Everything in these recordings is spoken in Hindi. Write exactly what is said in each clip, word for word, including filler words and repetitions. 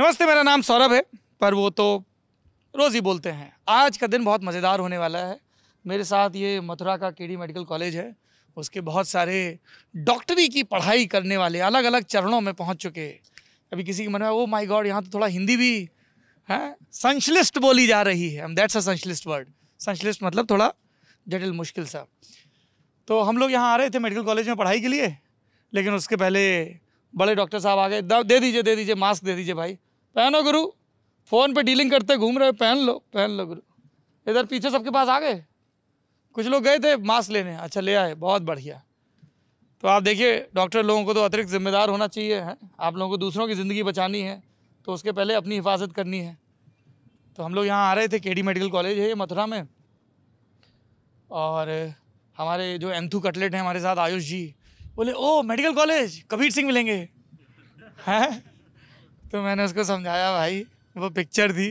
नमस्ते, मेरा नाम सौरभ है पर वो तो रोज़ ही बोलते हैं। आज का दिन बहुत मज़ेदार होने वाला है। मेरे साथ ये मथुरा का केडी मेडिकल कॉलेज है, उसके बहुत सारे डॉक्टरी की पढ़ाई करने वाले अलग अलग चरणों में पहुंच चुके। अभी किसी के मन में ओ माय गॉड यहाँ तो थोड़ा हिंदी भी है संश्लिष्ट बोली जा रही है, दैट्स अ संश्लिष्ट वर्ड। संश्लिष्ट मतलब थोड़ा जटिल मुश्किल सा। तो हम लोग यहाँ आ रहे थे मेडिकल कॉलेज में पढ़ाई के लिए, लेकिन उसके पहले बड़े डॉक्टर साहब आ गए, दे दीजिए दे दीजिए मास्क दे दीजिए भाई, पहनो गुरु, फ़ोन पे डीलिंग करते घूम रहे हो, पहन लो पहन लो गुरु। इधर पीछे सबके पास आ गए, कुछ लोग गए थे मास्क लेने, अच्छा ले आए, बहुत बढ़िया। तो आप देखिए, डॉक्टर लोगों को तो अतिरिक्त जिम्मेदार होना चाहिए है। आप लोगों को दूसरों की ज़िंदगी बचानी है तो उसके पहले अपनी हिफाजत करनी है। तो हम लोग यहाँ आ रहे थे, केडी मेडिकल कॉलेज है ये मथुरा में, और हमारे जो एंथू कटलेट हैं हमारे साथ आयुष जी बोले ओ मेडिकल कॉलेज कबीर सिंह मिलेंगे हैं। तो मैंने उसको समझाया भाई वो पिक्चर थी,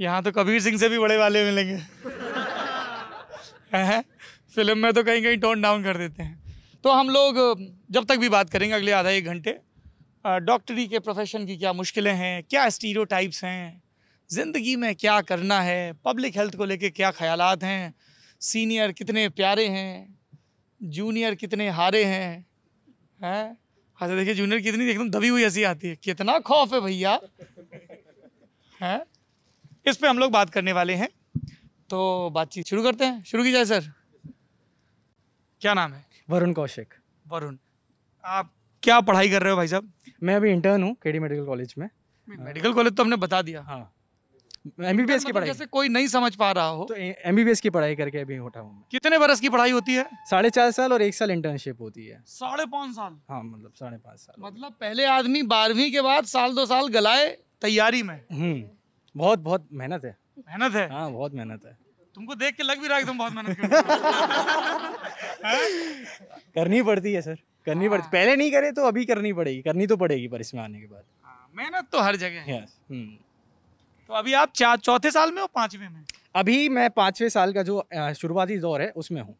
यहाँ तो कबीर सिंह से भी बड़े वाले मिलेंगे हैं, फिल्म में तो कहीं कहीं टोन डाउन कर देते हैं। तो हम लोग जब तक भी बात करेंगे अगले आधा एक घंटे, डॉक्टरी के प्रोफेशन की क्या मुश्किलें हैं, क्या स्टीरियोटाइप्स हैं, ज़िंदगी में क्या करना है, पब्लिक हेल्थ को लेके क्या ख्यालात हैं, सीनियर कितने प्यारे हैं, जूनियर कितने हारे हैं हैं। अच्छा देखिए जूनियर कितनी एकदम दबी हुई हंसी आती है, कितना खौफ है भैया हैं, इस पे हम लोग बात करने वाले हैं। तो बातचीत शुरू करते हैं, शुरू की जाए सर। क्या नाम है? वरुण कौशिल। वरुण, आप क्या पढ़ाई कर रहे हो भाई साहब? मैं अभी इंटर्न हूँ केडी मेडिकल कॉलेज में। मेडिकल कॉलेज तो हमने बता दिया। हाँ, एमबीबीएस की पढ़ाई। जैसे कोई नहीं समझ पा रहा हो तो एमबीबीएस की पढ़ाई करके अभी उठा हूँ। कितने बरस की पढ़ाई होती है? साढ़े चार साल और एक साल इंटर्नशिप होती है। साढ़े पाँच साल? हाँ, मतलब साढ़े पाँच साल मतलब पहले आदमी बारहवीं के बाद साल दो साल गलाए तैयारी में। हम्म, बहुत बहुत मेहनत है। मेहनत है? हाँ, बहुत मेहनत है। तुमको देख के लग भी रहा है तुम बहुत मेहनत करनी पड़ती है सर, करनी पड़ती। पहले नहीं करे तो अभी करनी पड़ेगी, करनी तो पड़ेगी पर इसमें आने के बाद। मेहनत तो हर जगह है। तो अभी आप चार चौथे साल में हो, पांचवे में? अभी मैं पांचवे साल का जो शुरुआती दौर है उसमें हूँ।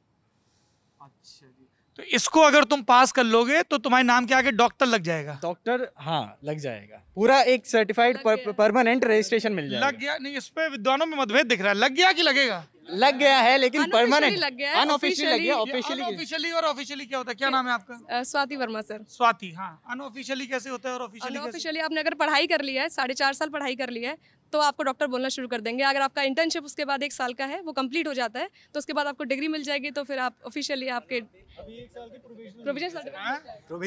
अच्छा जी, तो इसको अगर तुम पास कर लोगे तो तुम्हारे नाम के आगे डॉक्टर लग जाएगा। डॉक्टर हाँ लग जाएगा, पूरा एक सर्टिफाइड परमानेंट रजिस्ट्रेशन मिल जाएगा। लग गया? नहीं, इस पे विद्वानों में मतभेद दिख रहा है, लग गया कि लगेगा? लग गया है लेकिन परमानेंट अनऑफिशियली लग गया। ऑफिशियली और ऑफिशियली क्या होता है? क्या नाम है आपका? स्वाति वर्मा सर। स्वाति, हाँ, अनऑफिशियली कैसे होता है और ऑफिशियली? ऑफिशियली आपने अगर पढ़ाई कर ली है, साढ़े चार साल पढ़ाई कर ली है तो आपको डॉक्टर बोलना शुरू कर देंगे। अगर आपका इंटर्नशिप उसके बाद एक साल का है वो कंप्लीट हो जाता है तो उसके बाद आपको डिग्री मिल जाएगी, तो फिर आप ऑफिशियली आपके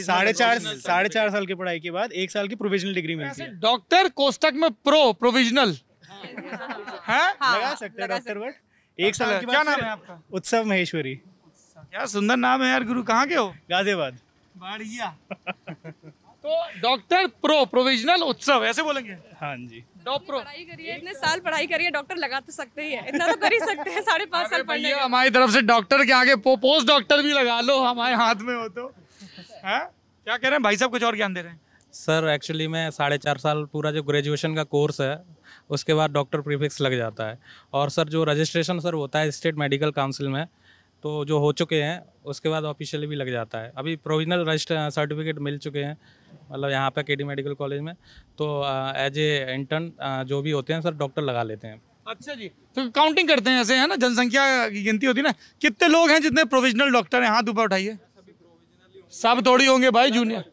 साढ़े चार साढ़े चार साल की पढ़ाई के बाद एक साल की प्रोविजनल डिग्री मिलती है। डॉक्टर कोष्टक में प्रो प्रोविजनल लगा सकते हैं डॉक्टर वर्ड एक साल के बाद। क्या नाम है आपका? उत्सव महेश्वरी। क्या सुंदर नाम है यार गुरु। कहाँ के हो? गाजियाबाद। बढ़िया। तो डॉक्टर प्रो प्रोविजनल उत्सव ऐसे बोलेंगे? हाँ जी। डॉक्टर पढ़ाई करिए, इतने साल पढ़ाई करिए, डॉक्टर लगा तो सकते ही है, इतना तो कर ही सकते हैं। साढ़े पाँच साल पढ़ने का। हमारी तरफ से डॉक्टर के आगे पो, पोस्ट डॉक्टर भी लगा लो, हमारे हाथ में हो तो है। क्या कह रहे हैं भाई साहब, कुछ और ज्ञान दे रहे हैं? सर एक्चुअली मैं साढ़े चार साल पूरा जो ग्रेजुएशन का कोर्स है उसके बाद डॉक्टर प्रीफिक्स लग जाता है, और सर जो रजिस्ट्रेशन सर होता है स्टेट मेडिकल काउंसिल में तो जो हो चुके हैं उसके बाद ऑफिशियली भी लग जाता है। अभी प्रोविजनल रजिस्टर सर्टिफिकेट मिल चुके हैं मतलब यहाँ पर केडी मेडिकल कॉलेज में, तो एज ए इंटर्न जो भी होते हैं सर डॉक्टर लगा लेते हैं। अच्छा जी, तो काउंटिंग करते हैं ऐसे है ना, जनसंख्या की गिनती होती है ना, कितने लोग हैं जितने प्रोविजनल डॉक्टर हैं? हाथ ऊपर उठाइए। सब थोड़ी होंगे भाई, जूनियर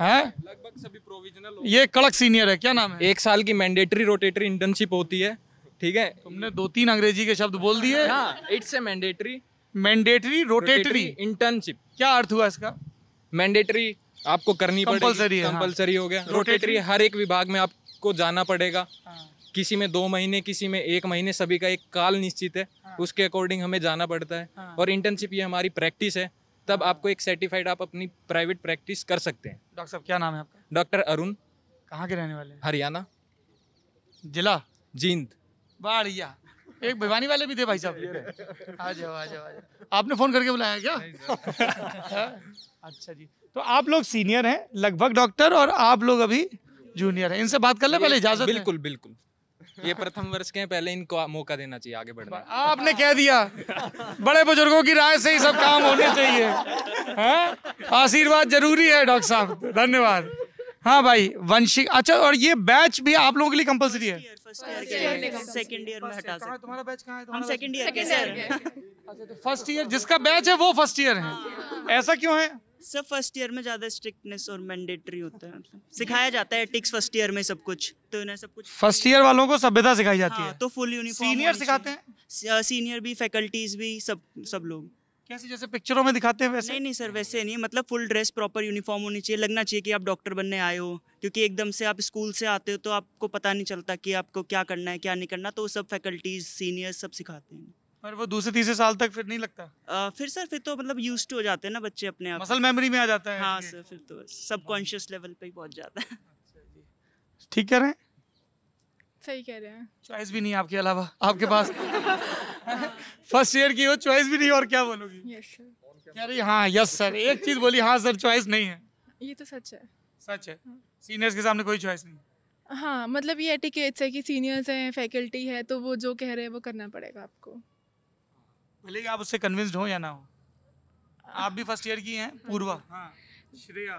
हैं लगभग सभी प्रोविजनल, ये कड़क सीनियर है। क्या नाम है? एक साल की मैंडेटरी रोटेटरी इंटर्नशिप होती है। ठीक है, तुमने दो तीन अंग्रेजी के शब्द बोल दिए। हाँ, it's a mandatory mandatory rotatory internship. क्या अर्थ हुआ इसका? मैंडेटरी आपको करनी पड़ेगी, कंपलसरी है, कंपलसरी हो गया। रोटेटरी हर एक विभाग में आपको जाना पड़ेगा, किसी में दो महीने किसी में एक महीने, सभी का एक काल निश्चित है उसके अकॉर्डिंग हमें जाना पड़ता है। और इंटर्नशिप ये हमारी प्रैक्टिस है, तब आपको एक सर्टिफाइड आप अपनी प्राइवेट प्रैक्टिस कर सकते हैं। डॉक्टर साहब क्या नाम है आपका? डॉक्टर अरुण। कहाँ के रहने वाले? हरियाणा, जिला जींद। बढ़िया, एक भिवानी वाले भी थे भाई साहब। आ जाओ आ जाओ, आपने फोन करके बुलाया क्या? अच्छा जी, तो आप लोग सीनियर हैं लगभग डॉक्टर और आप लोग अभी जूनियर हैं। इनसे बात कर ले पहले, इजाजत? बिल्कुल बिल्कुल, ये प्रथम वर्ष के हैं, पहले इनको मौका देना चाहिए आगे बढ़ने। आपने कह दिया, बड़े बुजुर्गों की राय से ही सब काम होने चाहिए। आशीर्वाद जरूरी है डॉक्टर साहब, धन्यवाद। हाँ भाई वंशी। अच्छा और ये बैच भी आप लोगों के लिए कंपलसरी है? सेकंड ईयर में हटा सकते हैं। तुम्हारा बैच कहाँ है? हम सेकंड ईयर के हैं। अच्छा तो फर्स्ट ईयर जिसका बैच है वो फर्स्ट ईयर है, ऐसा क्यों है? सर फर्स्ट ईयर में ज्यादा स्ट्रिक्टनेस और मैंडेटरी होता है, मतलब सिखाया जाता है एथिक्स फर्स्ट ईयर में सब कुछ, तो उन्हें सब कुछ फर्स्ट ईयर वालों को सभ्यता सिखाई जाती है, तो फुल यूनिफॉर्म। सीनियर सिखाते हैं? सीनियर भी, फैकल्टीज भी, सब सब लोग। कैसे जैसे पिक्चरों में दिखाते हैं वैसे? नहीं नहीं सर वैसे नहीं, मतलब फुल ड्रेस, प्रॉपर यूनिफॉर्म होनी चाहिए, लगना चाहिए कि आप डॉक्टर बनने आए हो, क्योंकि एकदम से आप स्कूल से आते हो तो आपको पता नहीं चलता कि आपको क्या करना है क्या नहीं करना, तो सब फैकल्टीज सीनियर्स सब सिखाते हैं। पर वो दूसरे तीसरे साल तक फिर नहीं लगता? आ, फिर सर फिर तो मतलब यूज्ड हो जाते हैं ना बच्चे अपने आप, मसल मेमोरी में आ जाता है। हाँ सर फिर तो सबकॉन्शियस लेवल पे ही पहुँच जाता है। ठीक कह रहे हैं? सही कह रहे हैं। चॉइस भी नहीं आपके अलावा आपके पास। फर्स्ट ईयर की हो, चॉइस भी नहीं, और क्या बोलोगी? Yes sir. अरे हाँ यस सर, एक चीज बोली हाँ सर, चॉइस नहीं है। ये तो सच है। सच है। हाँ। सीनियर्स के सामने कोई चॉइस नहीं। हाँ मतलब ये एटिकेट्स है कि सीनियर्स हैं, फैकल्टी है, तो वो जो कह रहे हैं वो करना पड़ेगा आपको, भले ही आप उससे कन्विंस्ड हो या ना हो। आप भी फर्स्ट ईयर की हैं पूर्वा? हाँ। श्रेया?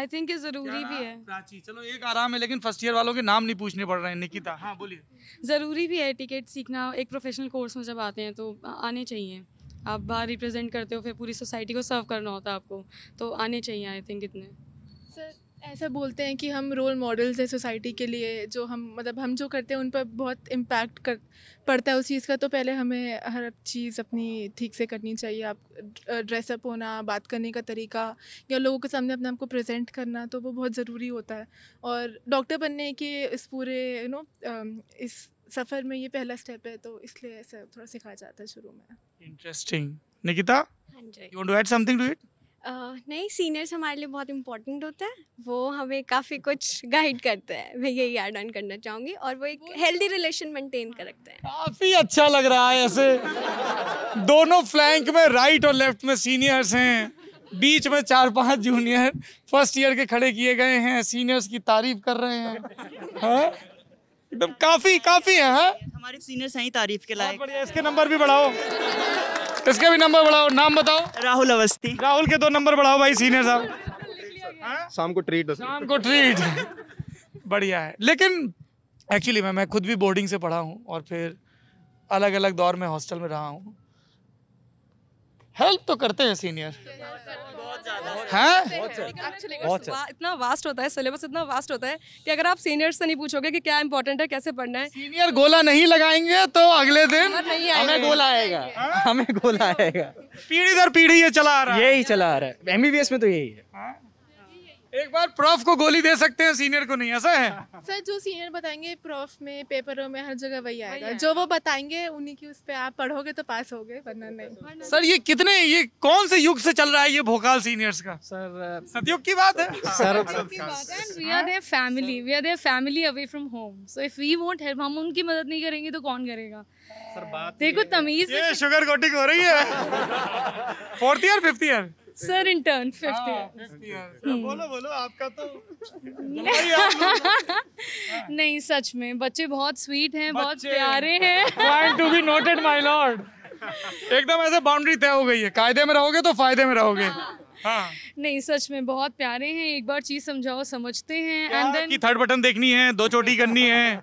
आई थिंक ये जरूरी भी है। प्राची? चलो एक आराम है, लेकिन फर्स्ट ईयर वालों के नाम नहीं पूछने पड़ रहे हैं। निकिता? हाँ बोलिए। ज़रूरी भी है टिकट सीखना, एक प्रोफेशनल कोर्स में जब आते हैं तो आने चाहिए, आप बाहर रिप्रेजेंट करते हो, फिर पूरी सोसाइटी को सर्व करना होता है आपको, तो आने चाहिए आई थिंक इतने। सर ऐसा बोलते हैं कि हम रोल मॉडल्स हैं सोसाइटी के लिए, जो हम मतलब हम जो करते हैं उन पर बहुत इम्पैक्ट कर पड़ता है उस चीज़ का, तो पहले हमें हर चीज़ अपनी ठीक से करनी चाहिए, आप ड्रेसअप होना, बात करने का तरीका या लोगों के सामने अपने आप को प्रेजेंट करना, तो वो बहुत ज़रूरी होता है। और डॉक्टर बनने के इस पूरे यू नो इस सफ़र में ये पहला स्टेप है, तो इसलिए ऐसा थोड़ा सिखाया जाता है शुरू में। Interesting. Nikita you want to add something to it? Uh, नहीं, सीनियर्स हमारे लिए बहुत इम्पोर्टेंट होता है, वो हमें काफ़ी कुछ गाइड करते हैं, मैं यही ऐड ऑन करना चाहूँगी, और वो एक हेल्दी रिलेशन मेंटेन कर रखते हैं। काफ़ी अच्छा लग रहा है ऐसे। दोनों फ्लैंक में, राइट और लेफ्ट में सीनियर्स हैं, बीच में चार पांच जूनियर फर्स्ट ईयर के खड़े किए गए हैं, सीनियर्स की तारीफ कर रहे हैं। हाँ एकदम काफ़ी काफ़ी है। हाँ हमारे सीनियर्स हैं ही तारीफ के लायक। बढ़िया, इसके नंबर भी बढ़ाओ, इसके भी नंबर बढ़ाओ। नाम बताओ? राहुल अवस्थी। राहुल के दो नंबर बढ़ाओ भाई सीनियर साहब। शाम को ट्रीट। शाम को ट्रीट। बढ़िया है। लेकिन एक्चुअली मैं मैं खुद भी बोर्डिंग से पढ़ा हूँ और फिर अलग अलग दौर में हॉस्टल में रहा हूँ, हेल्प तो करते हैं सीनियर। हैं इतना वास्ट होता है सिलेबस, इतना वास्ट होता है कि अगर आप सीनियर से नहीं पूछोगे कि क्या इंपॉर्टेंट है, कैसे पढ़ना है, सीनियर गोला नहीं लगाएंगे तो अगले दिन हमें गोला आएगा, हमें गोला आएगा। पीढ़ी दर पीढ़ी ये चला आ रहा है, यही चला आ रहा है। एमबीबीएस में तो यही है, एक बार प्रोफ को गोली दे सकते हैं, सीनियर को नहीं, ऐसा है सर। जो सीनियर बताएंगे प्रोफ में, पेपरों में, हर जगह वही आएगा, जो वो बताएंगे उन्हीं की उस पे आप पढ़ोगे तो पास होगे, वरना नहीं। सर ये कितने ये कौन से युग से चल रहा है ये भोकाल सीनियर्स का? सर सतयुग की बात है sir. We are there family, we are there family away from home, so if we won't help, हम उनकी मदद नहीं करेंगे तो कौन करेगा सर? बात देखो तमीज, ये शुगर कोटिंग हो रही है। Fourth year fifth year sir, intern fifth year. बोलो बोलो आपका तो। नहीं सच में बच्चे बहुत स्वीट हैं, बहुत प्यारे हैं। Point to be noted my lord. एकदम ऐसे बाउंड्री तय हो गई है, कायदे में रहोगे तो फायदे में रहोगे। हाँ नहीं सच में बहुत प्यारे हैं, एक बार चीज समझाओ समझते हैं, एंड देन की थर्ड बटन देखनी है, दो चोटी करनी है,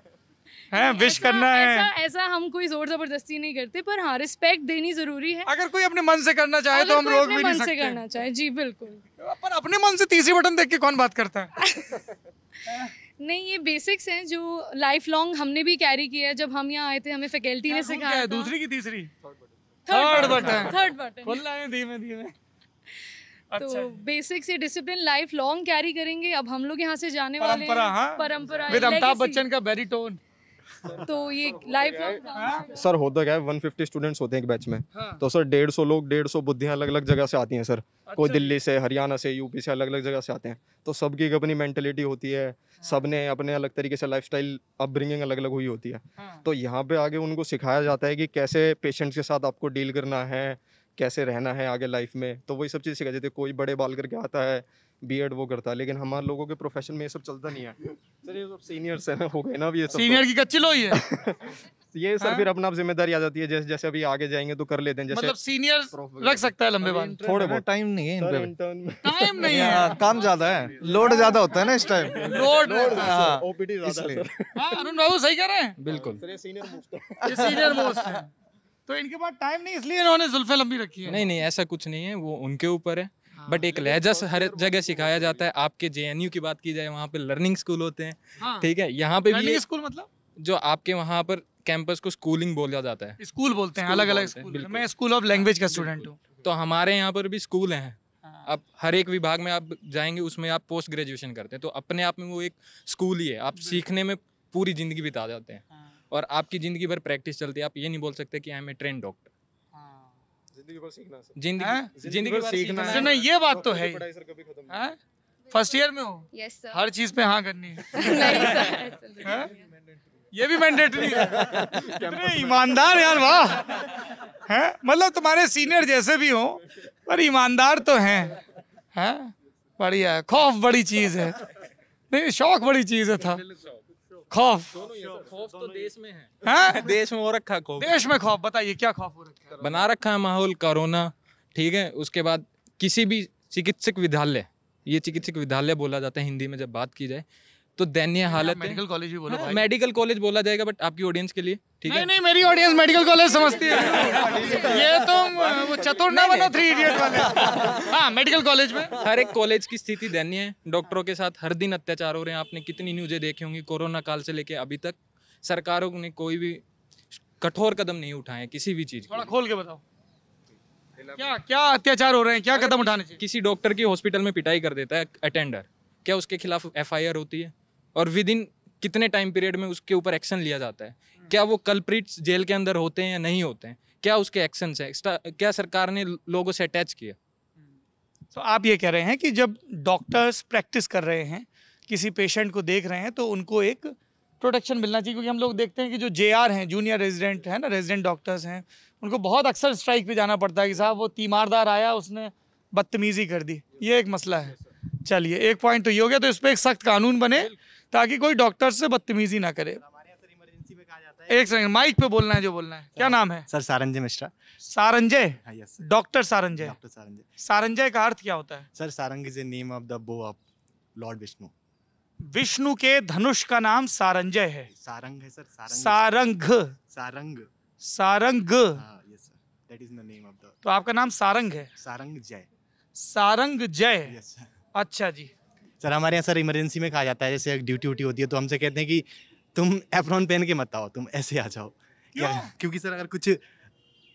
है विश करना है, ऐसा, ऐसा हम कोई जोर जबरदस्ती नहीं करते, पर हाँ रिस्पेक्ट देनी जरूरी है। अगर कोई अपने मन से करना चाहे तो हम रोक भी नहीं सकते, करना चाहे जी बिल्कुल, पर अपने मन से तीसरी बटन देख के कौन बात करता है। नहीं ये बेसिक्स हैं जो लाइफ लॉन्ग हमने भी कैरी किया है, जब हम यहाँ आए थे हमें फैकल्टी ने सिखाया। दूसरी की तीसरी थर्ड बटन, थर्ड बटन धीमे धीमे, तो बेसिक्स ये डिसिप्लिन लाइफ लॉन्ग कैरी करेंगे। अब हम लोग यहाँ से जाने वाले परंपरा, अमिताभ बच्चन का बैरिटोन, तो ये लाइफ लॉन्ग। सर होता क्या है, एक सौ पचास स्टूडेंट्स होते हैं एक बैच में। हाँ। तो सर डेढ़ सौ लोग, डेढ़ सौ बुद्धियाँ अलग अलग जगह से आती हैं सर। अच्छा। कोई दिल्ली से, हरियाणा से, यूपी से, अलग अलग जगह से आते हैं, तो सबकी अपनी मेंटेलिटी होती है। हाँ। सब ने अपने अलग तरीके से लाइफस्टाइल, अपब्रिंगिंग अलग अलग हुई होती है। हाँ। तो यहाँ पे आगे उनको सिखाया जाता है कि कैसे पेशेंट्स के साथ आपको डील करना है, कैसे रहना है आगे लाइफ में, तो वही सब चीज़ सिखाई जाती है। कोई बड़े बाल करके आता है, बीएड वो करता है, लेकिन हमारे लोगों के प्रोफेशन में ये सब चलता नहीं है सर। ये सब सीनियर्स हैं हो गए ना, अब ये सब सीनियर की कच्ची लोई है। ये सर फिर अपना जिम्मेदारी आ जाती है, जैसे जैसे अभी आगे जाएंगे तो कर लेते हैं, मतलब सीनियर लग सकता है लंबे बाल, थोड़े बहुत टाइम नहीं है, टाइम नहीं है, काम ज्यादा है, लोड ज्यादा होता है ना इस टाइम, लोड ओपीडी ज्यादा है। अरुण बाबू सही कह रहे हैं बिल्कुल, ये सीनियर मोस्ट ये सीनियर मोस्ट है तो इनके पास टाइम नहीं, इसलिए इन्होंने जुल्फे लंबी रखी है। नहीं नहीं ऐसा कुछ नहीं है, वो उनके ऊपर है, बट एक लहजा हर जगह सिखाया जाता है। आपके जेएनयू की बात की जाए, वहाँ पे लर्निंग स्कूल होते हैं, ठीक है, यहाँ पे भी स्कूल मतलब जो आपके वहाँ पर कैंपस को स्कूलिंग बोला जाता है, स्कूल बोलते हैं अलग अलग स्कूल, मैं स्कूल ऑफ लैंग्वेज का स्टूडेंट हूँ, तो हमारे यहाँ पर भी स्कूल हैं। आप हर एक विभाग में आप जाएंगे उसमें आप पोस्ट ग्रेजुएशन करते हैं, तो अपने आप में वो एक स्कूल ही है, आप सीखने में पूरी जिंदगी बिता जाते हैं और आपकी जिंदगी भर प्रैक्टिस चलती है। आप ये नहीं बोल सकते कि I am a train doctor, जिंदगी भर सीखना है, जिंदगी जिंदगी भर सीखना है, नहीं ये बात तो है, पढ़ाई सर कभी खत्म नहीं है। फर्स्ट ईयर में हो यस सर, हर चीज पे हाँ करनी है, ये भी मैंडेटरी है। ईमानदार यार वाह, हैं मतलब तुम्हारे सीनियर जैसे भी हो पर ईमानदार तो हैं, हैं बढ़िया। खौफ बड़ी चीज है, नहीं शौक बड़ी चीज है था, खौफ खौफ तो देश में है, हाँ? देश में हो रखा खौफ, देश में खौफ बताइए क्या खौफ हो रखा है? बना रखा है माहौल, कोरोना ठीक है, उसके बाद किसी भी चिकित्सक विद्यालय, ये चिकित्सक विद्यालय बोला जाता है हिंदी में जब बात की जाए तो दैनीय हालत, मेडिकल कॉलेज भी बोलो, मेडिकल कॉलेज बोला जाएगा बट आपकी ऑडियंस के लिए ठीक है। नहीं नहीं मेरी ऑडियंस मेडिकल कॉलेज समझती है, ये तुम वो चतुर ना बनो थ्री इडियट वाले। हाँ मेडिकल कॉलेज में हर एक कॉलेज की स्थिति दयनीय है, डॉक्टरों के साथ हर दिन अत्याचार हो रहे हैं, आपने कितनी न्यूज़ें देखी होंगी कोरोना काल से लेके अभी तक, सरकारों ने कोई भी कठोर कदम नहीं उठाए किसी भी चीज। थोड़ा खोल के बताओ क्या क्या अत्याचार हो रहे हैं, क्या कदम उठाने चाहिए? किसी डॉक्टर की हॉस्पिटल में पिटाई कर देता है अटेंडर, क्या उसके खिलाफ एफ आई आर होती है और विद इन कितने टाइम पीरियड में उसके ऊपर एक्शन लिया जाता है? क्या वो कल्प्रिट्स जेल के अंदर होते हैं या नहीं होते हैं? क्या उसके एक्शन है? क्या सरकार ने लोगों से अटैच किया? तो आप ये कह रहे हैं कि जब डॉक्टर्स प्रैक्टिस कर रहे हैं, किसी पेशेंट को देख रहे हैं तो उनको एक प्रोटेक्शन मिलना चाहिए, क्योंकि हम लोग देखते हैं कि जो जे आर हैं, जूनियर रेजिडेंट है ना, रेजिडेंट डॉक्टर्स हैं, उनको बहुत अक्सर स्ट्राइक पर जाना पड़ता है कि साहब वो तीमारदार आया, उसने बदतमीजी कर दी, ये एक मसला है। चलिए एक पॉइंट तो ये हो गया, तो इस पर एक सख्त कानून बने ताकि कोई डॉक्टर से बदतमीजी ना करे। इमरजेंसी में कहा जाता है, एक सेकंड माइक पे बोलना है जो बोलना है। क्या नाम है sir? Saranjay Mishra. Saranjay doctor Saranjay doctor Saranjay Saranjay का अर्थ क्या होता है sir? Sarang is the name of the bow of Lord Vishnu, Vishnu के धनुष का नाम सारंजय है, सारंग है sir, Sarang Sarang Sarang yes sir, that is the name of the, तो आपका नाम सारंग है, सारंग जय, सारंग जय यस सर। अच्छा जी सर, हमारे यहाँ सर इमरजेंसी में कहा जाता है, जैसे ड्यूटी व्यूटी होती है तो हमसे कहते हैं कि तुम एप्रॉन पहन के मत आओ, तुम ऐसे आ जाओ, क्या? क्योंकि सर अगर कुछ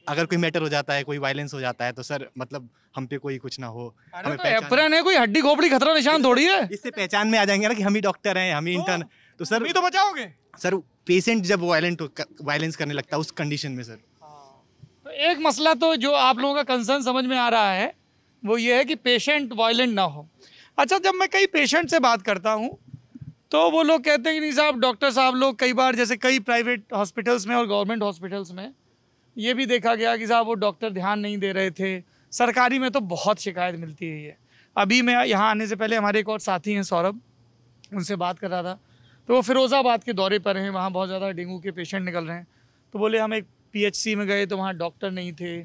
अगर कोई मैटर हो जाता है, कोई वायलेंस हो जाता है तो सर मतलब हम पे कोई कुछ ना हो, हमें तो एप्रॉन है, कोई हड्डी खोपड़ी खतरा निशान थोड़ी है, इससे पहचान में आ जाएंगे ना कि हम ही डॉक्टर हैं, हम ही इंटर्न, तो सर भी तो बचाओगे सर। पेशेंट जब वायलेंट वायलेंस करने लगता है उस कंडीशन में सर, तो एक मसला तो जो आप लोगों का कंसर्न समझ में आ रहा है वो ये है कि पेशेंट वायलेंट ना हो। अच्छा, जब मैं कई पेशेंट से बात करता हूँ तो वो लोग कहते हैं कि नहीं साहब डॉक्टर साहब लोग कई बार, जैसे कई प्राइवेट हॉस्पिटल्स में और गवर्नमेंट हॉस्पिटल्स में ये भी देखा गया कि साहब वो डॉक्टर ध्यान नहीं दे रहे थे, सरकारी में तो बहुत शिकायत मिलती है। ये अभी मैं यहाँ आने से पहले हमारे एक और साथी हैं सौरभ, उनसे बात कर रहा था, तो वो फिरोज़ाबाद के दौरे पर हैं, वहाँ बहुत ज़्यादा डेंगू के पेशेंट निकल रहे हैं, तो बोले हम एक पी एच सी में गए तो वहाँ डॉक्टर नहीं थे,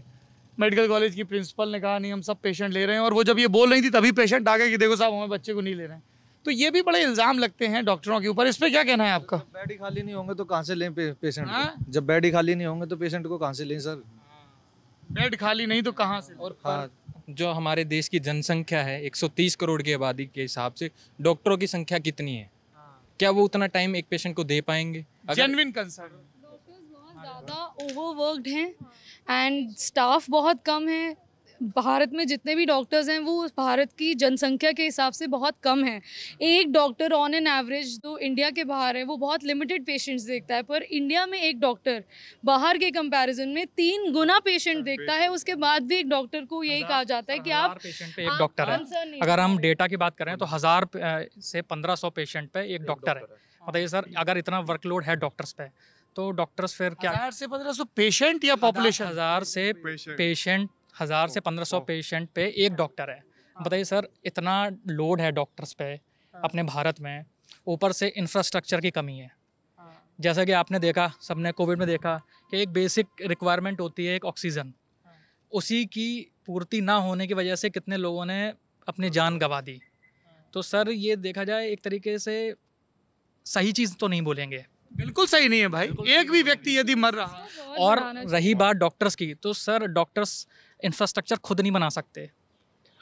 मेडिकल कॉलेज की प्रिंसिपल ने कहा नहीं हम सब पेशेंट ले रहे हैं, और वो जब ये बोल रही थी तभी पेशेंट आ गए कि देखो साहब हमें बच्चे को नहीं ले रहे हैं। तो ये भी बड़े इल्ज़ाम लगते हैं डॉक्टरों के ऊपर, इस पर क्या कहना है आपका? तो बेड ही खाली नहीं होंगे तो कहाँ से लें पे, पेशेंट आ? जब बेड ही खाली नहीं होंगे तो पेशेंट को कहाँ से लें सर? बेड खाली नहीं तो कहाँ से? और हाँ, जो हमारे देश की जनसंख्या है एक सौ तीस करोड़ की आबादी के हिसाब से डॉक्टरों की संख्या कितनी है? क्या वो उतना टाइम एक पेशेंट को दे पाएंगे? जेन्युइन कंसर्न, ज़्यादा ओवरवर्कड हैं एंड स्टाफ बहुत कम है। भारत में जितने भी डॉक्टर्स हैं वो भारत की जनसंख्या के हिसाब से बहुत कम हैं। एक डॉक्टर ऑन एन एवरेज जो इंडिया के बाहर है वो बहुत लिमिटेड पेशेंट्स देखता है, पर इंडिया में एक डॉक्टर बाहर के कंपैरिजन में तीन गुना पेशेंट देखता है। उसके बाद भी एक डॉक्टर को यही कहा जाता है कि आप पेशेंट पे एक डॉक्टर है। अगर हम डेटा की बात करें तो हज़ार से पंद्रह सौ पेशेंट पे एक डॉक्टर है। बताइए सर, अगर इतना वर्कलोड है डॉक्टर्स पे तो डॉक्टर्स फिर क्या हजार से पंद्रह सौ पेशेंट या पॉपुलेशन? हजार से पेशेंट, हजार से पंद्रह सौ पेशेंट पे एक डॉक्टर है। बताइए सर, इतना लोड है डॉक्टर्स पे अपने भारत में, ऊपर से इंफ्रास्ट्रक्चर की कमी है। जैसा कि आपने देखा, सबने कोविड में देखा कि एक बेसिक रिक्वायरमेंट होती है, एक ऑक्सीजन, उसी की पूर्ति ना होने की वजह से कितने लोगों ने अपनी जान गंवा दी। तो सर ये देखा जाए एक तरीके से सही चीज़ तो नहीं बोलेंगे, बिल्कुल सही नहीं है भाई, एक भी व्यक्ति यदि मर रहा। और रही बात डॉक्टर्स की, तो सर डॉक्टर्स इंफ्रास्ट्रक्चर खुद नहीं बना सकते,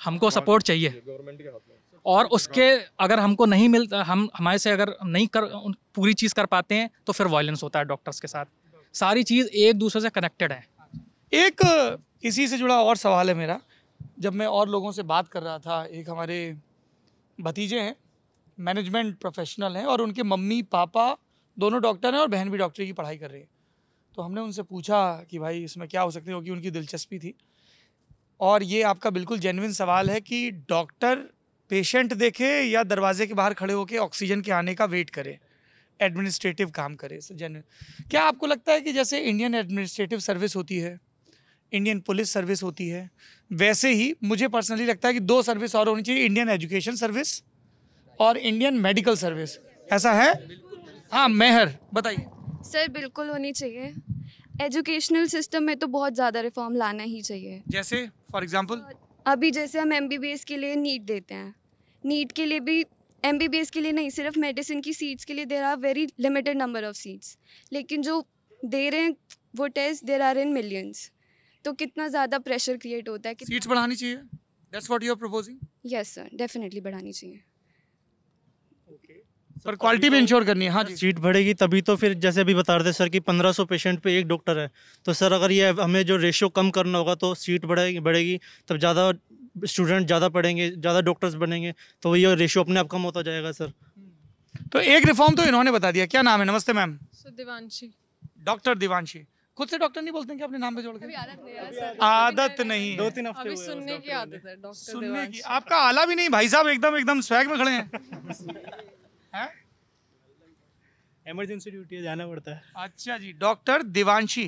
हमको सपोर्ट चाहिए गवर्नमेंट के हाथ में। और उसके अगर हमको नहीं मिलता, हम हमारे से अगर नहीं कर पूरी चीज़ कर पाते हैं तो फिर वायलेंस होता है डॉक्टर्स के साथ। सारी चीज़ एक दूसरे से कनेक्टेड है। एक इसी से जुड़ा और सवाल है मेरा, जब मैं और लोगों से बात कर रहा था, एक हमारे भतीजे हैं, मैनेजमेंट प्रोफेशनल हैं और उनके मम्मी पापा दोनों डॉक्टर हैं और बहन भी डॉक्टरी की पढ़ाई कर रही है। तो हमने उनसे पूछा कि भाई इसमें क्या हो सकती है, क्योंकि उनकी दिलचस्पी थी। और ये आपका बिल्कुल जेन्युइन सवाल है कि डॉक्टर पेशेंट देखे या दरवाजे के बाहर खड़े होकर ऑक्सीजन के आने का वेट करे, एडमिनिस्ट्रेटिव काम करे। जेन्युइन, क्या आपको लगता है कि जैसे इंडियन एडमिनिस्ट्रेटिव सर्विस होती है, इंडियन पुलिस सर्विस होती है, वैसे ही मुझे पर्सनली लगता है कि दो सर्विस और होनी चाहिए, इंडियन एजुकेशन सर्विस और इंडियन मेडिकल सर्विस। ऐसा है? हाँ, मेहर बताइए। सर बिल्कुल होनी चाहिए। एजुकेशनल सिस्टम में तो बहुत ज़्यादा रिफॉर्म लाना ही चाहिए। जैसे फॉर एग्जांपल अभी जैसे हम एमबीबीएस के लिए नीट देते हैं, नीट के लिए भी, एमबीबीएस के लिए नहीं, सिर्फ मेडिसिन की सीट्स के लिए there are very limited number of seats, लेकिन जो दे रहे हैं वो test there are in millions, तो कितना ज़्यादा प्रेशर क्रिएट होता है। सीट्स बढ़ानी चाहिए, that's what you are proposing? Yes sir, definitely बढ़ानी चाहिए, पर क्वालिटी भी इंश्योर करनी है। हाँ जी, सीट बढ़ेगी तभी तो। फिर जैसे अभी बता रहे थे सर कि पंद्रह सौ पेशेंट पे एक डॉक्टर है, तो सर अगर ये हमें जो रेशियो कम करना होगा तो सीट बढ़ेगी बढ़ेगी तब ज़्यादा स्टूडेंट ज़्यादा पढ़ेंगे, ज़्यादा डॉक्टर्स बनेंगे, तो ये रेशियो अपने आप कम होता जाएगा। सर तो एक रिफॉर्म तो इन्होंने बता दिया। क्या नाम है? नमस्ते ma'am. Sir Divanshi, doctor Divanshi. खुद से डॉक्टर नहीं बोलते हैं कि अपने नाम पे जोड़ के? आदत नहीं, दो तीन हफ्ते सुनने की आदत है, सुनने की। आपका आला भी नहीं भाई साहब, एकदम एकदम स्वैग में खड़े हैं। इमरजेंसी ड्यूटी है, जाना पड़ता है। अच्छा जी, डॉक्टर दिवांशी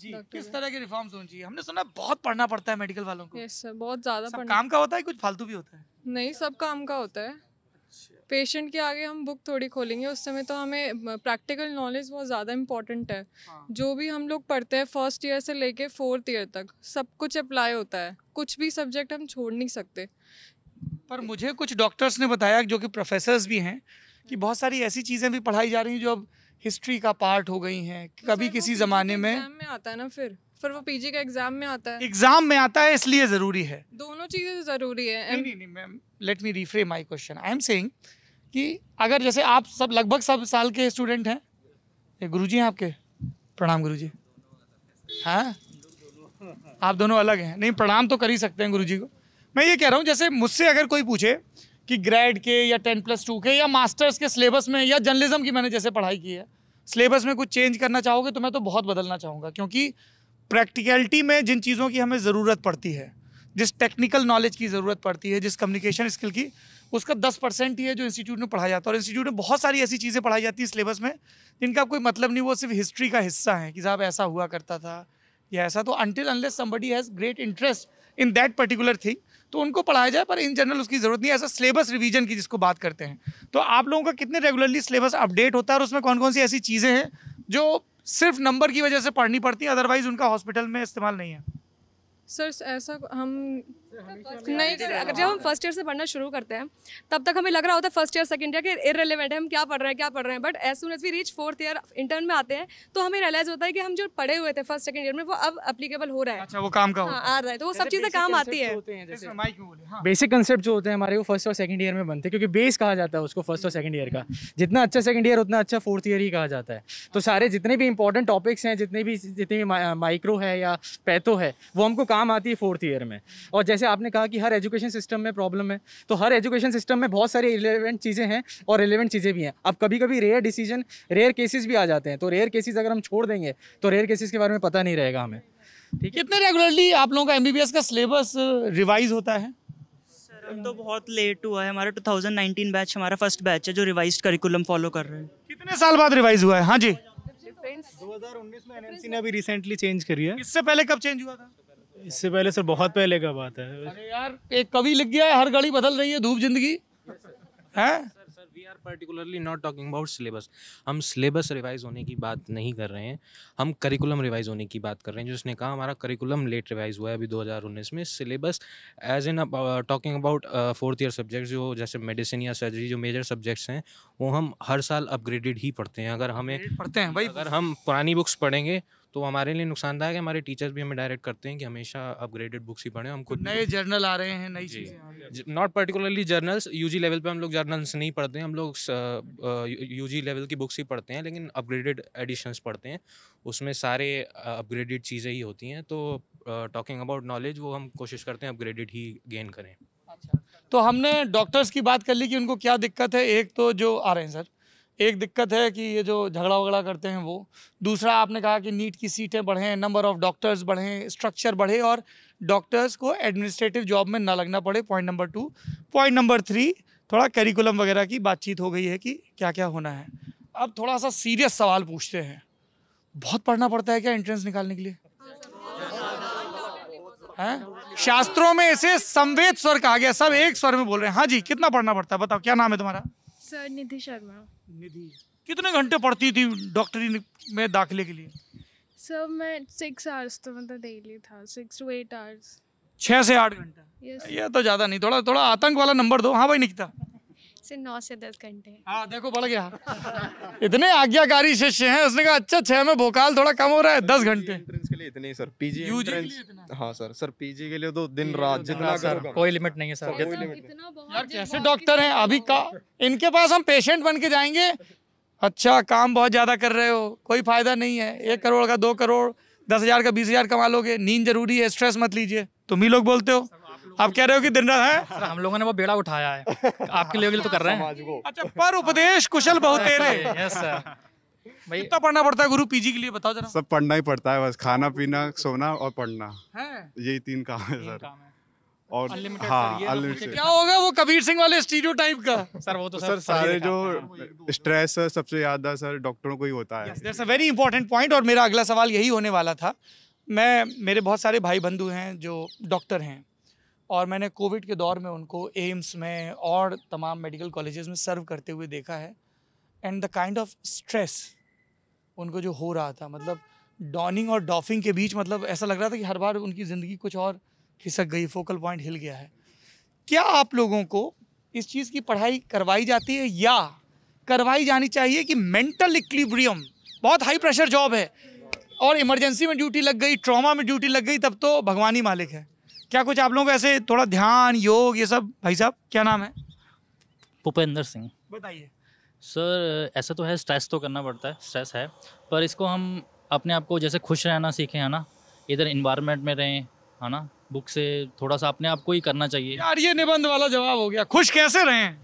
जी, किस तरह के रिफॉर्म्स होने चाहिए? हमने सुना बहुत पढ़ना पड़ता है मेडिकल वालों को। यस सर, बहुत ज़्यादा पढ़ना। काम का होता है, कुछ फालतू भी होता है? नहीं, सब काम का होता है। अच्छा। पेशेंट के आगे हम बुक थोड़ी खोलेंगे, उस समय तो हमें प्रैक्टिकल नॉलेज बहुत ज़्यादा इम्पोर्टेंट है। हाँ। जो भी हम लोग पढ़ते हैं फर्स्ट ईयर से लेके फोर्थ ईयर तक सब कुछ अप्लाई होता है, कुछ भी सब्जेक्ट हम छोड़ नहीं सकते। पर मुझे कुछ डॉक्टर्स ने बताया, जो कि प्रोफेसर्स भी हैं, कि बहुत सारी ऐसी चीज़ें भी पढ़ाई जा रही हैं जो अब हिस्ट्री का पार्ट हो गई हैं। कभी किसी ज़माने में एग्जाम में आता है ना, फिर फिर वो पीजी का एग्जाम में आता है, एग्जाम में आता है, इसलिए ज़रूरी है, दोनों चीज़ें ज़रूरी है। नहीं नहीं ma'am, let me reframe my question. I am saying कि अगर जैसे आप सब लगभग सब साल के स्टूडेंट हैं, गुरुजी हैं आपके, प्रणाम गुरुजी। हाँ, आप दोनों अलग हैं, नहीं प्रणाम तो कर ही सकते हैं गुरुजी को। मैं ये कह रहा हूँ, जैसे मुझसे अगर कोई पूछे कि ग्रेड के या टेन प्लस टू के या मास्टर्स के सिलेबस में, या जर्नलिज्म की मैंने जैसे पढ़ाई की है, सिलेबस में कुछ चेंज करना चाहोगे, तो मैं तो बहुत बदलना चाहूँगा, क्योंकि प्रैक्टिकलिटी में जिन चीज़ों की हमें ज़रूरत पड़ती है, जिस टेक्निकल नॉलेज की ज़रूरत पड़ती है, जिस कम्युनिकेशन स्किल की, उसका दस परसेंट ही है जो इंस्टीट्यूट में पढ़ाया जाता है। और इंस्टीट्यूट में बहुत सारी ऐसी चीज़ें पढ़ाई जाती है सिलेबस में जिनका कोई मतलब नहीं, वो सिर्फ हिस्ट्री का हिस्सा है कि साहब ऐसा हुआ करता था या ऐसा। तो until unless somebody has great interest in that particular thing, तो उनको पढ़ाया जाए, पर इन जनरल उसकी ज़रूरत नहीं है। ऐसा सिलेबस रिवीजन की जिसको बात करते हैं, तो आप लोगों का कितने रेगुलरली सिलेबस अपडेट होता है और उसमें कौन कौन सी ऐसी चीज़ें हैं जो सिर्फ नंबर की वजह से पढ़नी पड़ती हैं, अदरवाइज उनका हॉस्पिटल में इस्तेमाल नहीं है? सर ऐसा हम नहीं, अगर जब हम फर्स्ट ईयर से पढ़ना शुरू करते हैं तब तक हमें लग रहा होता है फर्स्ट ईयर सेकंड ईयर के इररिलेवेंट है, हम क्या पढ़ रहे हैं क्या पढ़ रहे हैं, but as soon as we reach fourth year intern में आते हैं तो हमें रियलाइज होता है कि हम जो पढ़े हुए थे फर्स्ट सेकंड ईयर में वो अब एप्लीकेबल हो रहा है। अच्छा, वो काम का हाँ, आ रहा है, तो वो सब चीज़ें काम आती है। बेसिक कंसेप्ट जो होते हैं हमारे, वो फर्स्ट और सेकंड ईयर में बनते हैं, क्योंकि बेस कहा जाता है उसको फर्स्ट और सेकंड ईयर का। जितना अच्छा सेकंड ईयर उतना अच्छा फोर्थ ईयर ही कहा जाता है। तो सारे जितने भी इंपॉर्टेंट टॉपिक्स हैं, जितने भी जितने भी माइक्रो है या पैथो है, वो हमको काम आती है फोर्थ ईयर में। और जैसे आपने कहा कि हर एजुकेशन सिस्टम में प्रॉब्लम है, तो हर एजुकेशन सिस्टम में बहुत सारी रिलेवेंट चीज़ें हैं और रिलेवेंट चीज़ें भी हैं। अब कभी कभी रेयर डिसीजन, रेयर केसेस भी आ जाते हैं, तो रेयर केसेस अगर हम छोड़ देंगे तो रेयर केसेस के बारे में पता नहीं रहेगा हमें। ठीक है, कितने रेगुलरली आप लोगों का एमबीबीएस का सिलेबस रिवाइज होता है? सर अब तो बहुत लेट हुआ है, हमारा टू थाउजेंड नाइनटीन बैच हमारा फर्स्ट बैच है जो रिवाइज करिकुलम फॉलो कर रहे हैं। कितने साल बाद रिवाइज हुआ है? हाँ जी, दो हज़ार उन्नीस में एनएमसी ने अभी रिसेंटली चेंज करी है। इससे पहले कब चेंज हुआ था? इससे पहले सर बहुत पहले का बात है। अरे यार, एक कवि लिख गया है, हर घड़ी बदल रही है धूप जिंदगी है। are particularly not talking about syllabus. हम syllabus revise होने की बात नहीं कर रहे हैं, हम curriculum revise होने की बात कर रहे हैं. जिसने कहा हमारा curriculum late revise हुआ है अभी दो हज़ार उन्नीस में. syllabus as in about, talking about fourth year subjects जो जैसे medicine या surgery जो major subjects हैं वो हम हर साल upgraded ही पढ़ते हैं. अगर हमें पढ़ते हैं भाई, अगर हम पुरानी बुक्स पढ़ेंगे तो हमारे लिए नुकसानदायक है. हमारे टीचर्स भी हमें डायरेक्ट करते हैं कि हमेशा अपग्रेडेड बुक्स ही पढ़ें. हम खुद नए जर्नल आ रहे हैं, नई चीज़ें, not particularly journals. UG level पे हम लोग जर्नल्स नहीं पढ़ते हैं, हम लोग यूजी लेवल की बुक्स ही पढ़ते हैं, लेकिन अपग्रेडेड एडिशंस पढ़ते हैं. उसमें सारे अपग्रेडेड चीज़ें ही होती हैं. तो टॉकिंग अबाउट नॉलेज वो हम कोशिश करते हैं अपग्रेडेड ही गेन करें. अच्छा, तो हमने डॉक्टर्स की बात कर ली कि उनको क्या दिक्कत है. एक तो जो आ रहे हैं सर, एक दिक्कत है कि ये जो झगड़ा वगड़ा करते हैं वो. दूसरा आपने कहा कि नीट की सीटें बढ़ें, नंबर ऑफ़ डॉक्टर्स बढ़ें, स्ट्रक्चर बढ़े और डॉक्टर्स को एडमिनिस्ट्रेटिव जॉब में ना लगना पड़े, point number two. Point number three थोड़ा करिकुलम वगैरह की बातचीत हो गई है कि क्या क्या होना है. अब थोड़ा सा सीरियस सवाल पूछते हैं, बहुत पढ़ना पड़ता है क्या एंट्रेंस निकालने के लिए? हैं, शास्त्रों में इसे समवेत स्वर कहा गया. सब एक स्वर में बोल रहे हैं. हाँ जी, कितना पढ़ना पड़ता है बताओ. क्या नाम है तुम्हारा? सर निधि शर्मा. निधि, कितने घंटे पढ़ती थी डॉक्टरी में दाखिले के लिए? सर मैं सिक्स आवर्स तो मतलब डेली था, सिक्स टू एट आवर्स. छः से आठ घंटा, ये तो ज़्यादा नहीं. थोड़ा थोड़ा आतंक वाला नंबर दो. हाँ भाई निकिता. सर नौ से दस घंटे. हाँ देखो बढ़ गया. इतने आज्ञाकारी शिष्य हैं. उसने कहा अच्छा छः में भोकाल थोड़ा कम हो रहा है, दस घंटे एंट्रेंस के लिए इतने ही सर. पीजी एंट्रेंस, हाँ सर. सर पीजी के लिए तो दिन रात जितना सर, कोई लिमिट नहीं है सर. यार कैसे डॉक्टर हैं अभी का, इनके पास हम पेशेंट बन के जाएंगे. अच्छा काम बहुत ज़्यादा कर रहे हो, कोई फायदा नहीं है. एक करोड़ का दो करोड़, दस हज़ार का बीस हज़ार कमा लोगे. नींद जरूरी है, स्ट्रेस मत लीजिए. तुम ही लोग बोलते हो, आप कह रहे हो कि दिन रात है सर. हम लोगों ने वो बेड़ा उठाया है आपके लिए तो कर रहे हैं. अच्छा, पर उपदेश कुशल बहुतेरे. Yes sir. भाई कितना पढ़ना पड़ता है गुरु पीजी के लिए बताओ जरा. सब पढ़ना ही पड़ता है, बस खाना पीना सोना और पढ़ना, यही तीन काम है सर. और हाँ, क्या होगा वो कबीर सिंह वाले स्टीरियोटाइप का सर. वो तो सर सारे जो स्ट्रेस है सबसे ज्यादा सर डॉक्टरों को ही होता है. That's a very important point. और मेरा अगला सवाल यही होने वाला था. मैं, मेरे बहुत सारे भाई बंधु हैं जो डॉक्टर हैं और मैंने कोविड के दौर में उनको एम्स में और तमाम मेडिकल कॉलेजेस में सर्व करते हुए देखा है. And the kind of stress उनको जो हो रहा था, मतलब डॉनिंग और डॉफिंग के बीच, मतलब ऐसा लग रहा था कि हर बार उनकी ज़िंदगी कुछ और खिसक गई, फोकल पॉइंट हिल गया है. क्या आप लोगों को इस चीज़ की पढ़ाई करवाई जाती है या करवाई जानी चाहिए कि मेंटल इक्विलिब्रियम बहुत हाई प्रेशर जॉब है और इमरजेंसी में ड्यूटी लग गई, ट्रॉमा में ड्यूटी लग गई, तब तो भगवान ही मालिक है. क्या कुछ आप लोगों को ऐसे थोड़ा ध्यान योग ये सब? भाई साहब क्या नाम है? भूपेंद्र सिंह. बताइए सर. ऐसा तो है, स्ट्रेस तो करना पड़ता है, स्ट्रेस है, पर इसको हम अपने आप को जैसे खुश रहना सीखें, है ना, इधर इन्वायरमेंट में रहें, है ना, बुक से थोड़ा सा अपने आप को ही करना चाहिए. यार ये निबंध वाला जवाब हो गया. खुश कैसे रहें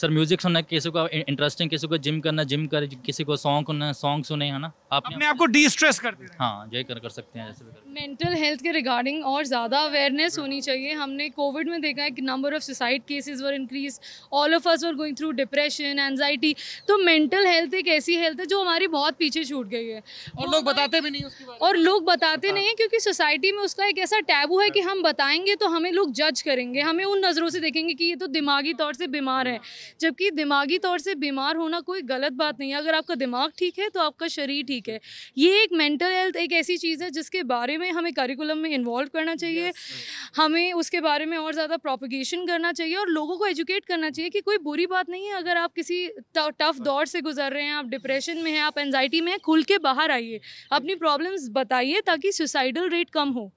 सर? म्यूजिक सुनना, किसी को इंटरेस्टिंग, किसी को जिम करना, जिम कर, किसी को सॉन्ग सुनना, सॉन्ग सुने, है ना. आपने अपने आप को डी स्ट्रेस करते हैं. हाँ ये कर कर सकते हैं. जैसे मेंटल हेल्थ के रिगार्डिंग और ज़्यादा अवेयरनेस होनी चाहिए. हमने कोविड में देखा है कि number of suicide cases were increase, all of us were going through depression, anxiety. तो मेंटल हेल्थ एक ऐसी हेल्थ है जो हमारी बहुत पीछे छूट गई है और लोग बताते भी नहीं उसके बारे में. और लोग बताते नहीं है क्योंकि सोसाइटी में उसका एक ऐसा टैबू है कि हम बताएंगे तो हमें लोग जज करेंगे, हमें उन नज़रों से देखेंगे कि ये तो दिमागी तौर से बीमार है. जबकि दिमागी तौर से बीमार होना कोई गलत बात नहीं है. अगर आपका दिमाग ठीक है तो आपका शरीर ठीक है. ये एक मेंटल हेल्थ एक ऐसी चीज़ है जिसके बारे में हमें करिकुलम में इन्वॉल्व करना चाहिए. yes. हमें उसके बारे में और ज़्यादा प्रोपगेशन करना चाहिए और लोगों को एजुकेट करना चाहिए कि कोई बुरी बात नहीं है. अगर आप किसी टफ दौर से गुजर रहे हैं, आप डिप्रेशन में हैं, आप एनजाइटी में हैं, खुल के बाहर आइए, अपनी प्रॉब्लम्स बताइए ताकि सुसाइडल रेट कम हो.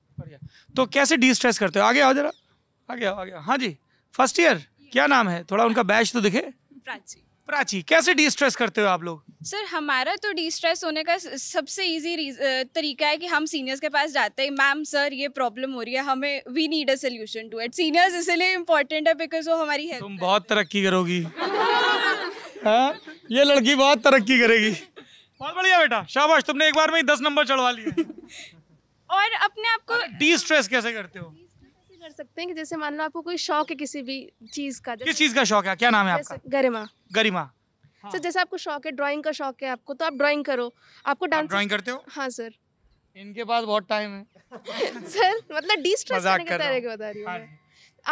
तो कैसे डी स्ट्रेस करते हो? आगे आओ जरा, आगे आओ, आगे आओ. हाँ जी फर्स्ट ईयर, क्या नाम है? थोड़ा उनका बैच तो दिखे. प्राची. प्राची, कैसे डी स्ट्रेस करते हो आप लोग? सर हमारा तो डी स्ट्रेस होने का सबसे इजी तरीका है कि हम सीनियर्स के पास जाते हैं. मैम सर ये प्रॉब्लम हो रही है हमें, we need a solution to it. Seniors इसलिए इम्पोर्टेंट है बिकॉज वो हमारी हेल्प. तुम बहुत तरक्की करोगी. हाँ ये लड़की बहुत तरक्की करेगी. बहुत बढ़िया बेटा, शाबाश, तुमने एक बार में दस नंबर चढ़वा लिए. और अपने आप को डी स्ट्रेस कैसे करते हो? कर सकते हैं कि जैसे मान लो आपको कोई शौक है किसी भी चीज का. किस चीज का शौक है? क्या नाम है आपका? गरिमा. गरिमा. हाँ. सर जैसे आपको शौक है, ड्राइंग का शौक है आपको, तो आप ड्राइंग करो. आपको डांस, ड्राइंग करते हो? हाँ सर. इनके पास बहुत टाइम है. सर मतलब डी स्ट्रेस करने का तरीका बता रही हूं.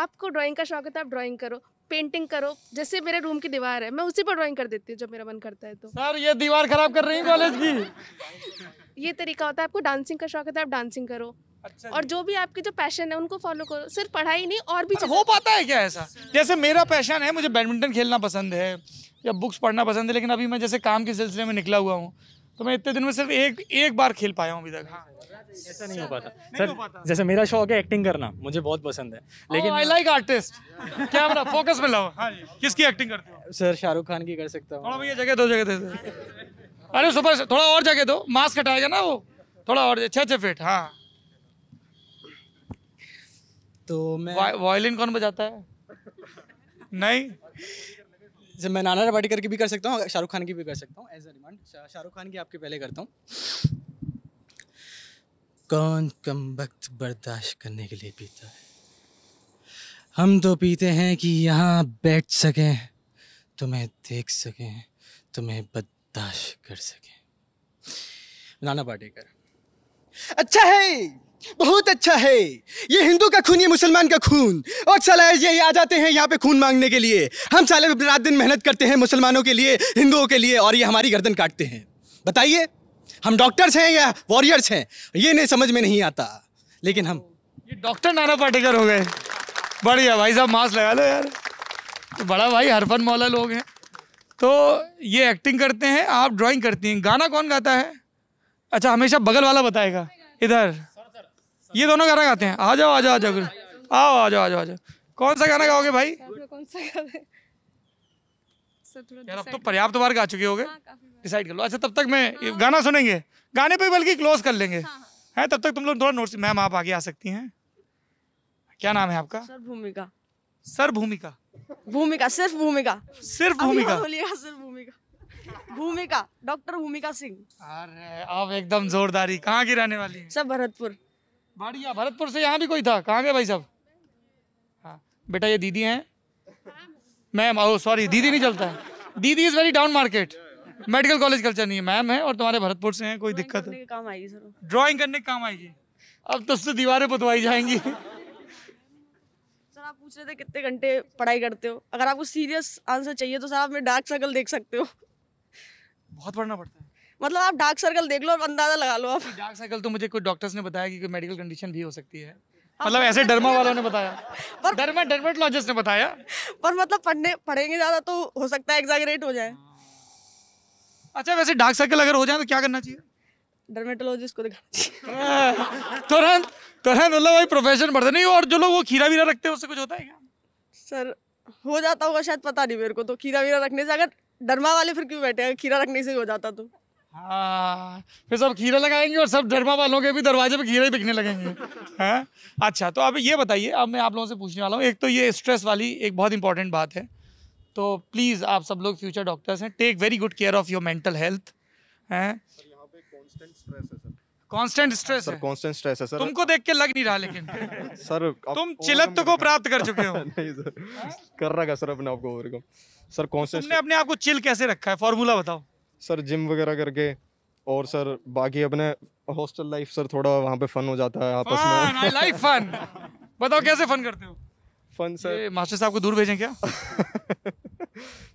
आपको ड्राइंग का शौक है तो आप ड्राइंग करो, पेंटिंग करो। जैसे मेरे रूम की दीवार है, मैं उसी पर ड्राइंग कर देती हूँ जब मेरा मन करता है। तो सर ये दीवार खराब कर रही है कॉलेज की। ये तरीका होता है। आपको डांसिंग का शौक है तो आप डांसिंग करो। अच्छा, और जो भी आपकी जो पैशन है उनको फॉलो करो, सिर्फ पढ़ाई नहीं और भी। हो पाता है क्या ऐसा? जैसे मेरा पैशन है, मुझे बैडमिंटन खेलना पसंद है या बुक्स पढ़ना पसंद है, लेकिन अभी मैं जैसे काम के सिलसिले में निकला हुआ हूँ तो मैं इतने दिन में सिर्फ एक एक बार खेल पाया हूँ अभी तक। हाँ, ऐसा नहीं हो पाता सर। जैसे मेरा शौक है एक्टिंग करना, मुझे बहुत पसंद है, लेकिन I like artist. Camera focus में लाओ। हाँ, किसकी एक्टिंग करते हो? सर शाहरुख खान की कर सकता हूँ। थोड़ा भैया जगह दो, जगह दे। अरे सुपर, थोड़ा और जगह दो, मास्क हटाएगा ना वो, थोड़ा और छः छः फीट। हाँ तो मैं वायलिन कौन बजाता है? नहीं जब मैं नाना पाटेकर की भी कर सकता हूँ, शाहरुख खान की भी कर सकता हूँ। As a remand Shahrukh Khan की आपके पहले करता हूँ। कौन कम वक्त बर्दाश्त करने के लिए पीता है? हम तो पीते हैं कि यहाँ बैठ सकें, तुम्हें देख सकें, तुम्हें बर्दाश्त कर सकें। नाना पाटेकर। अच्छा है, बहुत अच्छा है। ये हिंदू का खून, ये मुसलमान का खून, और साला ये आ जाते हैं यहाँ पे खून मांगने के लिए। हम साले रात दिन मेहनत करते हैं मुसलमानों के लिए, हिंदुओं के लिए, और ये हमारी गर्दन काटते हैं। बताइए हम डॉक्टर्स हैं या वॉरियर्स हैं? ये नहीं समझ में नहीं आता। लेकिन हम ये डॉक्टर नाना पाटेकर हो गए। बढ़िया भाई साहब, मास्क लगा लो यार। तो बड़ा भाई हरफन मौला लोग हैं। तो ये एक्टिंग करते हैं, आप ड्राॅइंग करती हैं। गाना कौन गाता है? अच्छा हमेशा बगल वाला बताएगा। इधर ये दोनों गाना गाते हैं। आ जाओ आ जाओ आ जाओ आओ आ जाओ आ जाओ आ जाओ। कौन सा गाना गाओगे भाई? कौन सा गाना? यार अब तो पर्याप्त बार गा चुके होगे, डिसाइड कर लो। अच्छा तब तक मैं गाना सुनेंगे, गाने पे बल्कि क्लोज कर लेंगे है। तब तक तुम लोग थोड़ा नोट्स। मैम आप आगे आ सकती हैं। क्या नाम है आपका? सर भूमिका। सर भूमिका। भूमिका, सिर्फ भूमिका। सिर्फ भूमिका बोलिएगा। सिर्फ भूमिका। भूमिका, डॉक्टर भूमिका सिंह। अरे आप एकदम जोरदारी। कहाँ की रहने वाली है? सर भरतपुर। बढ़िया, भरतपुर से यहाँ भी कोई था। कहाँ गए भाई साहब? हाँ बेटा ये दीदी हैं। मैम, ओ सॉरी दीदी नहीं चलता है। दीदी is very down market. Medical college culture नहीं है। मैम है और तुम्हारे भरतपुर से हैं। कोई दिक्कत है? काम आएगी सर, ड्राइंग करने के काम आएगी। अब तुझसे दीवारें पुतवाई जाएंगी। सर आप पूछ रहे थे कितने घंटे पढ़ाई करते हो। अगर आपको सीरियस आंसर चाहिए तो सर आप मेरे डार्क सर्कल देख सकते हो। बहुत पढ़ना पड़ता है। मतलब आप डार्क सर्कल देख लो और अंदाजा लगा लो आप। डार्क सर्कल तो मुझे कोई डॉक्टर्स ने बताया कि कोई मेडिकल कंडीशन भी हो सकती है। मतलब ऐसे डर्मा वालों ने बताया, पर डर्मा डर्मेटोलॉजिस्ट ने बताया, पर मतलब पढ़ने पढ़ेंगे ज़्यादा तो हो सकता है एग्जैगरेट हो जाए। अच्छा वैसे डार्क सर्कल अगर हो जाए तो क्या करना चाहिए? डर्मेटोलॉजिस्ट को दिखाना। तुरंत तुरंत मतलब भाई प्रोफेशन बढ़ता नहीं। और जो लोग वो खीरा वीरा रखते हैं उससे कुछ होता है क्या? सर हो जाता होगा शायद, पता नहीं मेरे को। तो खीरा वीरा रखने से, अगर डर्मा वाले फिर क्यों बैठे, खीरा रखने से हो जाता तो। हाँ फिर सब खीरा लगाएंगे और सब डरमा वालों के भी दरवाजे पे खीरा ही बिकने लगेंगे। हाँ अच्छा तो अब ये बताइए, अब मैं आप लोगों से पूछने वाला हूँ। एक तो ये स्ट्रेस वाली एक बहुत इंपॉर्टेंट बात है, तो प्लीज़ आप सब लोग फ्यूचर डॉक्टर्स हैं, take very good care of your mental health. हैं कांस्टेंट स्ट्रेस है। कांस्टेंट स्ट्रेस है सर। तुमको देख के लग नहीं रहा लेकिन। सर तुम चिलत को प्राप्त कर चुके हो। नहीं सर कर रखा सर अपने आप को ओवरकम। सर कांस्टेंट तुमने अपने आप को चिल कैसे रखा है? फार्मूला बताओ। सर जिम वगैरह करके, और सर बाकी अपने हॉस्टल लाइफ सर थोड़ा वहाँ पे फन हो जाता है आपस में। I like fun. बताओ कैसे फन करते हो? फन सर मास्टर साहब को दूर भेजें क्या?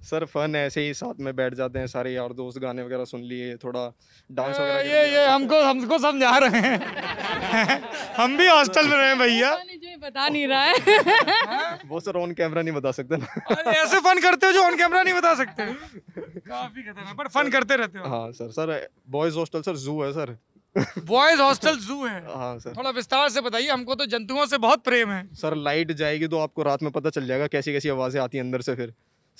सर फन ऐसे ही साथ में बैठ जाते हैं सारे यार दोस्त, गाने वगैरह सुन लिए, थोड़ा डांस वगैरह। ये ये हमको हमको समझा रहे हैं। हम भी हॉस्टल में रहे भैया। बता नहीं रहा है वो सर ऑन कैमरा नहीं बता सकते ना। ऐसे फन करते हो जो ऑन कैमरा नहीं बता सकते। काफी खतरनाक, पर फन करते रहते हो। हाँ sir. Sir boys hostel sir zoo है सर। बॉयज हॉस्टल जू है। हाँ सर थोड़ा विस्तार से बताइए, हमको तो जंतुओं से बहुत प्रेम है। सर लाइट जाएगी तो आपको रात में पता चल जाएगा कैसी कैसी आवाजें आती हैं अंदर से। फिर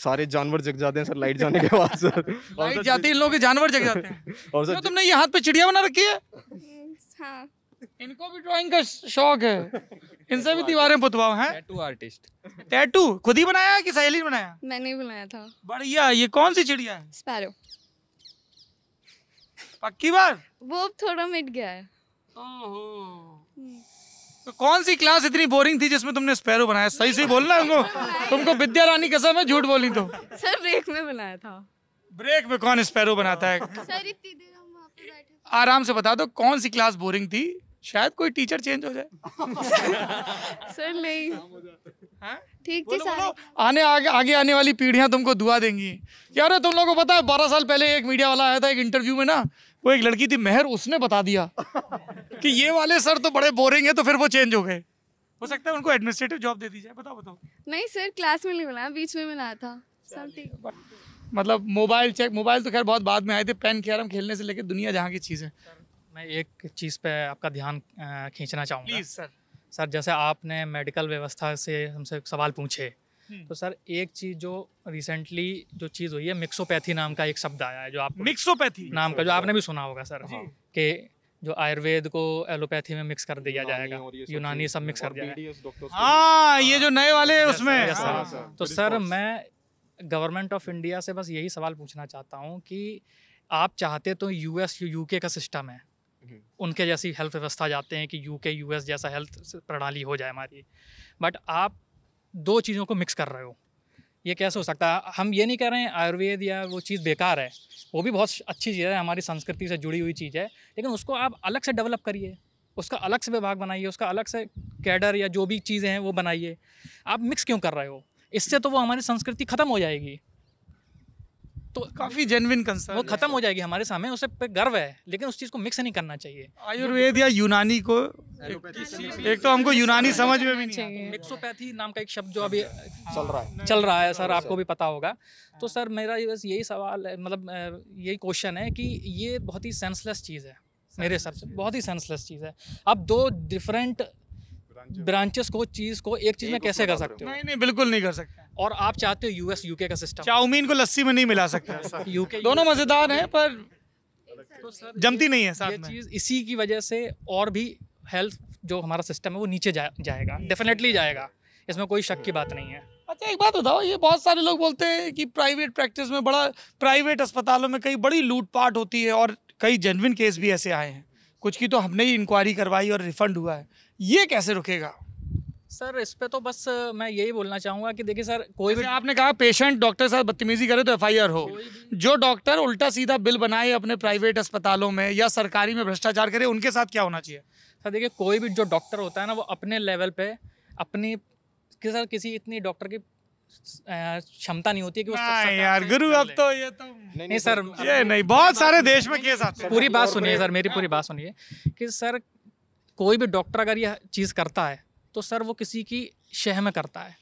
सारे जानवर जग जाते हैं सर लाइट जाने के बाद। सर लाइट जाती है, इन लोगों के जानवर जग जाते हैं। और सर तुमने ये हाथ पे चिड़िया बना रखी है। हाँ। इनको भी ड्राइंग का शौक है, इनसे भी दीवारें पुतवाओ। हैं टैटू आर्टिस्ट। टैटू खुद ही बनाया कि सहेली ने बनाया? मैंने बनाया था। बढ़िया। ये कौन सी चिड़िया है? स्पैरो। पक्की बार? वो थोड़ा मिट गया है। ओहो। तो कौन सी क्लास इतनी बोरिंग थी जिसमें तुमने स्पैरो बनाया? सही सही बोलना उनको। तुमको विद्या रानी कसम है, झूठ बोली तो। सर ब्रेक में बनाया था। ब्रेक में कौन स्पैरो बनाता है? सर इतनी देर हम वहाँ पे बैठे। आराम से बता दो, कौन सी क्लास बोरिंग थी शायद कोई टीचर चेंज हो जाए। सर नहीं ठीक थी सारे। आने आगे आगे आने वाली पीढ़ियां तुमको दुआ देंगी। क्या तुम लोगों को पता है बारह साल पहले एक मीडिया वाला आया था एक इंटरव्यू में ना, वो एक लड़की थी मेहर, उसने बता दिया कि ये वाले सर तो बड़े बोरिंग है, तो फिर वो चेंज हो गए। हो सकता है उनको एडमिनिस्ट्रेटिव जॉब दे दी जाए। बताओ बताओ। नहीं सर क्लास में नहीं मिला, बीच में मिला था। सब ठीक। मतलब मोबाइल चेक, मोबाइल तो खैर बहुत बाद में आए थे, पेन कैरम खेलने से लेकर दुनिया जहाँ की चीज़ें। मैं एक चीज़ पे आपका ध्यान खींचना चाहूँगा। Please sir. सर जैसे आपने मेडिकल व्यवस्था से हमसे सवाल पूछे, तो सर एक चीज़ जो रिसेंटली जो चीज़ हुई है, मिक्सोपैथी नाम का एक शब्द आया है, जो आप मिक्सोपैथी नाम का जो आपने भी सुना होगा सर, कि जो आयुर्वेद को एलोपैथी में मिक्स कर दिया जाएगा, यूनानी सब मिक्स कर दिया जाएगा। हाँ ये जो नए वाले उसमें। तो सर मैं गवर्नमेंट ऑफ इंडिया से बस यही सवाल पूछना चाहता हूँ कि आप चाहते तो यूएस यूके का सिस्टम है, उनके जैसी हेल्थ व्यवस्था चाहते हैं कि यूके यूएस जैसा हेल्थ प्रणाली हो जाए हमारी, बट आप दो चीज़ों को मिक्स कर रहे हो, ये कैसे हो सकता है? हम ये नहीं कह रहे हैं आयुर्वेद या वो चीज़ बेकार है, वो भी बहुत अच्छी चीज़ है, हमारी संस्कृति से जुड़ी हुई चीज़ है, लेकिन उसको आप अलग से डेवलप करिए, उसका अलग से विभाग बनाइए, उसका अलग से कैडर या जो भी चीज़ें हैं वो बनाइए। आप मिक्स क्यों कर रहे हो? इससे तो वो हमारी संस्कृति खत्म हो जाएगी। तो काफी जेन्युइन कंसर्न, वो खत्म हो जाएगी हमारे सामने, उस पे गर्व है, लेकिन उस चीज को मिक्स नहीं करना चाहिए। आयुर्वेद या यूनानी को एक, एक तो हमको यूनानी समझ में भी नहीं चाहिए। मिक्सोपैथी नाम का एक शब्द जो अभी चल रहा है चल रहा है सर, आपको भी पता होगा। तो सर मेरा बस यही सवाल है, मतलब यही क्वेश्चन है कि ये बहुत ही सेंसलेस चीज़ है, मेरे हिसाब से बहुत ही सेंसलेस चीज़ है। आप दो डिफरेंट ब्रांचेस को चीज को एक चीज में कैसे कर सकते हो? नहीं नहीं बिल्कुल नहीं कर सकते। और आप चाहते हो यूएस यूके का सिस्टम। चाउमीन को लस्सी में नहीं मिला सकते। यूके दोनों मजेदार हैं पर जमती नहीं है साथ में। ये चीज इसी की वजह से और भी हेल्थ जो हमारा सिस्टम है वो नीचे जा, जाएगा, डेफिनेटली जाएगा, इसमें कोई शक की बात नहीं है। अच्छा एक बात बताओ, ये बहुत सारे लोग बोलते हैं कि प्राइवेट प्रैक्टिस में बड़ा, प्राइवेट अस्पतालों में कई बड़ी लूटपाट होती है और कई जेन्युइन केस भी ऐसे आए हैं, कुछ की तो हमने ही इंक्वायरी करवाई और रिफंड हुआ है, ये कैसे रुकेगा? सर इस पे तो बस मैं यही बोलना चाहूँगा कि देखिए सर, कोई भी आपने कहा पेशेंट डॉक्टर के साथ बदतमीजी करे तो एफ आई आर हो, जो डॉक्टर उल्टा सीधा बिल बनाए अपने प्राइवेट अस्पतालों में या सरकारी में भ्रष्टाचार करे, उनके साथ क्या होना चाहिए? सर देखिए कोई भी जो डॉक्टर होता है ना, वो अपने लेवल पे अपनी कि सर किसी इतनी डॉक्टर की क्षमता नहीं होती है कि वो यार गुरु अब तो ये तो नहीं, नहीं सर ये नहीं, बहुत सारे देश में केस आते हैं। पूरी बात सुनिए सर, मेरी पूरी बात सुनिए कि सर कोई भी डॉक्टर अगर यह चीज़ करता है तो सर वो किसी की शह में करता है,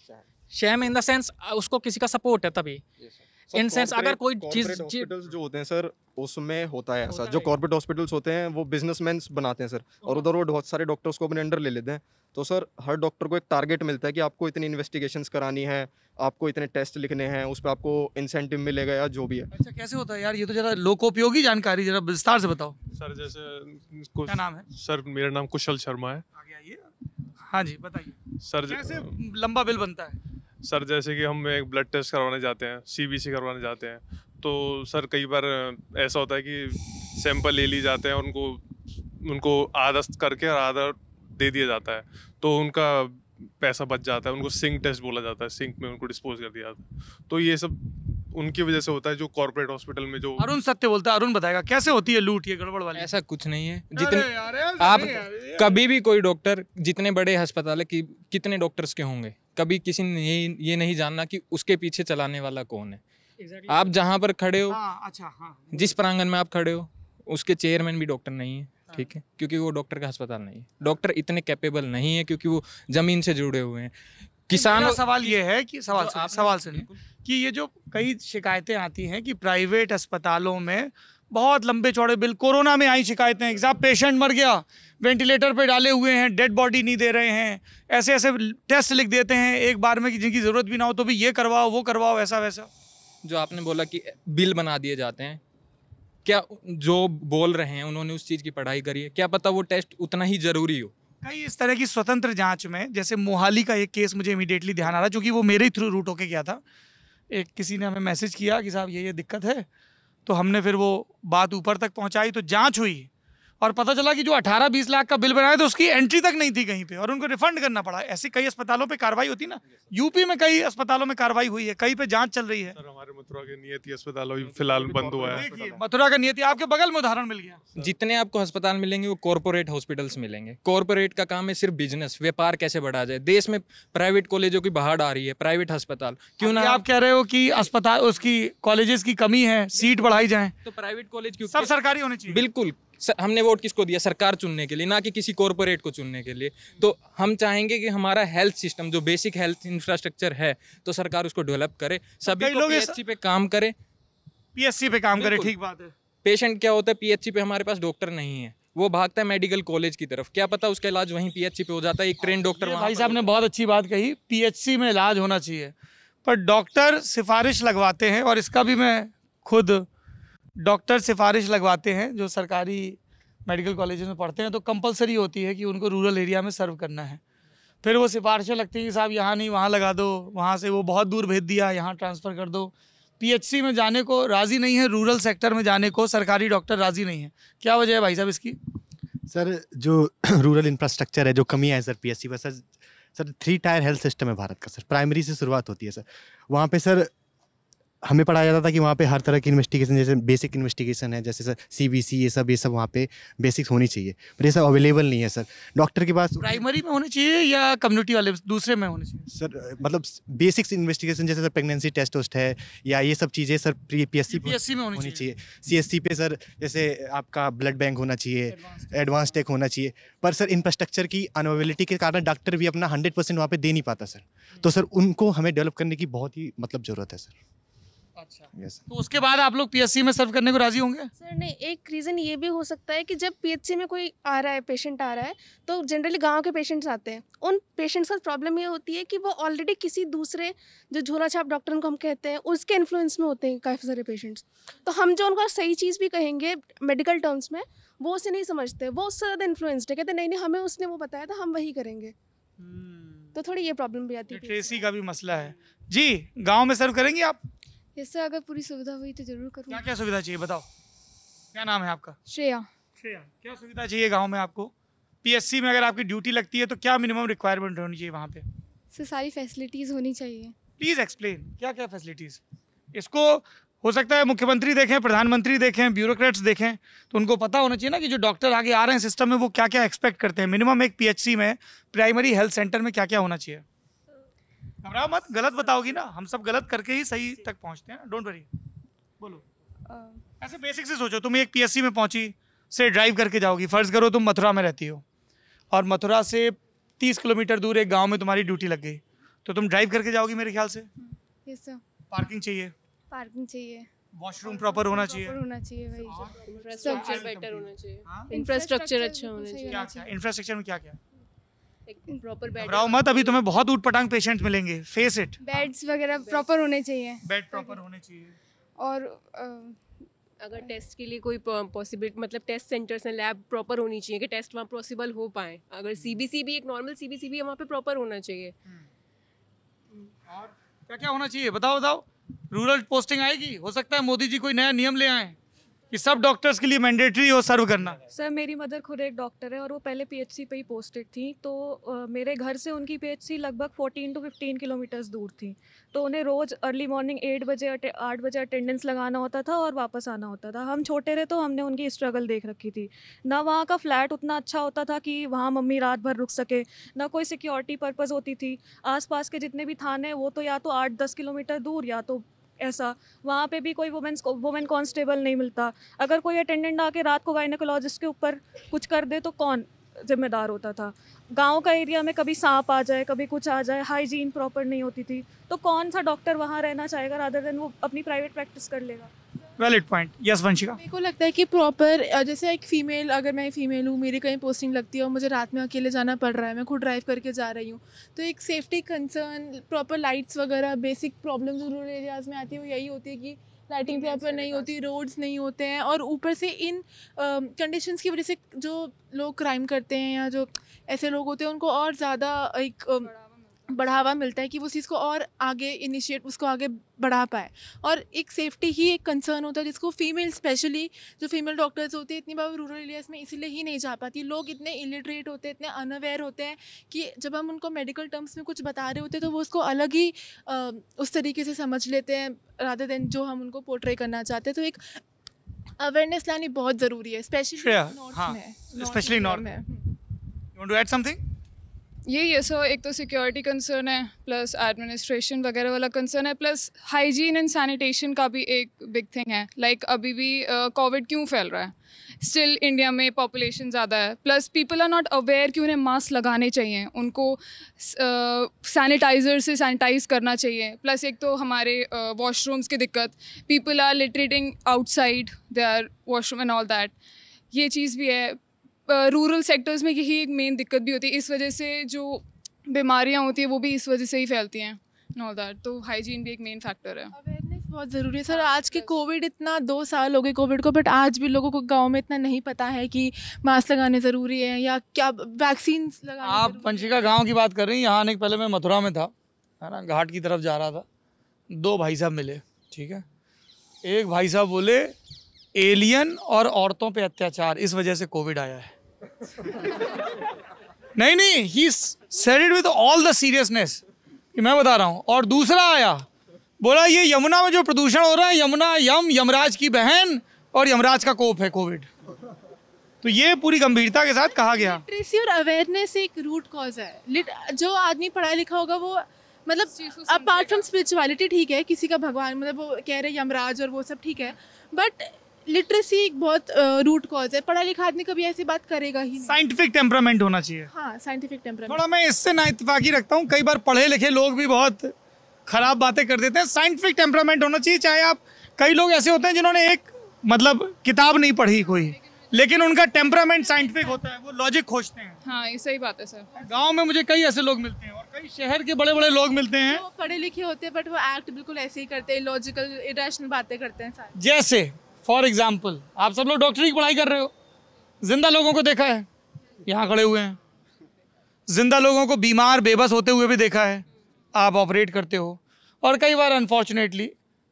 शह में इन द सेंस उसको किसी का सपोर्ट है तभी इन सेंस। अगर कोई चीज़ हॉस्पिटल्स जो होते हैं सर उसमें होता है ऐसा, जो कॉर्पोरेट हॉस्पिटल्स होते हैं वो बिजनेसमैन बनाते हैं सर, और उधर वो बहुत सारे डॉक्टर्स को अपने अंडर ले लेते हैं। तो सर हर डॉक्टर को एक टारगेट मिलता है कि आपको इतनी इन्वेस्टिगेशंस करानी है, आपको इतने टेस्ट लिखने हैं, उस पर आपको इंसेंटिव मिलेगा या जो भी है। अच्छा कैसे होता है यार, ये तो जरा लोकोपयोगी जानकारी जरा विस्तार से बताओ। सर जैसे क्या नाम है सर? मेरा नाम कुशल शर्मा है। आगे आइए। हाँ जी बताइए सर। कैसे लंबा बिल बनता है सर? जैसे कि हम एक ब्लड टेस्ट करवाने जाते हैं, सी बी सी करवाने जाते हैं, तो सर कई बार ऐसा होता है कि सैंपल ले लिए जाते हैं और उनको उनको आधा करके और आधा दे दिया जाता है, तो उनका पैसा बच जाता है। उनको सिंक टेस्ट बोला जाता है, सिंक में उनको डिस्पोज कर दिया जाता है। तो ये सब उनकी वजह से होता है जो कॉर्पोरेट हॉस्पिटल में जो। अरुण सत्य बोलता है, अरुण बताएगा कैसे होती है लूट ये गड़बड़ वाली। ऐसा कुछ नहीं है, जितने आप कभी भी कोई डॉक्टर, जितने बड़े अस्पताल की कितने डॉक्टर्स के होंगे, कभी किसी ने ये, ये नहीं जानना कि उसके पीछे चलाने वाला कौन है। exactly. आप जहाँ पर खड़े हो, हाँ, अच्छा, हाँ, जिस प्रांगण में आप खड़े हो उसके चेयरमैन भी डॉक्टर नहीं है, ठीक है, क्योंकि वो डॉक्टर का अस्पताल नहीं है। डॉक्टर इतने कैपेबल नहीं है क्योंकि वो जमीन से जुड़े हुए हैं। किसान सवाल ये है कि सवाल तो सवाल सुनिए कि ये जो कई शिकायतें आती हैं कि प्राइवेट अस्पतालों में बहुत लंबे चौड़े बिल, कोरोना में आई शिकायतें, एग्जाम पेशेंट मर गया, वेंटिलेटर पे डाले हुए हैं, डेड बॉडी नहीं दे रहे हैं, ऐसे ऐसे टेस्ट लिख देते हैं एक बार में कि जिनकी ज़रूरत भी ना हो, तो भी ये करवाओ वो करवाओ, ऐसा वैसा। जो आपने बोला कि बिल बना दिए जाते हैं, क्या जो बोल रहे हैं उन्होंने उस चीज़ की पढ़ाई करी है? क्या पता वो टेस्ट उतना ही ज़रूरी हो। कई इस तरह की स्वतंत्र जाँच में, जैसे मोहाली का एक केस मुझे इमीडिएटली ध्यान आ रहा, जो कि वो मेरे ही थ्रू रूट होके गया था। एक किसी ने हमें मैसेज किया कि साहब ये ये दिक्कत है, तो हमने फिर वो बात ऊपर तक पहुंचाई, तो जांच हुई, और पता चला कि जो अठारह बीस लाख का बिल बनाया था उसकी एंट्री तक नहीं थी कहीं पे और उनको रिफंड करना पड़ा। ऐसी कई अस्पतालों पे कार्रवाई होती ना, यूपी में कई अस्पतालों में कार्रवाई हुई है, कई पे जांच चल रही है। सर हमारे मथुरा के नियति अस्पताल फिलहाल बंद हुआ है। मथुरा का नियति आपके बगल में उदाहरण मिल गया। जितने आपको अस्पताल मिलेंगे वो कॉर्पोरेट हॉस्पिटल्स मिलेंगे। कॉर्पोरेट का काम है सिर्फ बिजनेस, व्यापार कैसे बढ़ा जाए। देश में प्राइवेट कॉलेजों की बाहर आ रही है, प्राइवेट अस्पताल क्यों ना। आप कह रहे हो कि अस्पताल उसकी कॉलेजेस की कमी है, सीट बढ़ाई जाए तो प्राइवेट कॉलेज क्यों, सब सरकारी होने चाहिए। बिल्कुल, हमने वोट किसको दिया? सरकार चुनने के लिए, ना कि किसी कॉर्पोरेट को चुनने के लिए। तो हम चाहेंगे कि हमारा हेल्थ सिस्टम जो बेसिक हेल्थ इंफ्रास्ट्रक्चर है तो सरकार उसको डेवलप करे, सभी लोग पीएचसी पे काम करे। पीएचसी पे काम करे, ठीक बात है। पेशेंट क्या होता है, पीएचसी पे हमारे पास डॉक्टर नहीं है, वो भागता है मेडिकल कॉलेज की तरफ, क्या पता उसका इलाज वहीं पीएचसी पे हो जाता है। एक ट्रेन डॉक्टर, भाई साहब ने बहुत अच्छी बात कही, पीएचसी में इलाज होना चाहिए, पर डॉक्टर सिफारिश लगवाते हैं और इसका भी मैं खुद डॉक्टर सिफारिश लगवाते हैं जो सरकारी मेडिकल कॉलेज में पढ़ते हैं तो कंपलसरी होती है कि उनको रूरल एरिया में सर्व करना है। फिर वो सिफारिशें लगती हैं कि साहब यहाँ नहीं वहाँ लगा दो, वहाँ से वो बहुत दूर भेज दिया, यहाँ ट्रांसफ़र कर दो। पीएचसी में जाने को राज़ी नहीं है, रूरल सेक्टर में जाने को सरकारी डॉक्टर राज़ी नहीं है, क्या वजह है भाई साहब इसकी? सर जो रूरल इंफ्रास्ट्रक्चर है, जो कमी है सर पीएचसी पर। Sir sir three tier health system है भारत का सर, प्राइमरी से शुरुआत होती है सर। वहाँ पर सर हमें पढ़ाया जाता था कि वहाँ पे हर तरह की इन्वेस्टिगेशन, जैसे बेसिक इन्वेस्टिगेशन है, जैसे सर सीबीसी, ये सब ये सब वहाँ पे बेसिक्स होनी चाहिए, पर ये सब अवेलेबल नहीं है सर। डॉक्टर के पास प्राइमरी में होने चाहिए या कम्युनिटी वाले दूसरे में होने चाहिए सर, मतलब बेसिक्स इन्वेस्टिगेशन जैसे सर प्रेगनेंसी टेस्ट वोस्ट है या ये सब चीज़ें सर पीएचसी पीएचसी में होनी चाहिए। सीएससी पे सर जैसे आपका ब्लड बैंक होना चाहिए, एडवांस टेक होना चाहिए, पर सर इंफ्रास्ट्रक्चर की अनअवेलेबिलिटी के कारण डॉक्टर भी अपना हंड्रेड परसेंट वहाँ पर दे नहीं पाता सर। तो सर उनको हमें डेवलप करने की बहुत ही मतलब ज़रूरत है सर। अच्छा yes, तो उसके बाद आप लोग पीएचसी में सर्व करने को राजी होंगे? सर नहीं, एक रीज़न ये भी हो सकता है कि जब पीएचसी में कोई आ रहा है, पेशेंट आ रहा है, तो जनरली गांव के पेशेंट्स आते हैं। उन पेशेंट्स का प्रॉब्लम ये होती है कि वो ऑलरेडी किसी दूसरे जो झोला छाप डॉक्टर उनको हम कहते हैं उसके इन्फ्लुएंस में होते हैं काफ़ी सारे पेशेंट्स। तो हम जो उनको सही चीज़ भी कहेंगे मेडिकल टर्म्स में वो उसे नहीं समझते, वो उससे ज़्यादा इन्फ्लुएंस्ड है, कहते नहीं नहीं हमें उसने वो बताया था हम वही करेंगे। तो थोड़ी ये प्रॉब्लम भी आती है, लिटरेसी का भी मसला है जी। गाँव में सर्व करेंगे आप? इससे अगर पूरी सुविधा हुई तो जरूर करूँगा। क्या क्या सुविधा चाहिए बताओ? क्या नाम है आपका? श्रेया। श्रेया, क्या सुविधा चाहिए गांव में आपको? पीएचसी में अगर आपकी ड्यूटी लगती है तो क्या मिनिमम रिक्वायरमेंट होनी चाहिए वहाँ पे? सर सारी फैसिलिटीज़ होनी चाहिए। प्लीज़ एक्सप्लेन, क्या क्या फैसिलिटीज़? इसको हो सकता है मुख्यमंत्री देखें, प्रधानमंत्री देखें, ब्यूरोक्रेट्स देखें, तो उनको पता होना चाहिए ना कि जो डॉक्टर आगे आ रहे हैं सिस्टम में वो क्या क्या एक्सपेक्ट करते हैं। मिनिमम एक पीएचसी में, प्राइमरी हेल्थ सेंटर में क्या क्या होना चाहिए? घबराओ मत, गलत बताओगी ना, हम सब गलत करके ही सही तक पहुंचते हैं, डोंट वरी। बोलो uh, ऐसे बेसिक से सोचो, तुम एक पीएचसी में पहुंची से ड्राइव करके जाओगी, फर्ज करो तुम मथुरा में रहती हो और मथुरा से तीस किलोमीटर दूर एक गांव में तुम्हारी ड्यूटी लग गई, तो तुम ड्राइव करके जाओगी मेरे ख्याल से। Yes sir. पार्किंग चाहिए, पार्किंग चाहिए, वॉशरूम प्रॉपर होना चाहिए, होना चाहिए भाई, इंफ्रास्ट्रक्चर बेटर होना चाहिए, इंफ्रास्ट्रक्चर अच्छा होना चाहिए। क्या क्या इंफ्रास्ट्रक्चर में क्या क्या? Proper bed. घबराओ मत, अभी तुम्हें बहुत ऊटपटांग पेशेंट मिलेंगे, फेस इट। बेड्स वगैरह प्रॉपर होने चाहिए, बेड प्रॉपर होने चाहिए। और अगर टेस्ट के लिए कोई पॉसिबल मतलब टेस्ट सेंटर्स हैं, लैब प्रॉपर होनी चाहिए कि टेस्ट वहाँ पॉसिबल हो पाए। अगर सीबीसी भी, एक नॉर्मल सीबीसी भी वहाँ पे प्रॉपर होना चाहिए। और क्या क्या होना चाहिए बताओ बताओ? रूरल पोस्टिंग आएगी, हो सकता है मोदी जी कोई नया नियम ले आए कि सब डॉक्टर्स के लिए मैंडेटरी हो सर्व करना। सर मेरी मदर खुद एक डॉक्टर है और वो पहले पीएचसी पे ही पोस्टेड थी, तो uh, मेरे घर से उनकी पीएचसी लगभग चौदह टू पंद्रह किलोमीटर्स दूर थी, तो उन्हें रोज़ अर्ली मॉर्निंग आठ बजे आठ बजे अटेंडेंस लगाना होता था और वापस आना होता था। हम छोटे रहे तो हमने उनकी स्ट्रगल देख रखी थी। ना वहाँ का फ्लैट उतना अच्छा होता था कि वहाँ मम्मी रात भर रुक सके, ना कोई सिक्योरिटी पर्पज़ होती थी। आसपास के जितने भी थाने वो तो या तो आठ दस किलोमीटर दूर, या तो ऐसा वहाँ पे भी कोई वुमेन्स वुमेन कांस्टेबल नहीं मिलता। अगर कोई अटेंडेंट आके रात को गायनेकोलॉजिस्ट के ऊपर कुछ कर दे तो कौन जिम्मेदार होता था? गांव का एरिया में कभी सांप आ जाए, कभी कुछ आ जाए, हाइजीन प्रॉपर नहीं होती थी, तो कौन सा डॉक्टर वहाँ रहना चाहेगा रादर देन वो अपनी प्राइवेट प्रैक्टिस कर लेगा। Valid point. यस वंशिका। मेरे को लगता है कि प्रॉपर, जैसे एक फ़ीमेल, अगर मैं फ़ीमेल हूँ, मेरी कहीं पोस्टिंग लगती है और मुझे रात में अकेले जाना पड़ रहा है, मैं खुद ड्राइव करके जा रही हूँ, तो एक सेफ्टी कंसर्न, प्रॉपर लाइट्स वगैरह, बेसिक प्रॉब्लम जो रूरल एरियाज़ में आती है वो यही होती है कि लाइटिंग प्रॉपर नहीं होती, रोड्स नहीं होते हैं, और ऊपर से इन कंडीशंस की वजह से जो लोग क्राइम करते हैं या जो ऐसे लोग होते हैं उनको और ज़्यादा एक बढ़ावा मिलता है कि वो चीज़ को और आगे इनिशिएट उसको आगे बढ़ा पाए। और एक सेफ्टी ही एक कंसर्न होता है जिसको फीमेल स्पेशली जो फीमेल डॉक्टर्स होते हैं इतनी बार रूरल एरियाज़ में इसीलिए ही नहीं जा पाती। लोग इतने इलिटरेट होते हैं, इतने अनअवेयर होते हैं कि जब हम उनको मेडिकल टर्म्स में कुछ बता रहे होते हैं तो वो उसको अलग ही आ, उस तरीके से समझ लेते हैं रादर देन जो हम उनको पोर्ट्रे करना चाहते हैं। तो एक अवेयरनेस लानी बहुत ज़रूरी है, स्पेशली स्पेशली नॉर्थ में। You want to add something? यही है सर, एक तो सिक्योरिटी कंसर्न है, प्लस एडमिनिस्ट्रेशन वगैरह वाला कंसर्न है, प्लस हाइजीन एंड सैनिटेशन का भी एक बिग थिंग है। लाइक like, अभी भी कोविड uh, क्यों फैल रहा है, स्टिल इंडिया में पॉपुलेशन ज़्यादा है, plus people are not aware कि उन्हें मास्क लगाने चाहिए, उनको सैनिटाइज़र uh, से सैनिटाइज करना चाहिए। प्लस एक तो हमारे वॉशरूम्स uh, की दिक्कत, people are littering outside their washroom and all that, ये चीज़ भी है। रूरल uh, सेक्टर्स में यही एक मेन दिक्कत भी होती है, इस वजह से जो बीमारियां होती है वो भी इस वजह से ही फैलती हैं एंड ऑल दैट। तो हाइजीन भी एक मेन फैक्टर है, अवेयरनेस बहुत ज़रूरी है सर। आज के कोविड इतना दो साल हो गए कोविड को, बट आज भी लोगों को गांव में इतना नहीं पता है कि मास्क लगाने ज़रूरी है या क्या वैक्सीन लगाने। आप वंशिका गाँव की बात कर रही हैं, यहाँ आने के पहले मैं मथुरा में था, है ना, घाट की तरफ जा रहा था, दो भाई साहब मिले, ठीक है, एक भाई साहब बोले एलियन और औरतों पे अत्याचार इस वजह से कोविड आया है। नहीं नहीं, he said it with all the seriousness कि मैं बता रहा हूँ। और दूसरा आया बोला ये यमुना में जो प्रदूषण हो रहा है, यमुना यम यमराज की बहन और यमराज का कोप है कोविड। तो ये पूरी गंभीरता के साथ कहा गया। लिटरेसी और अवेयरनेस एक रूट कॉज है। जो आदमी पढ़ा लिखा होगा वो मतलब अपार्ट फ्रॉम स्पिरिचुअलिटी, ठीक है किसी का भगवान मतलब वो कह रहे यमराज और वो सब ठीक है, बट लिटरेसी एक बहुत रूट uh, कॉज है। पढ़ा लिखा आदमी कभी ऐसी बात करेगा ही नहीं। साइंटिफिक टेम्परामेंट होना चाहिए। हाँ, साइंटिफिक टेम्परामेंट। थोड़ा मैं इससे ना इत्तफाकी रखता हूँ, कई बार पढ़े लिखे लोग भी बहुत खराब बातें कर देते हैं। साइंटिफिक टेम्परामेंट होना चाहिए। चाहे आप, कई लोग ऐसे होते हैं जिन्होंने एक मतलब किताब नहीं पढ़ी कोई, लेकिन उनका टेम्परामेंट साइंटिफिक होता है, वो लॉजिक खोजते हैं। हाँ, ये सही बात है सर। गाँव में मुझे कई ऐसे लोग मिलते हैं और कई शहर के बड़े बड़े लोग मिलते हैं, वो पढ़े लिखे होते हैं बट वो एक्ट बिल्कुल ऐसे ही करते हैं, लॉजिकल इरेशनल बातें करते हैं। जैसे फॉर एग्जाम्पल, आप सब लोग डॉक्टरी की पढ़ाई कर रहे हो, जिंदा लोगों को देखा है, यहाँ खड़े हुए हैं, जिंदा लोगों को बीमार बेबस होते हुए भी देखा है, आप ऑपरेट करते हो और कई बार अनफॉर्चुनेटली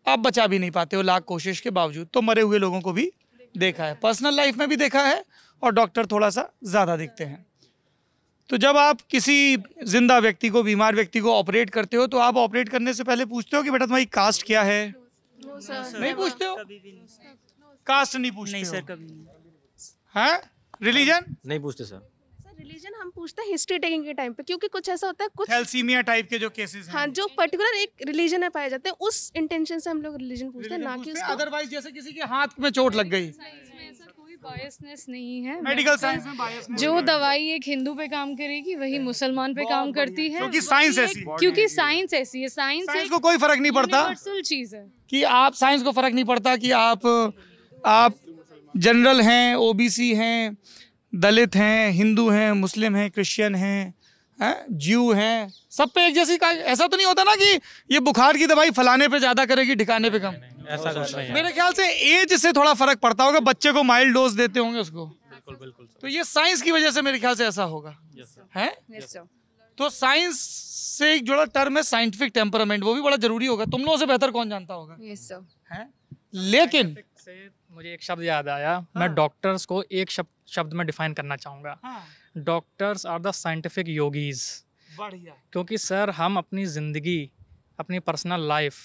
आप बचा भी नहीं पाते हो लाख कोशिश के बावजूद। तो मरे हुए लोगों को भी देखा है, पर्सनल लाइफ में भी देखा है, और डॉक्टर थोड़ा सा ज़्यादा देखते हैं। तो जब आप किसी जिंदा व्यक्ति को, बीमार व्यक्ति को ऑपरेट करते हो तो आप ऑपरेट करने से पहले पूछते हो कि बेटा तुम्हारी कास्ट क्या है? नहीं पूछते हो, कास्ट नहीं पूछते। नहीं सर, कभी नहीं। हाँ, रिलीजन नहीं पूछते सर। सर रिलीजन हम पूछते हैं हिस्ट्री टेकिंग के टाइम पे, क्योंकि कुछ ऐसा होता है, कुछ थैलेसीमिया टाइप के जो केसेस हैं, हाँ, जो पर्टिकुलर एक रिलीजन में पाए जाते हैं, उस इंटेंशन से हम लोग रिलीजन पूछते हैं, ना कि अदरवाइज। जैसे किसी के हाथ में चोट लग गई, बायसनेस नहीं है मेडिकल साइंस में। बायस जो दवाई एक हिंदू पे काम करेगी वही मुसलमान पे काम करती है, क्योंकि साइंस ऐसी क्योंकि साइंस ऐसी है। साइंस को कोई फर्क नहीं पड़ता, यूनिवर्सल चीज है कि आप, साइंस को फर्क नहीं पड़ता कि आप आप जनरल हैं, ओबीसी हैं, दलित हैं, हिंदू हैं, मुस्लिम हैं, क्रिश्चियन हैं, ज्यू हैं, सब पे एक जैसी। ऐसा तो नहीं होता ना कि ये बुखार की दवाई फलाने पे ज्यादा करेगी ढिकाने पे कम, ऐसा कुछ नहीं है। मेरे ख्याल से एज से थोड़ा फर्क पड़ता होगा, बच्चे को माइल्ड डोज देते होंगे उसको। बिल्कुल बिल्कुल। तो ये साइंस की वजह से मेरे ख्याल से ऐसा होगा, है। तो साइंस से एक जुड़ा टर्म है साइंटिफिक टेम्परामेंट, वो भी बड़ा जरूरी होगा। तुम लोगों से बेहतर कौन जानता होगा, है। लेकिन मुझे एक शब्द याद आया, हाँ। मैं डॉक्टर्स को एक शब्द शब्द में डिफाइन करना चाहूँगा। Doctors are the scientific yogis. बढ़िया। क्योंकि सर हम अपनी ज़िंदगी, अपनी पर्सनल लाइफ,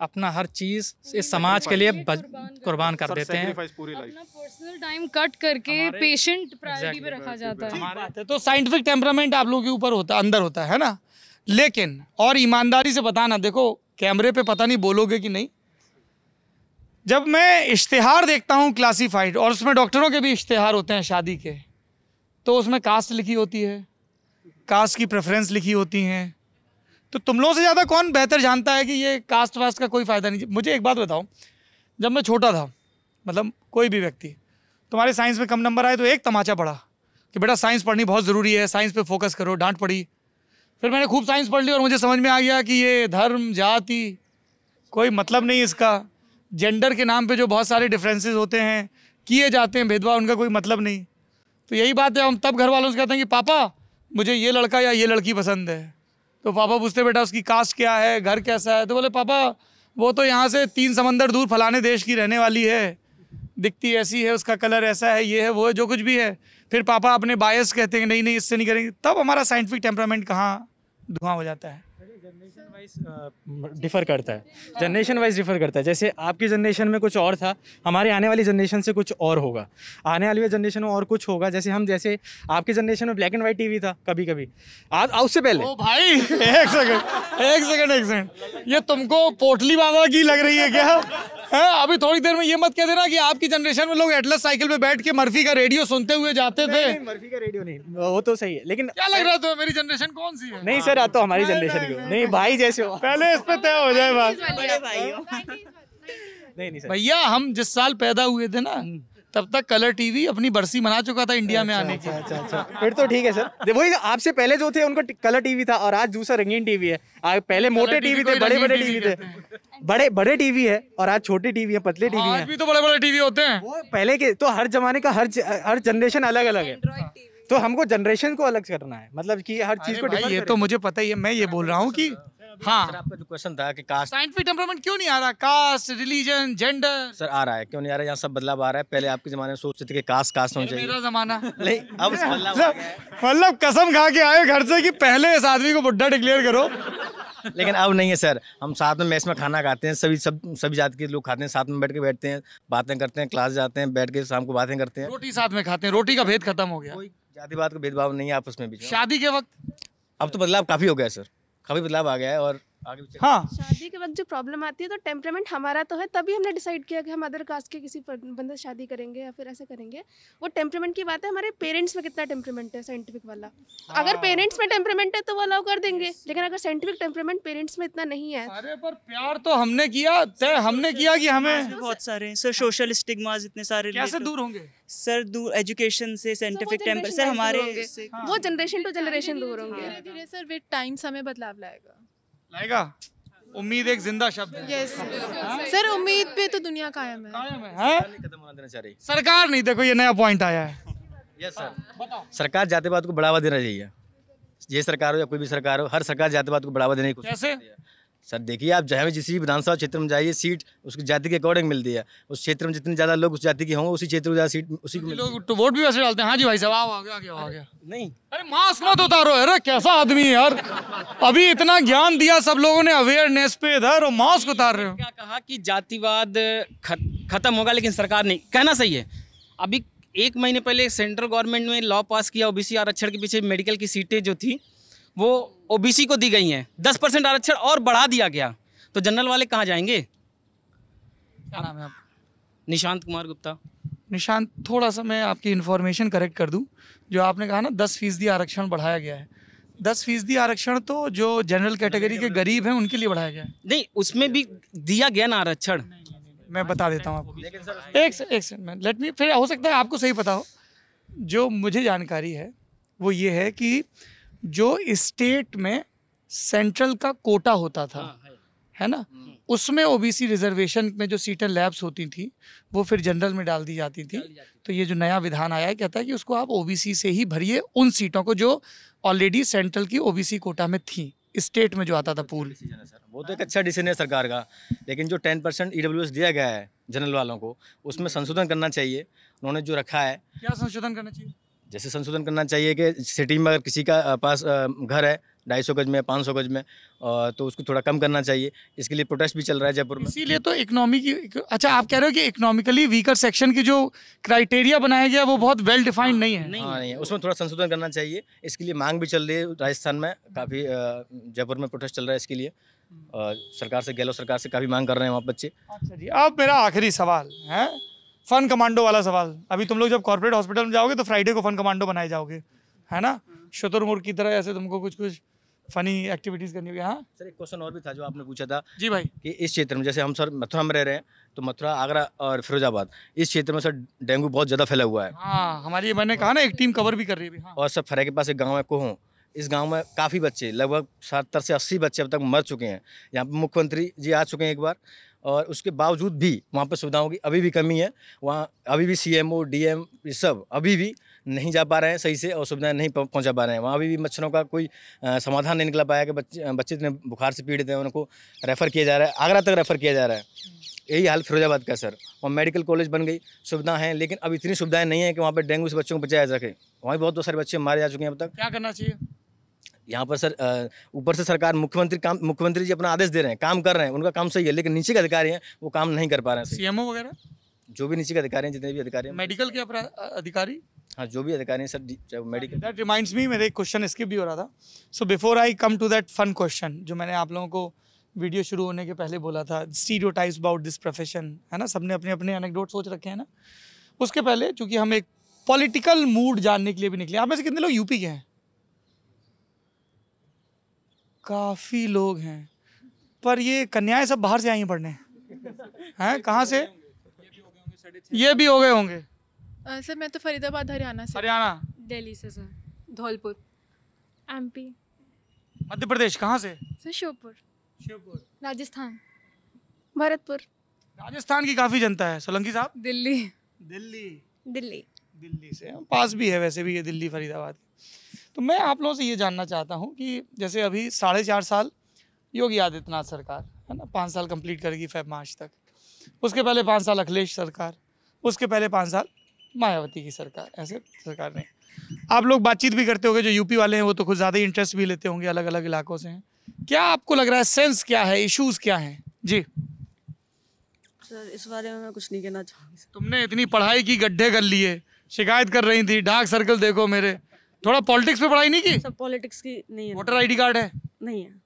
अपना हर चीज़ इस समाज के लिए कुर्बान कर देते हैं। अपना पर्सनल टाइम कट करके पेशेंट प्रायोरिटी पे रखा जाता है। तो साइंटिफिक टेम्परामेंट आप लोगों के ऊपर होता, अंदर होता है ना। लेकिन और ईमानदारी से बताना, देखो कैमरे पे पता नहीं बोलोगे कि नहीं, जब मैं इश्तिहार देखता हूँ क्लासिफाइड, और उसमें डॉक्टरों के भी इश्तिहार होते हैं शादी के, तो उसमें कास्ट लिखी होती है, कास्ट की प्रेफरेंस लिखी होती हैं। तो तुम लोगों से ज़्यादा कौन बेहतर जानता है कि ये कास्ट वास्ट का कोई फ़ायदा नहीं। मुझे एक बात बताओ, जब मैं छोटा था, मतलब कोई भी व्यक्ति, तुम्हारे साइंस में कम नंबर आए तो एक तमाचा पड़ा कि बेटा साइंस पढ़नी बहुत ज़रूरी है, साइंस पर फोकस करो, डांट पड़ी। फिर मैंने खूब साइंस पढ़ ली और मुझे समझ में आ गया कि ये धर्म, जाति, कोई मतलब नहीं इसका, जेंडर के नाम पे जो बहुत सारे डिफरेंसेस होते हैं, किए जाते हैं भेदभाव, उनका कोई मतलब नहीं। तो यही बात है, हम तब घर वालों से कहते हैं कि पापा मुझे ये लड़का या ये लड़की पसंद है, तो पापा पूछते बेटा उसकी कास्ट क्या है, घर कैसा है, तो बोले पापा वो तो यहाँ से तीन समंदर दूर फलाने देश की रहने वाली है, दिखती ऐसी है, उसका कलर ऐसा है, ये है वो है, जो कुछ भी है। फिर पापा अपने बायस कहते हैं नहीं नहीं इससे नहीं करेंगे, तब हमारा साइंटिफिक टेम्परामेंट कहाँ धुआं हो जाता है। जनरेशन वाइज डिफ़र करता है, जनरेशन वाइज डिफ़र करता है। जैसे आपकी जनरेशन में कुछ और था, हमारे आने वाली जनरेशन से कुछ और होगा, आने वाली जनरेशन में और कुछ होगा। जैसे हम जैसे आपकी जनरेशन में ब्लैक एंड वाइट टीवी था कभी कभी, आज उससे पहले ओ भाई एक सेकंड एक सेकंड एक सेकंड ये तुमको पोटली बाबा की लग रही है क्या है? अभी थोड़ी देर में ये मत कह देना कि आपकी जनरेशन में लोग एटलस साइकिल पे बैठ के मर्फी का रेडियो सुनते हुए जाते थे। मर्फी का रेडियो नहीं, वो तो सही है, लेकिन क्या लग रहा था मेरी जनरेशन कौन सी है? नहीं सर आप तो हमारी जनरेशन के नहीं भाई जैसे हो, पहले इस पे तय हो जाए बात। नहीं नहीं सर भैया हम जिस साल पैदा हुए थे ना तब तक कलर टीवी अपनी बरसी मना चुका था इंडिया में आने की। अच्छा अच्छा फिर तो ठीक है सर। वही आपसे पहले जो थे उनको कलर टीवी था और आज दूसरा रंगीन टीवी है। आज पहले मोटे टीवी थे, बड़े बड़े टीवी थे, बड़े बड़े टीवी है और आज छोटे टीवी है, पतले टीवी है। आज भी तो बड़े बड़े टीवी होते हैं वो पहले के। तो हर जमाने का हर हर जनरेशन अलग अलग है, तो हमको जनरेशन को अलग करना है, मतलब कि हर चीज को डिफरेंट। ये तो मुझे पता ही है, मैं ये बोल रहा हूँ कि हाँ सर, आपका जो क्वेश्चन था कि कास्ट साइंटिफिक टेम्परामेंट क्यों नहीं आ रहा, कास्ट रिलीजन जेंडर सर आ रहा है क्यों नहीं आ रहा है? यहाँ सब बदलाव आ रहा है। पहले आपके जमाने में सोचते थे कि कास्ट कास्ट होना चाहिए, मेरा जमाना नहीं, अब मतलब कसम खा के आए घर से कि पहले इस आदमी को बुड्ढा डिक्लेयर करो, लेकिन अब नहीं है सर। हम साथ में मेस में खाना खाते हैं, सभी सब सभी जाति के लोग खाते हैं, साथ में बैठ के बैठते हैं, बातें करते हैं, क्लास जाते हैं, बैठ के शाम को बातें करते हैं, रोटी साथ में खाते हैं, रोटी का भेद खत्म हो गया, जातिवाद का भेदभाव नहीं है आपस में भी। शादी के वक्त अब तो बदलाव काफी हो गया सर, काफी बदलाव आ गया है और आगे भी। हाँ शादी के वक्त जो प्रॉब्लम आती है तो टेम्परामेंट हमारा तो है, तभी हमने डिसाइड किया कि हम अदर कास्ट के किसी बंदे शादी करेंगे या फिर ऐसा करेंगे। वो टेम्परामेंट की बात है, हमारे पेरेंट्स में कितना टेम्परामेंट है साइंटिफिक वाला। हाँ। अगर पेरेंट्स में टेम्परामेंट है तो वो अलाउ कर देंगे, लेकिन अगर साइंटिफिक टेम्परामेंट पेरेंट्स में इतना नहीं है। अरे पर प्यार तो हमने किया तय हमने किया कि हमें बहुत सारे सर सोशल स्टिग्मास इतने सारे कैसे दूर होंगे सर? दूर एजुकेशन से, साइंटिफिक टेम्पर सर हमारे वो जनरेशन टू जनरेशन दूर होंगे धीरे सर। विद टाइम समय बदलाव लाएगा आएगा। उम्मीद एक जिंदा शब्द है। yes. सर उम्मीद पे तो दुनिया कायम है, कायम है, है? नहीं सरकार नहीं, देखो ये नया पॉइंट आया है। yes, सर बताओ। सरकार जातिवाद को बढ़ावा देना चाहिए, ये सरकार हो या कोई भी सरकार हो, हर सरकार जातिवाद को बढ़ावा देने की कोशिश करती है। सर देखिए आप जहाँ जिस विधानसभा क्षेत्र में जाइए, सीट उसकी जाति के अकॉर्डिंग मिलती है, उस क्षेत्र में जितने ज्यादा लोग उस जाति के होंगे उसी क्षेत्र में ज्यादा सीट उसी को लोग तो वोट भी वैसे डालते हैं। हाँ जी भाई साहब आओ, आ गया क्या आ गया? नहीं अरे मास्क मत उतारो, अरे कैसा आदमी है यार, अभी इतना ज्ञान दिया सब लोगों ने अवेयरनेस पे इधर और मास्क उतार रहे हो। क्या कहा कि जातिवाद खत्म होगा लेकिन सरकार नहीं, कहना सही है। अभी एक महीने पहले सेंट्रल गवर्नमेंट ने लॉ पास किया, ओबीसी आरक्षण के पीछे मेडिकल की सीटें जो थी वो ओबीसी को दी गई हैं, दस परसेंट आरक्षण और बढ़ा दिया गया, तो जनरल वाले कहाँ जाएंगे? क्या नाम है आप? निशांत कुमार गुप्ता। निशांत थोड़ा सा मैं आपकी इन्फॉर्मेशन करेक्ट कर दूं, जो आपने कहा ना दस फीसदी आरक्षण बढ़ाया गया है, दस फीसदी आरक्षण तो जो जनरल कैटेगरी के गरीब हैं उनके लिए बढ़ाया गया है। नहीं उसमें भी दिया गया ना आरक्षण, मैं बता देता हूँ आपको, एक सेकंड लेट मी, फिर हो सकता है आपको सही पता हो। जो मुझे जानकारी है वो ये है कि जो स्टेट में सेंट्रल का कोटा होता था है ना, उसमें ओबीसी रिजर्वेशन में जो सीटें लैप्स होती थी वो फिर जनरल में डाल दी जाती थी। तो ये जो नया विधान आया है कहता है कि उसको आप ओबीसी से ही भरिए, उन सीटों को जो ऑलरेडी सेंट्रल की ओबीसी कोटा में थी, स्टेट में जो आता था पूल। वो तो एक अच्छा डिसीजन है सरकार का, लेकिन जो टेन परसेंट ईडब्ल्यूएस दिया गया है जनरल वालों को उसमें संशोधन करना चाहिए, उन्होंने जो रखा है। क्या संशोधन करना चाहिए? जैसे संशोधन करना चाहिए कि सिटी में अगर किसी का पास घर है ढाई सौ गज में, पाँच सौ गज में, तो उसको थोड़ा कम करना चाहिए। इसके लिए प्रोटेस्ट भी चल रहा है जयपुर में, इसीलिए तो इकोनॉमी की। अच्छा आप कह रहे हो कि इकोनॉमिकली वीकर सेक्शन की जो क्राइटेरिया बनाया गया वो बहुत वेल डिफाइंड नहीं है। नहीं, हाँ, नहीं है, उसमें थोड़ा संशोधन करना चाहिए। इसके लिए मांग भी चल रही है राजस्थान में, काफ़ी जयपुर में प्रोटेस्ट चल रहा है इसके लिए, और सरकार से गहलोत सरकार से काफ़ी मांग कर रहे हैं वहाँ बच्चे। अच्छा जी अब मेरा आखिरी सवाल है, फन कमांडो वाला सवाल। अभी तुम लोग जब कॉर्पोरेट हॉस्पिटल में जाओगे तो फ्राइडे को फन कमांडो बनाए जाओगे है ना, शुतुरमुर्ग की तरह ऐसे तुमको कुछ कुछ फनी एक्टिविटीज करनी होगी। हाँ सर एक क्वेश्चन और भी था जो आपने पूछा था जी भाई कि इस क्षेत्र में, जैसे हम सर मथुरा में रह रहे हैं तो मथुरा, आगरा और फिरोजाबाद, इस क्षेत्र में सर डेंगू बहुत ज़्यादा फैला हुआ है। हाँ हमारी मैंने कहा ना एक टीम कवर भी कर रही है। हाँ। और सर फरे के पास एक गाँव है कोहों, इस गांव में काफ़ी बच्चे लगभग सत्तर से अस्सी बच्चे अब तक मर चुके हैं। यहाँ पे मुख्यमंत्री जी आ चुके हैं एक बार, और उसके बावजूद भी वहाँ पे सुविधाओं की अभी भी कमी है। वहाँ अभी भी सीएमओ, डीएम ये सब अभी भी नहीं जा पा रहे हैं सही से और सुविधाएं नहीं पहुंचा पा रहे हैं। वहाँ भी मच्छरों का कोई समाधान नहीं निकला पाया कि बच्चे बच्चे इतने बुखार से पीड़ित हैं, उनको रेफ़र किया जा रहा है, आगरा तक रेफ़र किया जा रहा है। यही हाल फिरोजाबाद का सर। और मेडिकल कॉलेज बन गई, सुविधा हैं, लेकिन अब इतनी सुविधाएं नहीं है कि वहाँ पर डेंगू से बच्चों को बचाया जा सके। वहाँ भी बहुत बहुत सारे बच्चे मारे जा चुके हैं अब तक। क्या करना चाहिए यहाँ पर सर? ऊपर से सरकार, मुख्यमंत्री काम, मुख्यमंत्री जी अपना आदेश दे रहे हैं, काम कर रहे हैं, उनका काम सही है, लेकिन नीचे के अधिकारी हैं वो काम नहीं कर पा रहे हैं। सीएमओ वगैरह जो भी नीचे के अधिकारी हैं, जितने भी अधिकारी हैं मेडिकल के अधिकारी, हाँ जो भी अधिकारी हैं sir medical. That reminds me, मेरे एक क्वेश्चन स्किप भी हो रहा था। So before I come to that fun question जो मैंने आप लोगों को वीडियो शुरू होने के पहले बोला था, स्टीरियोटाइप्स अबाउट दिस प्रोफेशन, है ना, सबने अपने अपने एनेक्डोट सोच रखे हैं ना। उसके पहले चूँकि हम एक पॉलिटिकल मूड जानने के लिए भी निकले, आप में से कितने लोग यूपी के हैं? काफ़ी लोग हैं, पर ये कन्याएं सब बाहर से आई हैं पढ़ने, हैं कहाँ से? ये भी हो गए होंगे सर। मैं तो फरीदाबाद हरियाणा से। हरियाणा? दिल्ली से सर। धौलपुर? एमपी। मध्य प्रदेश? कहाँ से सर? श्योपुर। श्योपुर। राजस्थान? भरतपुर। राजस्थान की काफ़ी जनता है। सोलंकी साहब? दिल्ली। दिल्ली? दिल्ली। दिल्ली से पास भी है वैसे भी ये, दिल्ली फरीदाबाद। तो मैं आप लोगों से ये जानना चाहता हूँ कि जैसे अभी साढ़े चार साल योगी आदित्यनाथ सरकार, है ना, पाँच साल कंप्लीट करेगी फेब मार्च तक। उसके पहले पाँच साल अखिलेश सरकार, उसके पहले पाँच साल मायावती की सरकार, ऐसे सरकार ने। आप लोग बातचीत भी करते होंगे, जो यूपी वाले हैं वो तो कुछ ज़्यादा इंटरेस्ट भी लेते होंगे, अलग अलग इलाकों से हैं। क्या आपको लग रहा है, सेंस क्या है, इशूज़ क्या हैं? जी सर, इस बारे में मैं कुछ नहीं कहना चाहूँगी। तुमने इतनी पढ़ाई की, गड्ढे कर लिए, शिकायत कर रही थी, डार्क सर्कल देखो मेरे, थोड़ा पॉलिटिक्स पे पढ़ाई नहीं की? सब पॉलिटिक्स की नहीं है। वोटर आईडी कार्ड है? नहीं है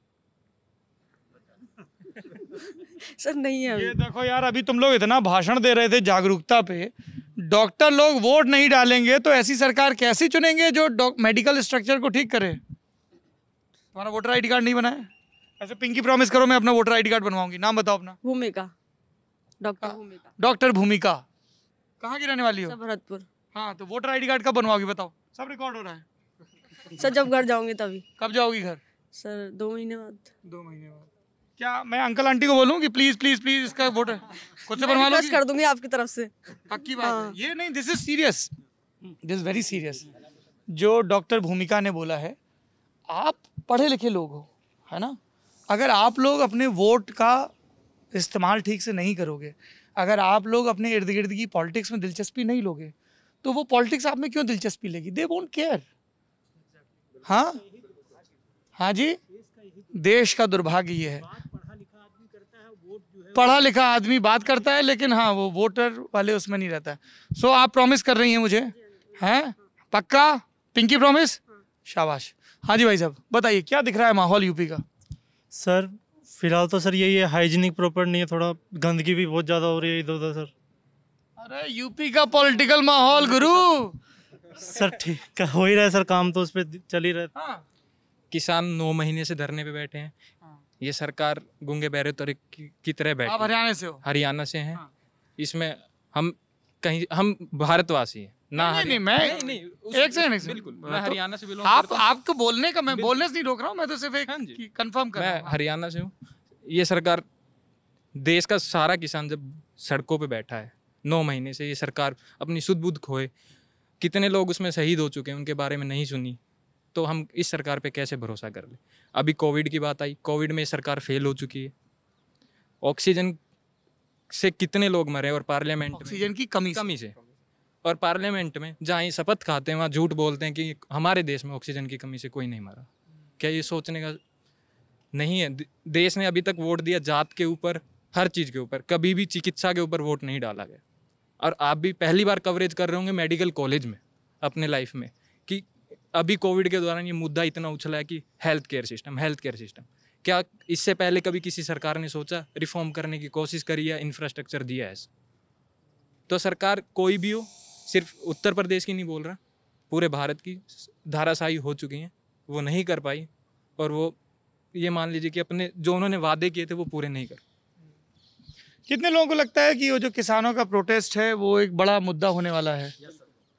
सर, नहीं है। ये देखो यार, अभी तुम लोग इतना भाषण दे रहे थे जागरूकता पे, डॉक्टर लोग वोट नहीं डालेंगे तो ऐसी सरकार कैसी चुनेंगे जो मेडिकल स्ट्रक्चर को ठीक करे? तुम्हारा वोटर आईडी कार्ड नहीं बनाया? ऐसे पिंकी प्रॉमिस करो मैं अपना वोटर आईडी कार्ड बनवाऊंगी। नाम बताओ अपना। भूमिका। डॉक्टर भूमिका। डॉक्टर भूमिका। कहाँ की रहने वाली हो? भरतपुर। हाँ, तो वोटर आईडी कार्ड कब बनवाओगी बताओ? सब रिकॉर्ड हो रहा है सर। जब घर जाऊंगी तभी। कब जाओगी घर? सर दो महीने बाद। दो महीने बाद? क्या मैं अंकल आंटी को बोलूं कि प्लीज प्लीज प्लीज इसका वोटर खुद से बनवा लो? कर दूंगी आपकी तरफ से, पक्की बात हाँ। है ये नहीं, this is serious, this is very serious. जो डॉक्टर भूमिका ने बोला है, आप पढ़े लिखे लोग हो, है ना, अगर आप लोग अपने वोट का इस्तेमाल ठीक से नहीं करोगे, अगर आप लोग अपने इर्द गिर्द की पॉलिटिक्स में दिलचस्पी नहीं लोगे, तो वो पॉलिटिक्स आप में क्यों दिलचस्पी लेगी? They won't care. हाँ हाँ जी, देश का दुर्भाग्य ये है, पढ़ा लिखा आदमी बात करता है लेकिन हाँ वो वोटर वाले उसमें नहीं रहता है। सो so, आप प्रॉमिस कर रही हैं मुझे, हैं पक्का? पिंकी प्रॉमिस, शाबाश। हाँ जी भाई साहब, बताइए क्या दिख रहा है माहौल यूपी का? सर फिलहाल तो सर यही है, हाइजीनिक प्रॉपर नहीं है, थोड़ा गंदगी भी बहुत ज़्यादा हो रही है इधर उधर सर। अरे यूपी का पॉलिटिकल माहौल गुरु सर ठीक हो ही रहा है सर, काम तो उस पर चल ही रहा है। किसान नौ महीने से धरने पे बैठे हैं, हाँ। ये सरकार गूंगे बहरे तरीके की तरह बैठे। आप हरियाणा से हो? हरियाणा से हैं, हाँ। इसमें हम कहीं, हम भारतवासी हैं ना। नहीं, नहीं मैं नहीं, नहीं, नहीं, एक सेकंड बिल्कुल, मैं हरियाणा से बिलोंग करता हूं। आप आपको बोलने का, मैं बोलने से नहीं रोक रहा हूँ, मैं तो सिर्फ एक कंफर्म कर रहा हूं, मैं हरियाणा से हूँ। ये सरकार, देश का सारा किसान जब सड़कों पर बैठा है नौ महीने से, ये सरकार अपनी सुध बुध खोए, कितने लोग उसमें शहीद हो चुके हैं उनके बारे में नहीं सुनी, तो हम इस सरकार पे कैसे भरोसा कर लें? अभी कोविड की बात आई, कोविड में सरकार फेल हो चुकी है, ऑक्सीजन से कितने लोग मरे, और पार्लियामेंट में ऑक्सीजन की कमी कमी से, और पार्लियामेंट में जहाँ ये शपथ खाते हैं वहाँ झूठ बोलते हैं कि हमारे देश में ऑक्सीजन की कमी से कोई नहीं मरा। क्या ये सोचने का नहीं है? देश ने अभी तक वोट दिया जात के ऊपर, हर चीज़ के ऊपर, कभी भी चिकित्सा के ऊपर वोट नहीं डाला गया। और आप भी पहली बार कवरेज कर रहे होंगे मेडिकल कॉलेज में अपने लाइफ में कि अभी कोविड के दौरान ये मुद्दा इतना उछला है कि health care system, health care system क्या इससे पहले कभी किसी सरकार ने सोचा, रिफॉर्म करने की कोशिश करी है, इंफ्रास्ट्रक्चर दिया है? तो सरकार कोई भी हो, सिर्फ उत्तर प्रदेश की नहीं बोल रहा, पूरे भारत की धाराशाही हो चुकी हैं, वो नहीं कर पाई, और वो ये मान लीजिए कि अपने जो उन्होंने वादे किए थे वो पूरे नहीं कर। कितने लोगों को लगता है कि वो जो किसानों का प्रोटेस्ट है वो एक बड़ा मुद्दा होने वाला है?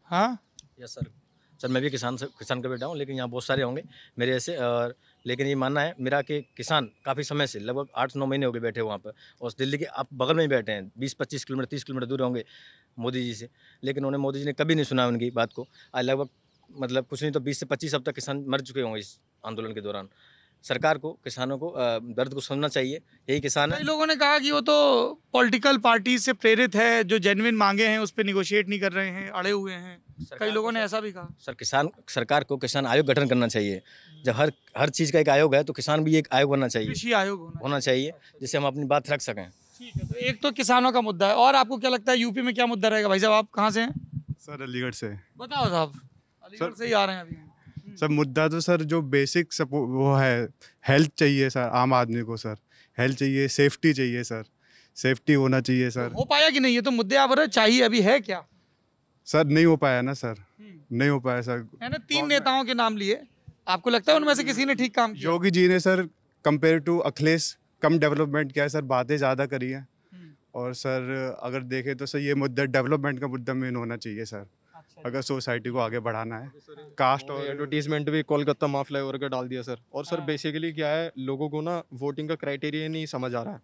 हाँ यस सर, सर मैं भी किसान से किसान का बेटा हूँ, लेकिन यहाँ बहुत सारे होंगे मेरे ऐसे, और लेकिन ये मानना है मेरा कि किसान काफ़ी समय से लगभग आठ नौ महीने हो गए बैठे वहाँ पर, और दिल्ली के आप बगल में ही बैठे हैं, बीस पच्चीस किलोमीटर तीस किलोमीटर दूर होंगे मोदी जी से, लेकिन उन्हें मोदी जी ने कभी नहीं सुना उनकी बात को। आज लगभग मतलब कुछ नहीं तो बीस से पच्चीस अब तक किसान मर चुके होंगे इस आंदोलन के दौरान। सरकार को किसानों को दर्द को समझना चाहिए। यही किसान है, लोगों ने कहा कि वो तो पॉलिटिकल पार्टी से प्रेरित है, जो जेन्युइन मांगे हैं उस पर निगोशिएट नहीं कर रहे हैं, अड़े हुए हैं, कई लोगों ने ऐसा भी कहा। सर किसान सरकार को किसान आयोग गठन करना चाहिए। जब हर हर चीज़ का एक आयोग है तो किसान भी एक आयोग होना चाहिए, कृषि आयोग होना चाहिए, जिससे हम अपनी बात रख सकें। ठीक है, तो एक तो किसानों का मुद्दा है। और आपको क्या लगता है यूपी में क्या मुद्दा रहेगा? भाई साहब आप कहाँ से हैं? सर अलीगढ़ से। बताओ साहब, अलीगढ़ से ही आ रहे हैं अभी। सर मुद्दा तो सर जो बेसिक सपोर्ट वो है, हेल्थ चाहिए सर, आम आदमी को सर हेल्थ चाहिए, सेफ्टी चाहिए सर, सेफ्टी होना चाहिए सर। हो पाया कि नहीं ये तो मुद्दे आप रहे चाहिए, अभी है क्या सर? नहीं हो पाया ना सर, नहीं हो पाया सर। है ना, तीन नेताओं के नाम लिए, आपको लगता है उनमें से किसी ने ठीक काम किया? योगी जी ने सर कंपेयर टू अखिलेश कम डेवलपमेंट किया है सर, बातें ज़्यादा करी हैं। और सर अगर देखें तो सर ये मुद्दा डेवलपमेंट का मुद्दा मेन होना चाहिए सर, अगर सोसाइटी को आगे बढ़ाना है। कास्ट और एडवर्टीजमेंट भी कोलकाता माफिया वर्ग डाल दिया सर। और सर बेसिकली क्या है, लोगों को ना वोटिंग का क्राइटेरिया नहीं समझ आ रहा है,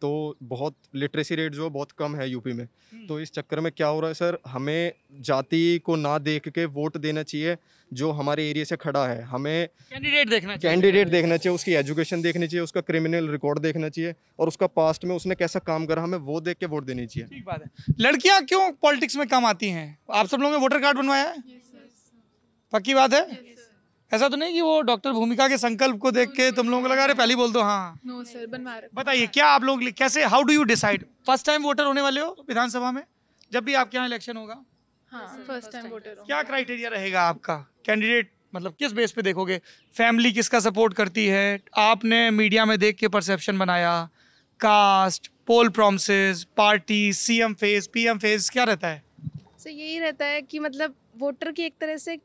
तो बहुत लिटरेसी रेट जो बहुत कम है यूपी में। तो इस चक्कर में क्या हो रहा है सर, हमें जाति को ना देख के वोट देना चाहिए, जो हमारे एरिया से खड़ा है हमें कैंडिडेट देखना चाहिए, कैंडिडेट देखना चाहिए, उसकी एजुकेशन देखनी चाहिए, उसका क्रिमिनल रिकॉर्ड देखना चाहिए, और उसका पास्ट में उसने कैसा काम करा, हमें वो देख के वोट देनी चाहिए। ठीक बात है। लड़कियाँ क्यों पॉलिटिक्स में कम आती हैं? आप सब लोगों ने वोटर कार्ड बनवाया है? पक्की बात है? ऐसा तो नहीं कि वो डॉक्टर भूमिका के संकल्प को देख के तुम लोगों को लगा रहे पहले बोल दो? हाँ नो सर, बनवा रहे। बताइए क्या आप लोग कैसे, how do you decide? First time voter होने वाले हो विधानसभा में जब भी आपके यहाँ इलेक्शन होगा? हाँ फर्स्ट टाइम वोटर। क्या क्राइटेरिया रहेगा आपका कैंडिडेट, मतलब किस बेस पे देखोगे? फैमिली किसका सपोर्ट करती है, आपने मीडिया में देख के परसेप्शन बनाया, caste, poll promises, party, CM face, PM face, क्या रहता है? सर यही रहता है कि मतलब वोटर की एक तरह से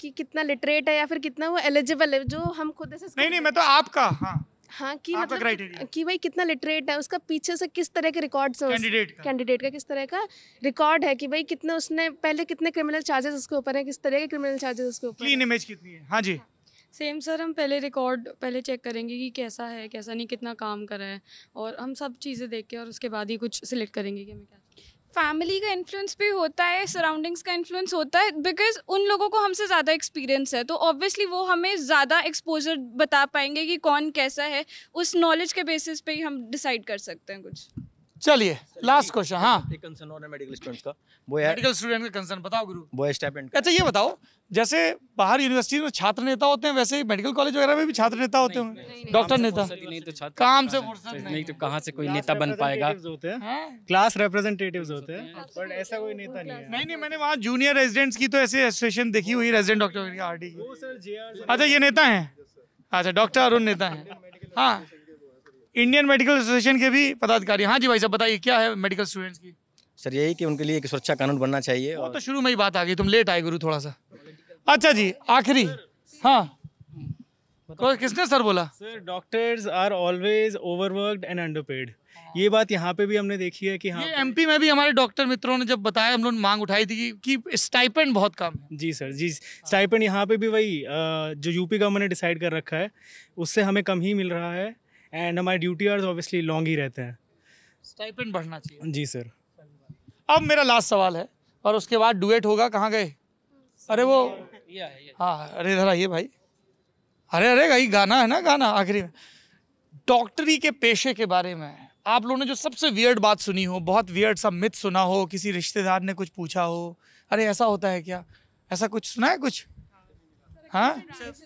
कि कितना लिटरेट है या फिर कितना वो एलिजिबल है, जो हम खुद ऐसे नहीं नहीं मैं तो आपका हाँ हाँ कि मतलब कि भाई कितना लिटरेट है, उसका पीछे से किस तरह के रिकॉर्ड्स हैं, कैंडिडेट कैंडिडेट का किस तरह का रिकॉर्ड है, कि भाई कितने उसने पहले कितने क्रिमिनल चार्जेस उसके ऊपर हैं, किस तरह के क्रिमिनल चार्जेस उसके ऊपर, क्लीन इमेज कितनी है। हाँ जी सेम सर, हम पहले रिकॉर्ड पहले चेक करेंगे कि कैसा है कैसा नहीं, कितना काम करा है, और हम सब चीज़ें देख के और उसके बाद ही कुछ सिलेक्ट करेंगे कि हमें क्या। फैमिली का इन्फ्लुएंस भी होता है, सराउंडिंग्स का इन्फ्लुएंस होता है, बिकॉज उन लोगों को हमसे ज़्यादा एक्सपीरियंस है, तो ऑब्वियसली वो हमें ज़्यादा एक्सपोजर बता पाएंगे कि कौन कैसा है, उस नॉलेज के बेसिस पे ही हम डिसाइड कर सकते हैं कुछ। चलिए लास्ट क्वेश्चन। हाँ एक कंसर्न और है मेडिकल स्टूडेंट्स का, वो है मेडिकल स्टूडेंट का कंसर्न, बताओ गुरु वो है स्टाइपेंड। अच्छा ये बताओ, जैसे बाहर यूनिवर्सिटी में छात्र नेता होते हैं, वैसे मेडिकल कॉलेज वगैरह में भी छात्र नेता होते हैं, डॉक्टर नेता नहीं तो छात्र काम से फुर्सत नहीं, तो कहाँ से कोई नेता बन पाएगा? क्लास रिप्रेजेंटेटिव्स होते हैं, बट ऐसा कोई नेता नहीं है। नहीं नहीं मैंने वहाँ जूनियर रेजिडेंट्स की तो ऐसे एसोसिएशन देखी हुई, रेजिडेंट डॉक्टर आरडी की। अच्छा ये नेता है, अच्छा डॉक्टर अरुण नेता है, हाँ इंडियन मेडिकल एसोसिएशन के भी पदाधिकारी। हाँ जी भाई साहब बताइए क्या है मेडिकल स्टूडेंट्स की? सर यही कि उनके लिए एक सुरक्षा कानून बनना चाहिए। वो और... तो शुरू में ही बात आ गई, तुम लेट आए गुरु थोड़ा सा। अच्छा जी आखिरी, हाँ किसने सर बोला? Sir doctors are always overworked and underpaid, ये बात यहाँ पे भी हमने देखी है कि हाँ एमपी में भी हमारे डॉक्टर मित्रों ने जब बताया, हम लोग मांग उठाई थी कि, कि स्टाइपेंड बहुत कम है। जी सर जी, स्टाइपेंड यहाँ पे भी वही जो यूपी गवर्नमेंट ने डिसाइड कर रखा है उससे हमें कम ही मिल रहा है, एंड हमारे ड्यूटी आवर्स ऑब्वियसली लॉन्ग ही रहते हैं, स्टाइपेंड बढ़ना चाहिए। जी सर। अब मेरा लास्ट सवाल है और उसके बाद डुएट होगा। कहाँ गए? अरे वो हाँ, अरे इधर आइए भाई, अरे अरे भाई गाना है ना, गाना आखिरी में। डॉक्टरी के पेशे के बारे में आप लोगों ने जो सबसे वियर्ड बात सुनी हो, बहुत वियर्ड सा मिथ सुना हो, किसी रिश्तेदार ने कुछ पूछा हो अरे ऐसा होता है क्या, ऐसा कुछ सुना है कुछ? हाँ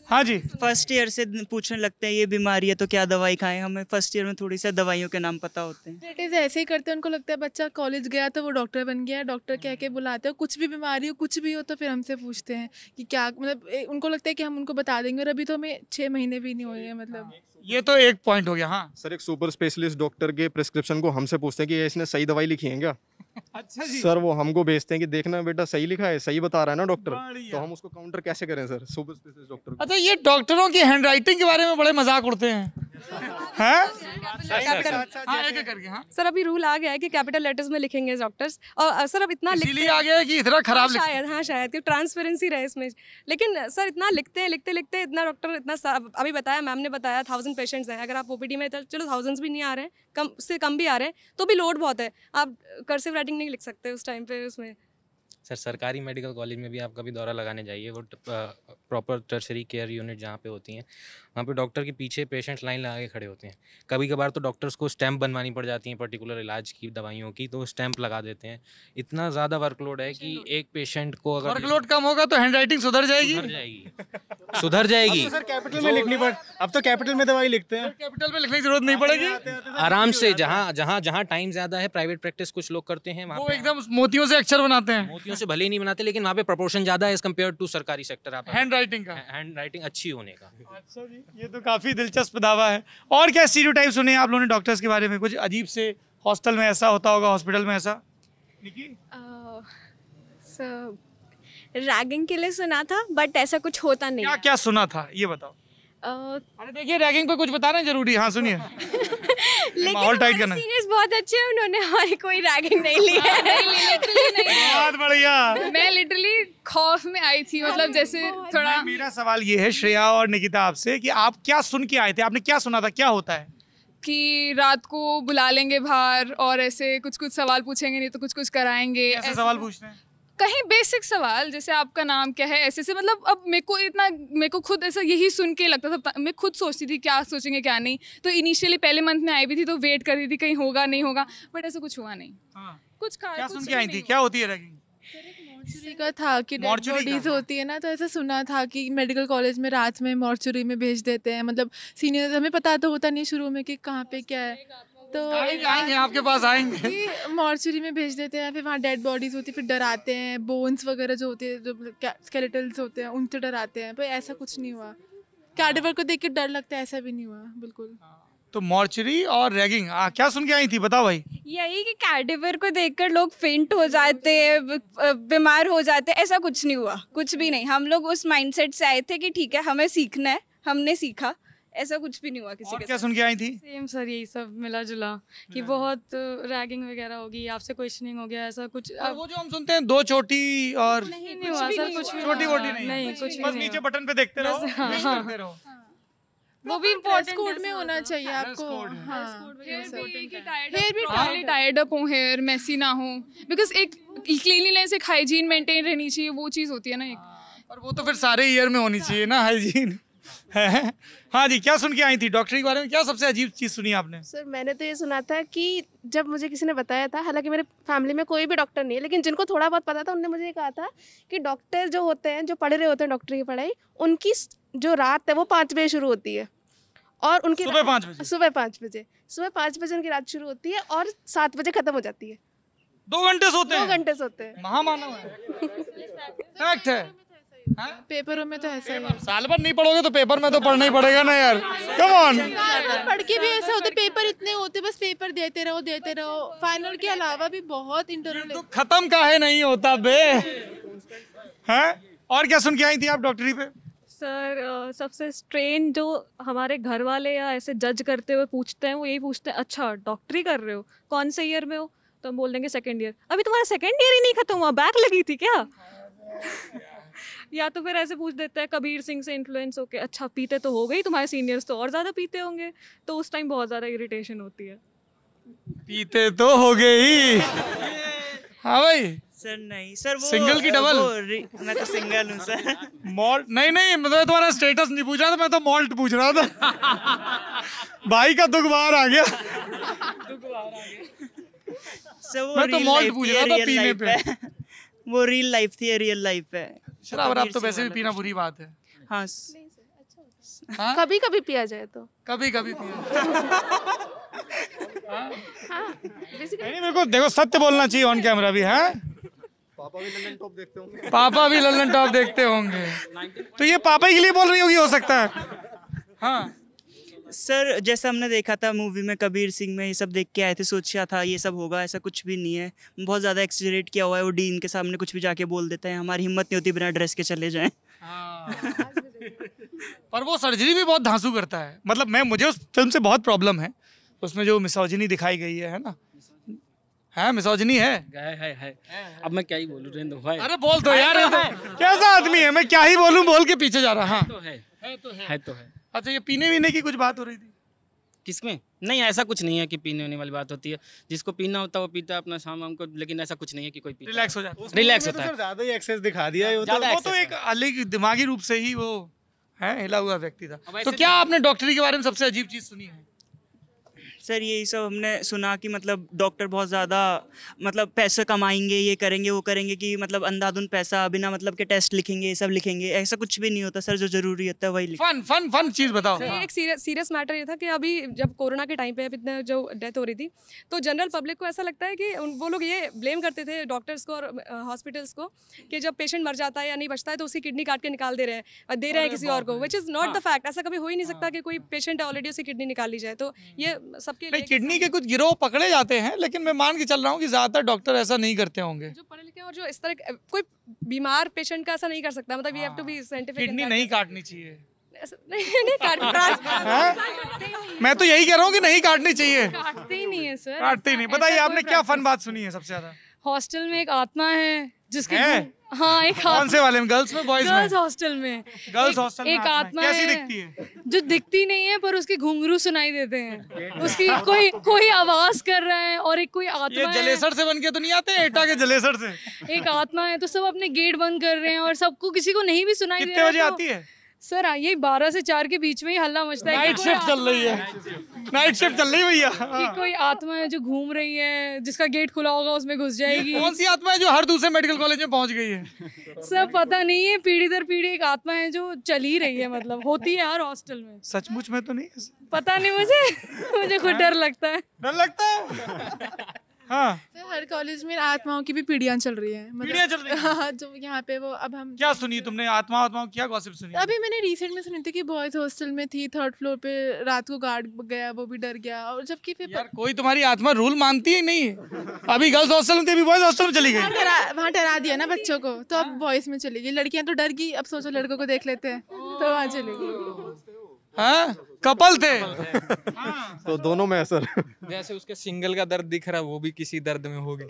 हाँ जी फर्स्ट ईयर से पूछने लगते हैं ये बीमारी है तो क्या दवाई खाएं, हमें फर्स्ट ईयर में थोड़ी सी दवाइयों के नाम पता होते हैं। रिलेटिव ऐसे ही करते हैं, उनको लगता है बच्चा कॉलेज गया तो वो डॉक्टर बन गया, डॉक्टर कह के बुलाते हो, कुछ भी बीमारी हो कुछ भी हो तो फिर हमसे पूछते हैं कि क्या, मतलब उनको लगता है कि हम उनको बता देंगे, और अभी तो हमें छः महीने भी नहीं हो गए। मतलब ये तो एक पॉइंट हो गया। हाँ सर एक सुपर स्पेशलिस्ट डॉक्टर के प्रिस्क्रिप्शन को हमसे पूछते हैं कि इसने सही दवाई लिखी है क्या? अच्छा जी सर वो हमको भेजते हैं कि देखना बेटा सही लिखा है, सही बता रहा है ना डॉक्टर, तो हम उसको काउंटर कैसे करें सर सुपर स्पेशलिस्ट डॉक्टर? अच्छा ये डॉक्टरों की हैंडराइटिंग के बारे में बड़े मजाक उड़ते हैं हैं सर। अभी रूल आ गया है कि कैपिटल लेटर्स में लिखेंगे डॉक्टर्स, और सर अब इतना लिखते आ गया है कि इतना खराब शायद, हाँ शायद कि ट्रांसपेरेंसी रहे इसमें। लेकिन सर इतना लिखते हैं लिखते लिखते इतना डॉक्टर इतना, अभी बताया मैम ने बताया थाउजेंड पेशेंट्स हैं, अगर आप ओपीडी में चलो थाउजेंड्स भी नहीं आ रहे हैं, कम उससे कम भी आ रहे हैं तो भी लोड बहुत है, आप कर्सिव राइटिंग नहीं लिख सकते उस टाइम पे उसमें। सर सरकारी मेडिकल कॉलेज में भी आपका भी दौरा लगाने जाइए, वो प्रॉपर टर्शरी केयर यूनिट जहाँ पे होती हैं वहाँ पे डॉक्टर के पीछे पेशेंट्स लाइन लगा के खड़े होते हैं। कभी कभार तो डॉक्टर्स को स्टैंप बनवानी पड़ जाती है पर्टिकुलर इलाज की दवाइयों की, तो स्टैंप लगा देते हैं। इतना ज़्यादा वर्कलोड है कि एक पेशेंट को अगर वर्कलोड कम होगा तो हैंड राइटिंग सुधर जाएगी जाएगी सुधर जाएगी। सर कैपिटल में लिखनी पड़, अब तो कैपिटल में दवाई लिखते हैं, कैपिटल में लिखने की जरूरत नहीं पड़ेगी, आराम से जहाँ जहाँ जहाँ टाइम ज़्यादा है। प्राइवेट प्रैक्टिस कुछ लोग करते हैं, वो एकदम मोतियों से अक्षर बनाते हैं, से भले ही नहीं बनाते, लेकिन वहाँ पे प्रोपोर्शन ज्यादा है एज कंपेयर टू सरकारी सेक्टर। आप हैंड राइटिंग का हैंड राइटिंग अच्छी होने का। अच्छा जी, ये तो काफी दिलचस्प दावा है। और क्या स्टीरियोटाइप सुने आप लोगों ने डॉक्टर्स के बारे में? कुछ अजीब से हॉस्टल में ऐसा होता होगा, हॉस्पिटल में ऐसा। निकी रैगिंग के लिए सुना था, बट ऐसा कुछ होता नहीं। क्या क्या सुना था ये बताओ। अरे देखिए रैगिंग पे कुछ बताना जरूरी। हाँ सुनिए। लेकिन सीनियर्स बहुत अच्छे हैं, उन्होंने हमारी कोई रैगिंग नहीं ली है। बहुत बढ़िया। मैं लिटरली खौफ में आई थी, मतलब जैसे थोड़ा। मेरा सवाल ये है श्रेया और निकिता आपसे कि आप क्या सुन के आए थे, आपने क्या सुना था, क्या होता है? कि रात को बुला लेंगे बाहर और ऐसे कुछ कुछ सवाल पूछेंगे, नहीं तो कुछ कुछ कराएंगे। ऐसे सवाल पूछते हैं कहीं बेसिक सवाल जैसे आपका नाम क्या है, ऐसे से। मतलब अब मेरे को इतना, मेरे को खुद ऐसा यही सुन के लगता था, मैं खुद सोचती थी क्या सोचेंगे क्या नहीं। तो इनिशियली पहले मंथ में आई भी थी तो वेट कर रही थी कहीं होगा नहीं होगा, बट ऐसा कुछ हुआ नहीं। हाँ। कुछ खास क्या सुन के आई थी? क्या होती है रैगिंग? मॉर्चुरी का था कि डेड बॉडीज होती है ना, तो ऐसा सुना था कि मेडिकल कॉलेज में रात में मॉर्चुरी में भेज देते हैं। मतलब सीनियर, हमें पता तो होता नहीं शुरू में कि कहाँ पे क्या है, तो आएंगे आपके पास आएंगे, मॉर्चुरी में भेज देते हैं। फिर वहाँ डेड बॉडीज होती है, फिर डराते हैं, बोन्स वगैरह जो होते हैं, जो स्केलेटल्स होते हैं उनसे डराते हैं, पर ऐसा कुछ नहीं हुआ। कार्डवर को देख के डर लगता है, ऐसा भी नहीं हुआ बिल्कुल। तो मॉर्चरी और रैगिंग, आ, क्या सुन के आई थी बताओ भाई? यही कि कैडेवर को देखकर लोग फेंट हो जाते हैं, बीमार हो जाते हैं, ऐसा कुछ नहीं हुआ, कुछ भी नहीं। हम लोग उस माइंडसेट से आए थे कि ठीक है हमें सीखना है, हमने सीखा, ऐसा कुछ भी नहीं हुआ किसी के। क्या सुन के आई थी? सेम सर, यही सब मिला जुला कि बहुत रैगिंग वगैरह होगी, आपसे क्वेश्चनिंग हो गया, ऐसा कुछ। और वो जो हम सुनते हैं दो छोटी और नहीं, नहीं हुआ सर, कुछ छोटी वोटी नहीं, नहीं कुछ बस नीचे बटन पे देखते रहो, वो भी इम्पोर्टेंट कोड में होना चाहिए आपको। टायर्ड अप हो, हेयर मैसी ना हो, बिकॉज एक क्लीनलीनेस, एक हाइजीन मेंटेन रहनी चाहिए, वो चीज होती है ना एक, और वो तो फिर सारे ईयर में होनी चाहिए ना हाइजीन। हाँ जी, क्या सुन के आई थी डॉक्टरी के बारे में? क्या सबसे अजीब चीज़ सुनी आपने? सर मैंने तो ये सुना था कि जब मुझे किसी ने बताया था, हालांकि मेरे फैमिली में कोई भी डॉक्टर नहीं है, लेकिन जिनको थोड़ा बहुत पता था उनने मुझे ये कहा था कि डॉक्टर जो होते हैं, जो पढ़े रहे होते हैं डॉक्टरी की पढ़ाई, उनकी जो रात है वो पाँच बजे शुरू होती है, और उनकी सुबह पाँच बजे सुबह पाँच बजे सुबह पाँच बजे उनकी रात शुरू होती है और सात बजे ख़त्म हो जाती है। दो घंटे सोते दो घंटे सोते हैं, महामानव है। हाँ? पेपरों में तो ऐसा ही, साल भर नहीं पढ़ोगे तो पेपर में तो पढ़ना ही पड़ेगा ना यार, कम ऑन। पढ़ के भी ऐसा होता है, पेपर इतने होते, बस पेपर देते रहो देते रहो, फाइनल के अलावा भी बहुत इंटरनल तो खत्म काहे नहीं होता बे। हैं? और क्या सुन के आई थी आप डॉक्टरी पे? सर सबसे स्ट्रेन जो हमारे घर वाले या ऐसे जज करते हुए पूछते हैं, वो यही पूछते हैं, अच्छा डॉक्टरी कर रहे हो, कौन से ईयर में हो? तो हम बोल देंगे सेकेंड ईयर। अभी तुम्हारा सेकेंड ईयर ही नहीं खत्म हुआ, बैक लगी थी क्या? या तो फिर ऐसे पूछ देता है कबीर सिंह से इन्फ्लुएंस होके, अच्छा पीते तो हो गई, तुम्हारे सीनियर्स तो और ज़्यादा पीते होंगे। तो उस टाइम बहुत ज़्यादा इरिटेशन होती है, पीते तो हो गई। हाँ भाई। सर नहीं सर, वो सिंगल की डबल, मैं तो सिंगल हूँ सर। मॉल्ट नहीं नहीं, मैं तुम्हारा स्टेटस नहीं पूछ रहा था, मैं तो मॉल्ट पूछ रहा था। भाई का दुख बाहर आ गया, दुख बाहर आ गया सर, मैं तो मॉल्ट पूछ रहा था पीने पे। वो रियल लाइफ थी, रियल लाइफ है। शराब आप तो वैसे भी पीना बुरी बात है। हाँ नहीं सर, अच्छा होता है। हाँ? कभी कभी पिया जाए तो कभी कभी पिया। हाँ? हाँ? नहीं मेरे को देखो सत्य बोलना चाहिए ऑन कैमरा भी। हाँ? पापा भी लल्लनटॉप देखते होंगे, पापा भी लल्लनटॉप देखते होंगे, तो ये पापा के लिए बोल रही होगी, हो सकता है। हाँ सर, जैसा हमने देखा था मूवी में कबीर सिंह में, ये सब देख के आए थे, सोचा था ये सब होगा, ऐसा कुछ भी नहीं है। बहुत ज़्यादा एक्सेजरेट किया हुआ है, वो डीन के सामने कुछ भी जाके बोल देते हैं, हमारी हिम्मत नहीं होती बिना ड्रेस के चले जाएं। पर वो सर्जरी भी बहुत धांसू करता है। मतलब मैं मुझे उस फिल्म से बहुत प्रॉब्लम है, उसमें जो मिसोजिनी दिखाई गई है, है ना, है मिसोजिनी है, है, है, है। अब मैं क्या ही बोलूं रेंदो भाई, अरे बोल दो यार, कैसा आदमी है, मैं क्या ही बोलूं, बोल के पीछे जा रहा है। तो है, है तो है, है तो है। अच्छा ये पीने वीने की कुछ बात हो रही थी किसमें? नहीं ऐसा कुछ नहीं है कि पीने होने वाली बात होती है, जिसको पीना होता है वो पीता है अपना शाम वाम को, लेकिन ऐसा कुछ नहीं है कि कोई पीता, रिलैक्स हो जाता, रिलैक्स होता है। ज़्यादा ही एक्सेस दिखा दिया है, वो तो एक अलग दिमागी रूप से ही वो है हिला हुआ व्यक्ति था। तो क्या आपने डॉक्टरी के बारे में सबसे अजीब चीज़ सुनी है? सर यही सब हमने सुना कि मतलब डॉक्टर बहुत ज़्यादा मतलब पैसे कमाएंगे, ये करेंगे वो करेंगे, कि मतलब अंधाधुन पैसा, बिना मतलब के टेस्ट लिखेंगे, ये सब लिखेंगे। ऐसा कुछ भी नहीं होता सर, जो जरूरी होता है वही। फन फन फन चीज़ बताओ। हाँ। एक सीरियस मैटर ये था कि अभी जब कोरोना के टाइम पे इतना जो डेथ हो रही थी, तो जनरल पब्लिक को ऐसा लगता है कि वो लोग ये ब्लेम करते थे डॉक्टर्स को और हॉस्पिटल्स को कि जब पेशेंट मर जाता है या नहीं बचता है तो उसकी किडनी काट के निकाल दे रहे हैं दे रहे हैं किसी और को, which is not the fact. ऐसा कभी हो ही नहीं सकता कि कोई पेशेंट ऑलरेडी उसकी किडनी निकाली जाए। तो ये नहीं, किडनी के कुछ गिरोह पकड़े जाते हैं, लेकिन मैं मान के चल रहा हूँ कि ज्यादातर डॉक्टर ऐसा नहीं करते होंगे जो पढ़े लिखे, और जो इस तरह कोई बीमार पेशेंट का ऐसा नहीं कर सकता। मतलब we have to be scientific, kidney नहीं काटनी चाहिए। नहीं नहीं काट मैं तो यही कह रहा हूँ कि नहीं काटनी चाहिए, काटते ही नहीं है सर, काटते ही नहीं। बताइए आपने क्या फन बात सुनी है सबसे ज्यादा? हॉस्टल में एक आत्मा है जिसके, हाँ एक कौन से वाले में, गर्ल्स में बॉयज में? गर्ल्स हॉस्टल में, गर्ल्स हॉस्टल में एक आत्मा कैसी दिखती है? जो दिखती नहीं है पर उसके घुंघरू सुनाई देते हैं, उसकी कोई कोई आवाज कर रहा है। और एक कोई आत्मा है, ये जलेसर से बनके तो नहीं आते, एटा के जलेसर से एक आत्मा है, तो सब अपने गेट बंद कर रहे हैं और सबको, किसी को नहीं भी सुनाई दे रहा। कितने बजे आती है सर? यही बारह से चार के बीच में ही हल्ला मचता है। नाइट शिफ्ट चल रही है, नाइट शिफ्ट चल रही है भैया। कि कोई आत्मा है जो घूम रही है, जिसका गेट खुला होगा उसमें घुस जाएगी। कौन सी आत्मा है जो हर दूसरे मेडिकल कॉलेज में पहुंच गई है? सर पता नहीं है, पीढ़ी दर पीढ़ी एक आत्मा है जो चल ही रही है, मतलब होती है हर हॉस्टल में। सचमुच में तो नहीं पता, नहीं मुझे मुझे खुद डर लगता है, डर लगता है। हाँ सर, हर कॉलेज में आत्माओं की भी पीढ़ियां चल रही हैं, मतलब चल रही है। हाँ, जो यहाँ पे वो अब हम क्या सुनी तुमने आत्मा आत्माओं क्या गॉसिप सुनी? अभी मैंने रिसेंट में सुनी थी कि बॉयज हॉस्टल में थी, थर्ड फ्लोर पे, रात को गार्ड गया, वो भी डर गया। और जबकि फिर यार कोई तुम्हारी आत्मा रूल मानती ही नहीं है। अभी गर्ल्स हॉस्टल में थी, अभी बॉयज हॉस्टल में चली गई, वहाँ डरा दिया ना बच्चों को, तो अब बॉयज में चली गई। लड़कियाँ तो डर गई, अब सोचो लड़कों को देख लेते हैं तो वहाँ चली गई। हाँ कपल थे, तो दोनों में असर। जैसे उसके सिंगल का दर्द दिख रहा, वो भी किसी दर्द में होगी,